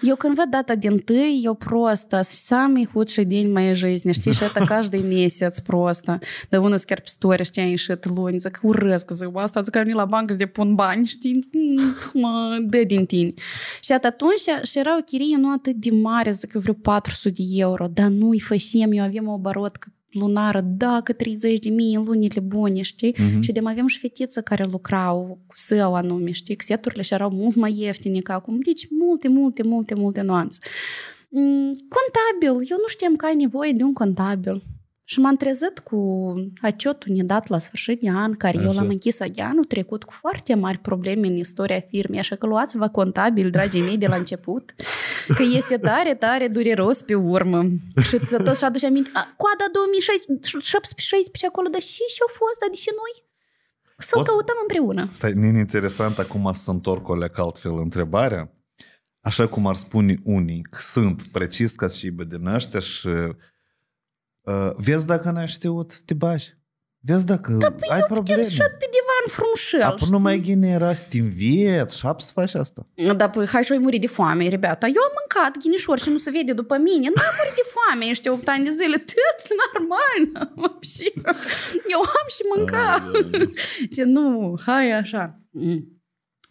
Eu când văd data din tâi, eu prostă, sami hudșii din mai жизни, știi, și asta каждый месяц prostă. Dar unul chiar pe story, știi, a ieșit luni, zic, urăsc, zic, asta, zic, am venit la bancă să depun bani, știi, mă dă din tine. Și atunci, și era o chirie nu atât de mare, zic, eu vreau 400 €, dar nu-i fășem, eu avem o obarotcă lunară, dacă 30.000 în lunile bune, știi? Și de mai aveam și fetiță care lucrau cu său anume, știi? Seturile și erau mult mai ieftine ca acum. Deci multe nuanțe. Contabil. Eu nu știam că ai nevoie de un contabil. Și m-am trezit cu aciotul nedat la sfârșit de an, care eu l-am închis anul trecut cu foarte mari probleme în istoria firmei, așa că luați-vă contabil, dragii mei, de la început, că este tare, tare dureros pe urmă. Și tot și aduce aminte, coada 2017-16 acolo, dar și-o fost, dar deși noi să-l căutăm împreună. Stai, e interesant acum să întorc o leacă altfel întrebarea, așa cum ar spune unii, că sunt precis ca și bădinăște și... Vezi dacă n-ai știut, te bagi. Vezi dacă ai probleme. Eu te-am șut pe divan ani frumșel. Apoi nu mai ghinera să te înveți și apoi să faci asta. Da, păi, hai și-o-i muri de foame, rebeata. Eu am mâncat ghinișor și nu se vede după mine. Nu am muri de foame, ești 8 ani de zile. Tot normal. Eu am și mâncat. Ce nu, hai așa.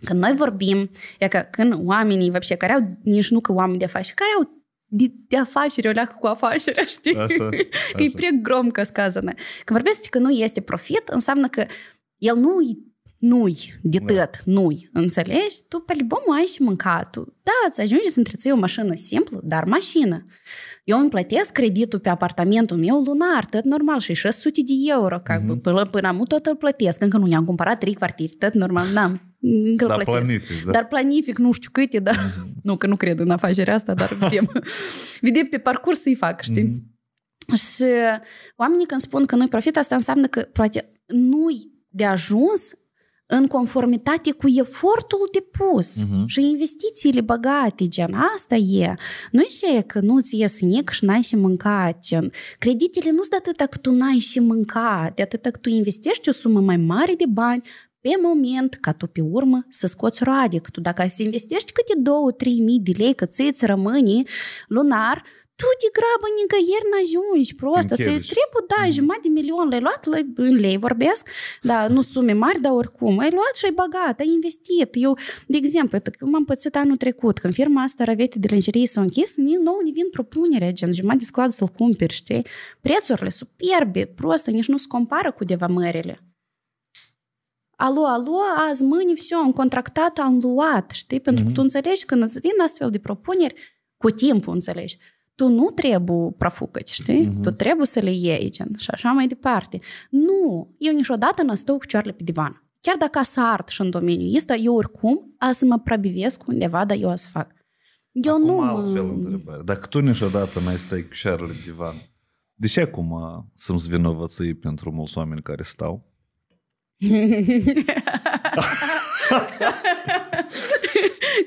Când noi vorbim, e că când oamenii, văbșe, care au, nici nu că oameni de afaceri, care au de afacere, o leacă cu afacerea, știi? Așa, așa. Că e prea gromcă scazană. Când vorbesc că nu este profit, înseamnă că el nu-i de tăt, da. Nu-i. Înțelegi? Tu pe libomul ai și mâncatul. Da, îți ajunge să întreții o mașină simplă, dar mașină. Eu îmi plătesc creditul pe apartamentul meu lunar, tot normal, și 600 de euro. Ca până amu tot îl plătesc. Încă nu i-am cumpărat 3 kvartifi, tot normal, n-am. Da, planific, da. Dar planific, nu știu câte, dar nu, că nu cred în afacerea asta, dar vedem pe parcurs să-i fac, știi? Și oamenii când spun că nu-i profit, asta înseamnă că poate nu-i de ajuns în conformitate cu efortul depus și investițiile băgate, gen, asta e. Nu e și că nu-ți ies nic și n-ai și mâncat, gen. Creditele nu-s de atâta că tu n-ai și mâncat, de atâta că tu investești o sumă mai mare de bani pe moment, ca tu pe urmă să scoți roade. Că tu dacă să investești câte 2-3 mii de lei, că ți-ți rămâne lunar, tu de grabă nicăieri n-ajungi, proastă. Ți-ți trebuie, da, jumătate de milion le-ai luat, în lei vorbesc, da, nu sume mari, dar oricum, ai luat și ai băgat, ai investit. Eu, de exemplu, m-am pățit anul trecut, când firma asta, Ravete de Lingerie, s-a închis, ne vin propunerea, gen, jumătate de sclad să-l cumperi, știi? Prețurile superbe, proastă, nici nu se compară cu deva mările. Alo, alo, azi, mâine, am contractat, am luat, știi? Pentru că tu înțelegi, când îți vin astfel de propuneri, cu timpul înțelegi. Tu nu trebuie prăfucăți, știi? Tu trebuie să le iei, gen, și așa mai departe. Nu, eu niciodată n-am stău cu picioarele pe divan. Chiar dacă a să art și în domeniul ăsta, eu oricum a să mă prăbivesc undeva, dar eu a să fac. Eu acum nu... altfel întrebare. Dacă tu niciodată n-ai stai cu picioarele pe divan, de ce acum să-mi zvinovății pentru mulți oameni care stau?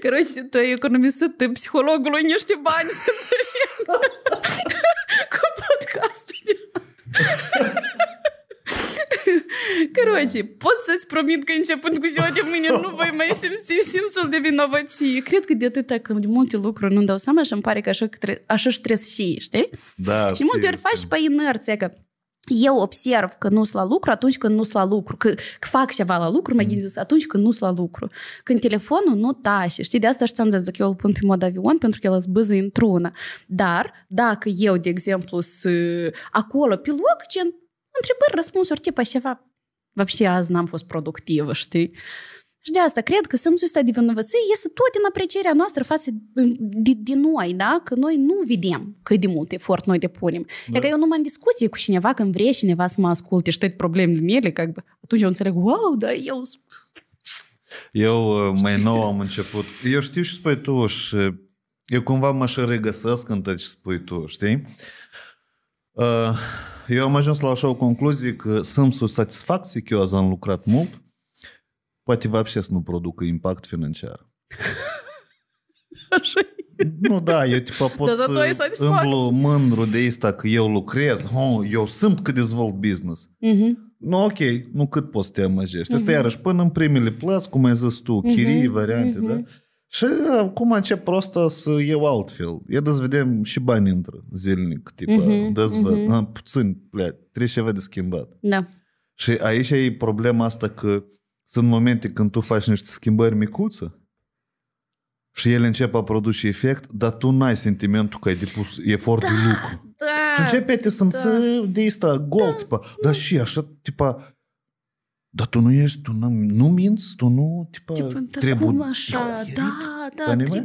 Короче, tu ai economisit psihologului niște bani, să înțeleg, cu podcastul. Короче, pot să-ți promit că începând cu ziua de mâine nu voi mai simți simțul de vinovăție. Cred că de atâta că de multe lucruri nu-mi dau seama și îmi pare că așa-și trebuie să știi, știi? Da, știu. De multe ori faci și pe inerție, că eu observ că nu-s la lucru atunci când nu-s la lucru. Că fac ceva la lucru, mă gândesc atunci când nu-s la lucru. Când telefonul nu tașe. Știi, de asta și ți-am zis că eu îl pun pe mod avion pentru că el îți băză într-una. Dar dacă eu, de exemplu, acolo pe loc, gen, întrebări, răspunsuri, tipa ceva. Văpșe azi n-am fost productivă, știi? Și de asta cred că simțul ăsta de vinovăție iese tot din aprecierea noastră față de noi, da? Că noi nu vedem cât de mult efort noi depunem. Da. E că eu numai în discuție cu cineva, când vrea cineva să mă asculte și toate problemele mele, că atunci eu înțeleg, wow, da, eu mai nou am început. Eu știu și spui tu și eu cumva mă și regăsesc în tot ce spui tu, știi? Eu am ajuns la așa o concluzie că simțul satisfacției că eu azi am lucrat mult poate вообще să nu producă impact financiar. Așa. Nu, da, eu tipa pot să îmblu mândru de asta că eu lucrez, eu simt că dezvolt business. Nu, ok, nu cât poți să te amăgești. Asta iarăși până în primele plăți, cum ai zis tu, chirii, variante, da? Și acum încep prostă să iau altfel. Eu dă-ți vedem și bani intră zilnic, tipa, dă-ți puțin, trebuie ceva de schimbat. Da. Și aici e problema asta că sunt momente când tu faci niște schimbări micuță și ele încep a produce efect, dar tu n-ai sentimentul că ai depus efort de lucru. Și începe să-mi de asta gol, tipa, dar și așa, tipa, dar tu nu ești, tu nu minți, tu nu, tipa, trebuie... Cum așa, da, trebuie...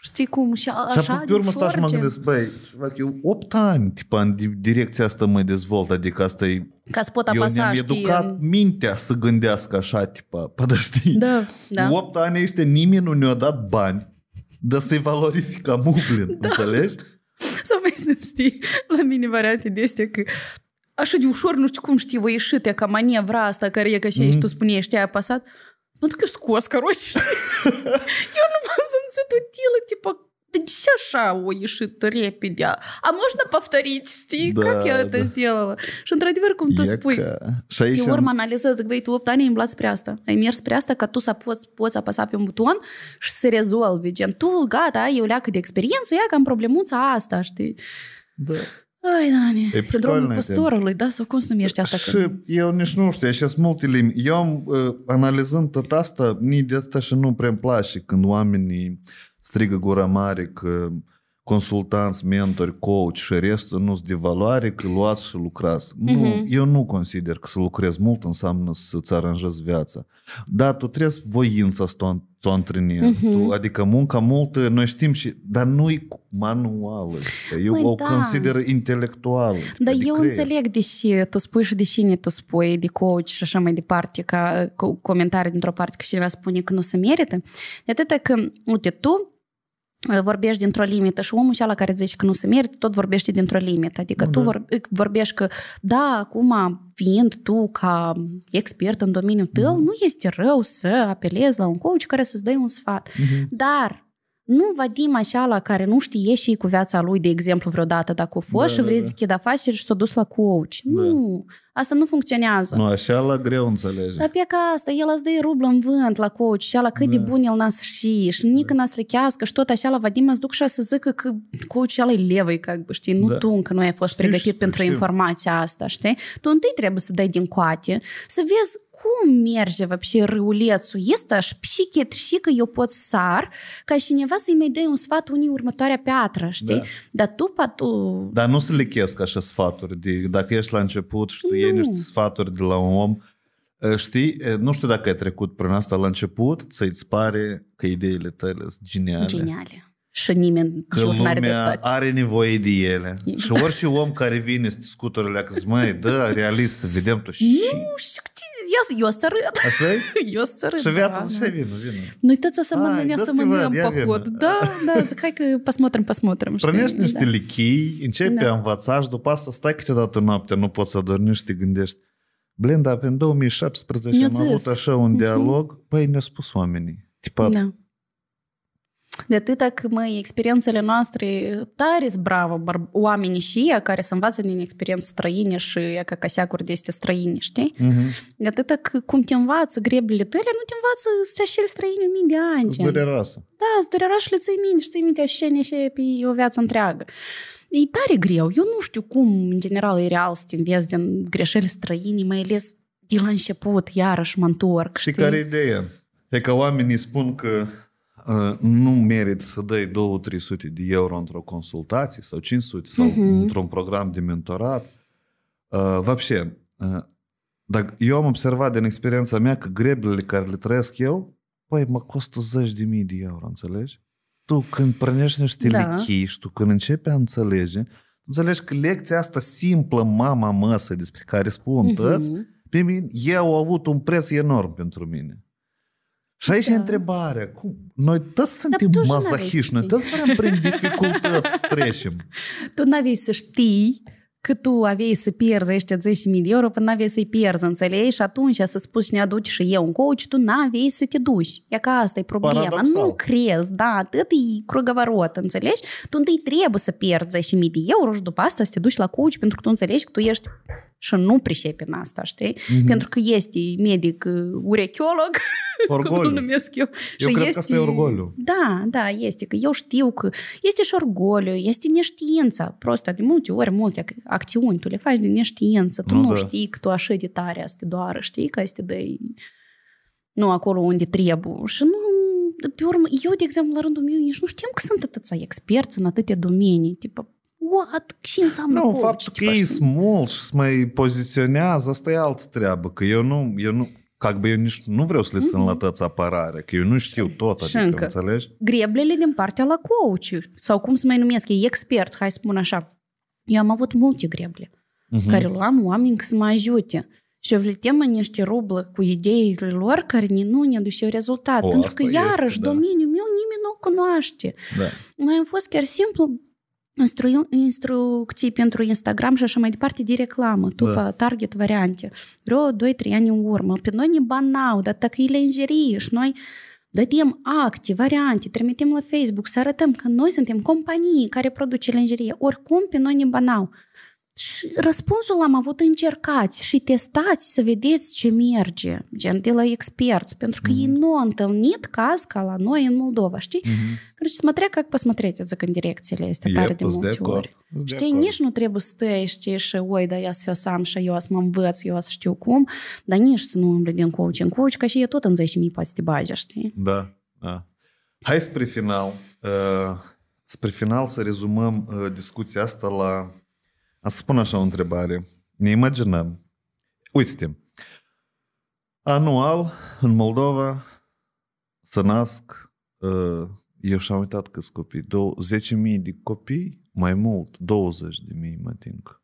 Știi cum, și așa... Și pe urmă stau și mă gândesc, băi, eu 8 ani, tipa, în direcția asta mă dezvolt, adică asta e... Ca să pot apasa, eu ne-am educat mintea să gândească așa, tipa, pădăștii. Da. 8 ani ăștia nimeni nu ne-a dat bani, dar să-i valorificăm umplin, înțelegi? Sau mai să știi, la mine variante de astea că... Așa de ușor, nu știu cum știi, o ieșită ca manevra asta, care e ca și aici, tu spuneai, știi, ai apasat... Mă duc eu scos, căroși. Eu nu m-am simțit utilă, tipa, Да десяшау ешит репидя. А можно повторить, știi? Da, как я это сделала? Și într-adevăr, cum tu spui, eu urmă analizez, zic, băi, tu 8 ani ai umblat spre asta. Ai mers spre asta ca tu să poți apăsa pe un buton și să rezolvi. Gen, tu, gata, ai o leacă de experiență, ia cam problemuța asta, știi? Da. Ai, Dani, sindromul postorului, da? Sau cum se numește asta? Și eu nici nu știu, așa sunt multe limbi. Eu, analizând tot asta, nici de asta și nu prea-mi place când oamenii strigă gura mare că consultanți, mentori, coach și restul nu sunt de valoare, că luați și lucrați. Nu, eu nu consider că să lucrezi mult înseamnă să-ți aranjezi viața. Dar tu trebuie voința să o antrenezi. Adică munca multă, noi știm și... Dar nu-i manuală. Eu o consider intelectuală. Dar eu înțeleg deși tu spui și de cine tu spui, de coach și așa mai departe, ca comentarii dintr-o parte că cineva spune că nu se merită. De atâta că, uite, tu vorbești dintr-o limită și omul ăla care zice că nu se merită, tot vorbește dintr-o limită. Adică tu vorbești că, da, acum fiind tu ca expert în domeniul tău, nu este rău să apelezi la un coach care să-ți dai un sfat. Dar nu Vadim așa la care nu știe și cu viața lui, de exemplu, vreodată dacă a fost și vrei zichid afaceri și s-a dus la coach. Nu, asta nu funcționează. Nu, așa la greu înțelege. Dar pe că asta, el îți dă rublă în vânt la coach și ala cât de bun el n-a și nici n-a slechească și tot așa la Vadim îți duc și să zică că coach ala e levăi, știi, nu tu încă nu ai fost pregătit pentru informația asta, știi? Tu întâi trebuie să dai din coate, să vezi cum merge вообще râulețul ăsta și că eu pot sar ca cineva să-i mai dai un sfat unii următoarea piatră, știi? Dar tu... Dar nu se lechesc așa sfaturi. Dacă ești la început și tu iei niște sfaturi de la un om, știi, nu știu dacă ai trecut prin asta la început, ți-ți pare că ideile tale sunt geniale. Geniale. Și nimeni că lumea are nevoie de ele. Și orice om care vine să scuturile că zic, măi, da, realist, să vedem tu și... Eu să râd. Așa-i? Eu să râd, da. Și viața așa vină. Nu uitați să mănânăm păcut. Da, da, zic, hai că посмотрим. Primești niște lichii, începi a învăța și după asta stai câteodată noaptea, nu poți să adormi și te gândești. Blin, dar în 2017 am avut așa un dialog, băi, ne-au spus oamenii. Tipa... De atâta că, măi, experiențele noastre tare zbravă, oamenii și ea care se învață din experiențe străine și ea ca caseacuri de este străine, știi? De atâta că cum te învață grebile tăile, nu te învață așa străine o mii de ani. Îți dureroasă. Da, îți dureroasă și le ții minte și ții minte așa pe o viață întreagă. E tare greu. Eu nu știu cum, în general, e real să te înveți din greșeli străine, mai ales de la început, iarăși mă întorc, știi? Și care ideea? E că oamenii spun că nu merită să dai 200-300 de euro într-o consultație sau 500 sau într-un program de mentorat. Dar eu am observat din experiența mea că greblele care le trăiesc eu, păi mă costă 10.000 de euro, înțelegi? Tu când prănești niște lichii și tu când începi a înțelege, înțelegi că lecția asta simplă, mama măsă despre care spun toți, pe mine, eu au avut un preț enorm pentru mine. Și aici e întrebarea. Noi toți suntem mazahiști, noi toți vrem prin dificultăți să trecem. Tu n-aveai să știi că tu aveai să pierzi ăștia 10.000 de euro până n-aveai să-i pierzi, înțelegi? Și atunci să-ți spui ne aduci și eu un coach, tu n-aveai să te duci. E că asta e problema. Paradoxal. Nu crezi, da, atât e crugavarot, înțelegi? Tu întâi trebuie să pierzi 10.000 de euro și după asta să te duci la coach pentru că tu înțelegi că tu ești... Și nu pricepi în asta, știi? Pentru că este medic urechiolog, cum îl numesc eu. Eu cred că asta e orgoliu. Da, da, este. Că eu știu că este și orgoliu, este neștiința. Prost, de multe ori, multe acțiuni tu le faci din neștiință. Tu nu știi că tu așa de tare asta te doară, știi? Că asta de nu acolo unde trebuie. Și nu, pe urmă, eu, de exemplu, la rândul meu, nici nu știam că sunt atâția experți în atâtea domenii, tipă, what? Ce înseamnă coach? Faptul că ei sunt mulți și se mai poziționează, asta e altă treabă, că eu nici nu vreau să le înlătăți apărare, că eu nu știu tot, adică, înțelegi? Greblele din partea la coach, sau cum se mai numesc, e experți, hai să spun așa, eu am avut multe greble, care luam oameni să mă ajute. Și eu vletem în niște rublă cu ideile lor care nu ne aduceau rezultat, pentru că iarăși domeniul meu nimeni nu o cunoaște. Noi am fost chiar simplu instrucții pentru Instagram și așa mai departe de reclamă, după target variante. Vreo 2-3 ani în urmă. Pe noi ne banau, dar dacă e lingerie și noi dădem acte, variante, trimitem la Facebook, să arătăm că noi suntem companii care produce lingerie, oricum pe noi ne banau. Și răspunsul l-am avut: încercați și testați să vedeți ce merge, gen de la experți, pentru că ei nu au întâlnit caz ca la noi în Moldova, știi? Deci, смотря как посмотреть, zic, în direcțiile astea tare de multe ori. Știi, nici nu trebuie să stai, știi, și oi, da, ia să fiu sam și eu să mă învăț, eu să știu cum, dar nici să nu îmblă din coach în coach, că și e tot în 10.000 poate de bază, știi? Da, da. Hai spre final, să rezumăm discuția asta la... Am să spun așa o întrebare. Ne imaginăm. Uite-te. Anual, în Moldova, se nasc, eu și-am uitat câți copii, 10.000 de copii, mai mult, 20.000, mă tinc.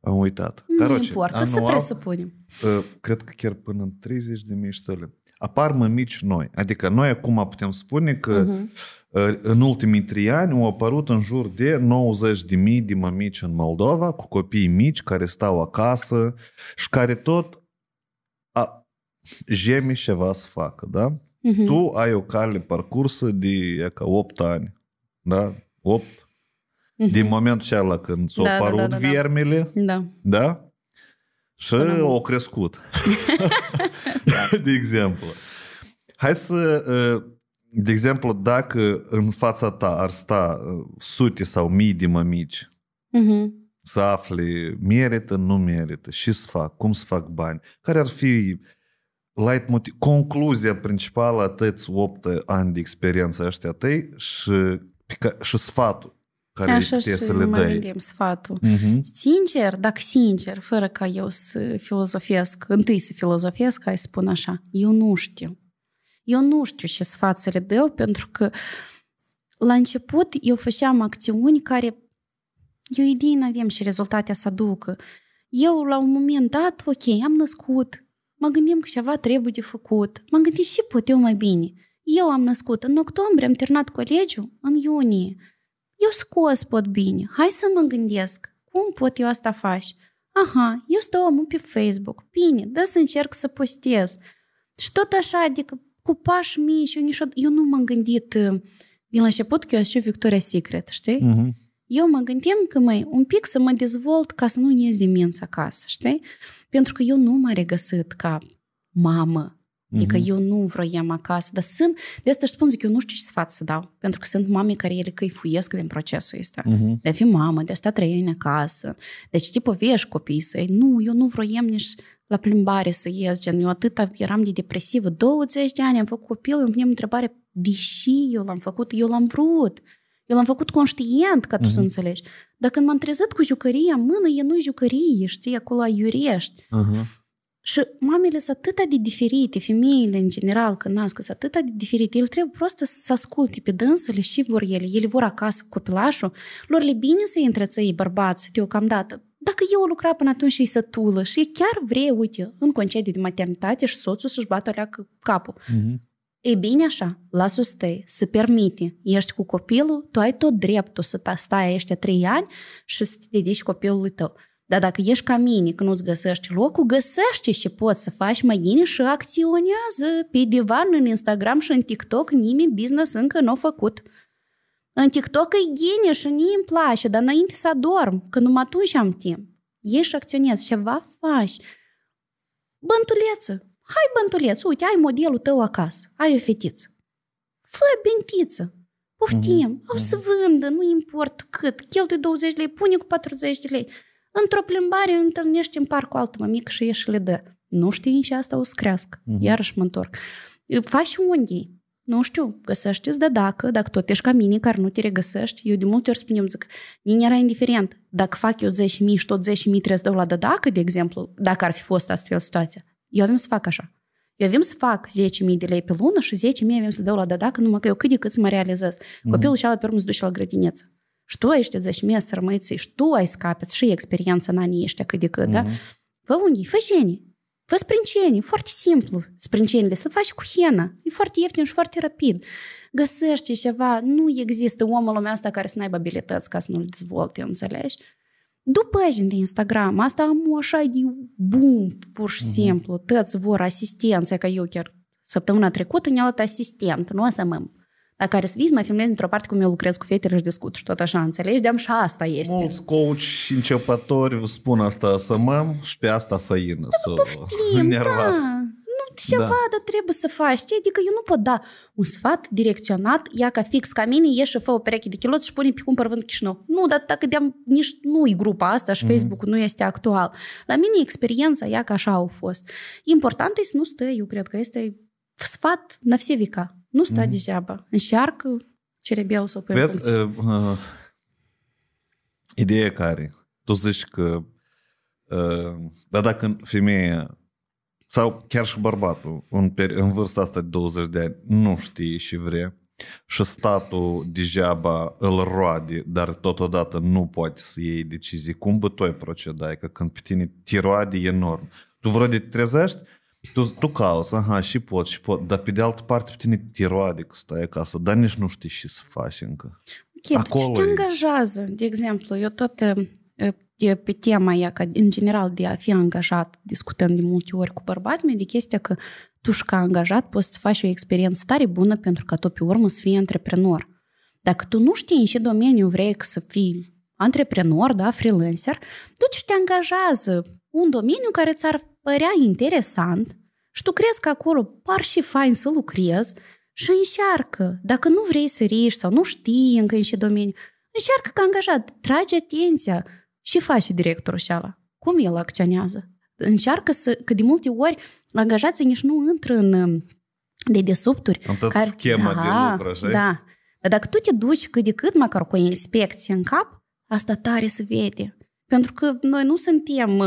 Am uitat. Nu importă, să presupunem. Cred că chiar până în 30.000 ștăle. Apar mămici noi. Adică noi acum putem spune că în ultimii 3 ani au apărut în jur de 90.000 de mămici în Moldova, cu copii mici care stau acasă și care tot jemi ceva să facă, da? Tu ai o cale parcursă de ca 8 ani, da? 8. Din momentul acela când s-au apărut viermele, da? Și au crescut. De exemplu. Hai să... De exemplu, dacă în fața ta ar sta sute sau mii de mămici să afle merită, nu merită, și să fac, cum să fac bani, care ar fi leitmotiv, concluzia principală a tăiți 8 ani de experiență ăștia tăi și sfatul care așa și să le dai. Vedem sfatul. Sincer, dacă sincer, fără ca eu să filozofiesc, hai să spun așa, eu nu știu. Eu nu știu ce sfat să le dau, pentru că la început eu făceam acțiuni care eu idei n-aveam și rezultatea să aducă. Eu la un moment dat, ok, am născut, mă gândim că ceva trebuie de făcut, m-am gândit și pot eu mai bine. Eu am născut în octombrie, am terminat colegiul în iunie. Eu scos pot bine, hai să mă gândesc, cum pot eu asta faci? Aha, eu stau omul pe Facebook, bine, da să încerc să postez. Și tot așa, adică cu pași mici, eu nu m-am gândit din la început că eu aș Victoria Secret, știi? Eu mă gândeam că, măi, un pic să mă dezvolt ca să nu ies de minți acasă, știi? Pentru că eu nu m-am regăsit ca mamă. Adică eu nu vroiam acasă, dar sunt, de asta își spun, zic, eu nu știu ce sfat să dau, pentru că sunt mame care ele căifuiesc din procesul ăsta. De a fi mamă, de a sta 3 ani acasă, deci te povești copiii să-i, nu, eu nu vroiam nici la plimbare să ies, gen, eu atât eram de depresivă, 20 de ani am făcut copil, îmi puneam întrebare, deși eu l-am făcut, eu l-am vrut, eu l-am făcut conștient, ca tu să înțelegi, dar când m-am trezit cu jucăria în mână, e nu-i jucărie, știi, acolo iurești. Și mamele sunt atât de diferite, femeile în general când nasc sunt atât de diferite, ele trebuie prost să asculte pe dânsele și vor ele. Ele vor acasă cu copilașul, lor le bine să-i întrețăie bărbați deocamdată. Dacă eu lucra până atunci și-i sătulă și chiar vrea, uite, în concediu de maternitate și soțul să-și bată alea capul. E bine așa, lasă-o stai, să permite, ești cu copilul, tu ai tot dreptul să stai ăștia 3 ani și să te dedici copilului tău. Dar dacă ești ca mine, că nu-ți găsești locul, găsește și poți să faci mai bine și acționează pe divan, în Instagram și în TikTok, nimeni business încă nu a făcut. În TikTok e genie și mie îmi place, dar înainte să adorm, că numai atunci am timp. Ești și acționezi, ceva faci. Bântuleță, hai bântuleță, uite, ai modelul tău acasă, ai o fetiță. Fă bentiță. Poftim, o să vândă, nu importă cât, cheltui 20 lei, pune cu 40 lei. Într-o plimbare întâlnești în parc cu altă mămică și ieși le dă. Nu știi nici asta o să crească. Iarăși mă întorc. Faci unghii. Nu știu, găsește-ți de dacă tot ești ca mine, care nu te regăsești. Eu de multe ori spuneam, zic, mine era indiferent. Dacă fac eu 10.000 și tot 10.000 trebuie să dau la de dacă, de exemplu, dacă ar fi fost astfel situația, eu avem să fac așa. Eu avem să fac 10.000 de lei pe lună și 10.000 avem să dau la de dacă, numai că eu cât de cât să mă realizez. Copilul și ala pe urmă se duce la grădiniță. Și tu ești de 10.000 să rămâiți și tu ai scapeți și experiența în anii ăștia cât de cât, da? Fă unghii, fă genii, fă sprinceni, foarte simplu. Sprincenile să faci cu henă, e foarte ieftin și foarte rapid. Găsești ceva, nu există omul lumea asta care să n-aibă abilități ca să nu-l dezvolte, înțelegi? După pagini de Instagram, asta am așa de boom, pur și simplu, tăți vor asistență, ca eu chiar Săptămâna trecută ne-a luat asistent, nu o să mă... Dacă are să vii, mai filmez într-o parte cum eu lucrez cu fetele și discut și tot așa, înțelegi? De-am și asta este. Mulți coach începători spun asta, să măm și pe asta făină. Ceva, dar trebuie să faci, știi? Adică eu nu pot da un sfat direcționat, ia ca fix ca mine, ieși și fă o pereche de chiloți și pune pe cumpăr vând Chișinău. Nu, dar dacă nici nu-i grupa asta și Facebook-ul nu este actual. La mine experiența, ia ca așa au fost. Important e să nu stai, eu cred că este sfat na vse vica. Nu stai degeaba. Încearcă cerebiau să o pui. Vezi, ideea care, tu zici că dar dacă femeia sau chiar și bărbatul, în vârsta asta de 20 de ani, nu știe și vrea. Și statul degeaba îl roade, dar totodată nu poate să iei decizii. Cum bă tu ai procedai? Că când pe tine te roade enorm. Tu vreo de te trezești, tu cauți, aha, și pot, dar pe de altă parte pe tine te roade că stai acasă, dar nici nu știi ce să faci încă. Ok, tu te angajează, de exemplu, eu tot... pe tema ea, că în general de a fi angajat, discutăm de multe ori cu bărbații mei, de chestia că tu și ca angajat poți să faci o experiență tare bună pentru ca tu pe urmă să fii antreprenor. Dacă tu nu știi în ce domeniu vrei să fii antreprenor, da, freelancer, tu te angajează un domeniu care ți-ar părea interesant și tu crezi că acolo par și fain să lucrezi și încearcă. Dacă nu vrei să riști sau nu știi încă în ce domeniu, încearcă ca angajat, trage atenția. Ce face directorul ăla? Cum el acționează? Încearcă să, că de multe ori angajații nici nu intră în dedesubturi. Am tot schema de lucru, așa? Da. Dar dacă tu te duci cât de cât, măcar cu o inspecție în cap, asta tare se vede. Pentru că noi nu suntem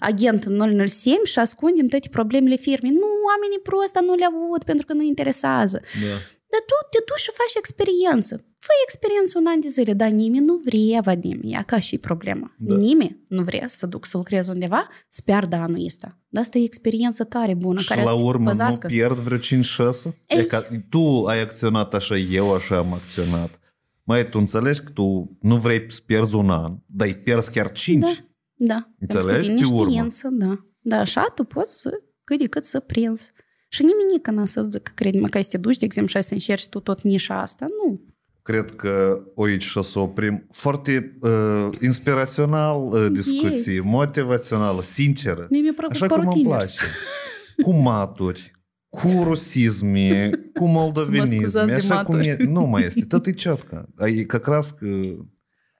agent 007 și ascundem toate problemele firmei. Nu, oamenii prost, nu le aud pentru că nu interesează. Da. Dar tu te duci și faci experiență. Fă experiență un an de zile, dar nimeni nu vrea, Vadim, ea ca și problema. Da. Nimeni nu vrea să duc să lucrez undeva, să pierdă anul ăsta. Dar asta e experiență tare bună. Și care la urmă nu pierd vreo 5-6? Tu ai acționat așa, eu așa am acționat. Mai tu înțelegi că tu nu vrei să pierzi un an, dar îi pierzi chiar 5. Da. Înțelegi? Din neștiință, da. Dar așa tu poți să, cât de cât să prinzi. Și nimenică n-a să zic, crede-mă, că ai să te duci, de exemplu, și ai să încerci tu tot nișa asta. Nu. Cred că aici și o să oprim. Foarte inspirațional discuții, motivațională, sinceră. Așa cum îmi place. Cu maturi, cu rusisme, cu moldovenisme, așa cum e. Nu mai este, tot e ciotcă. E căcras că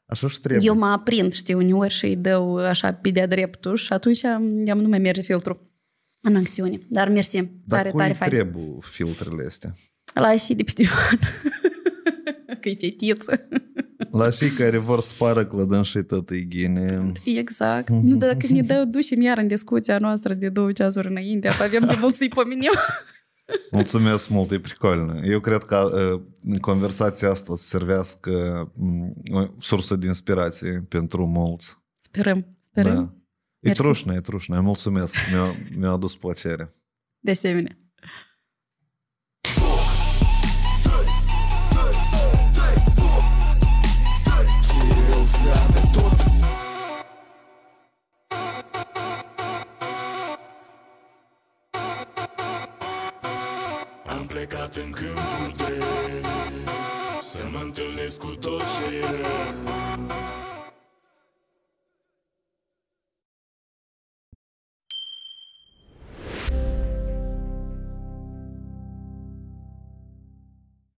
așa și trebuie. Eu mă aprind, știi, uneori și îi dau așa pe de-a dreptul și atunci nu mai merge filtrul în acțiune. Dar mersi, tare, tare fain. Dar cui trebuie filtrele astea? La și de pe divan. Că-i fetiță. La cei care vor să pară clădânșii tătă igiene. Exact. Nu, dar dacă ne ducem iar în discuția noastră de 2 ceasuri înainte, avem de mult să-i pomenim. Mulțumesc mult, e pricolnă. Eu cred că conversația asta o să servească sursă de inspirație pentru mulți. Sperăm. Da. E trușnă. Mulțumesc. Mi-a adus plăcere. De asemenea. Am plecat în câmpul drept să mă întâlnesc cu tot ce e.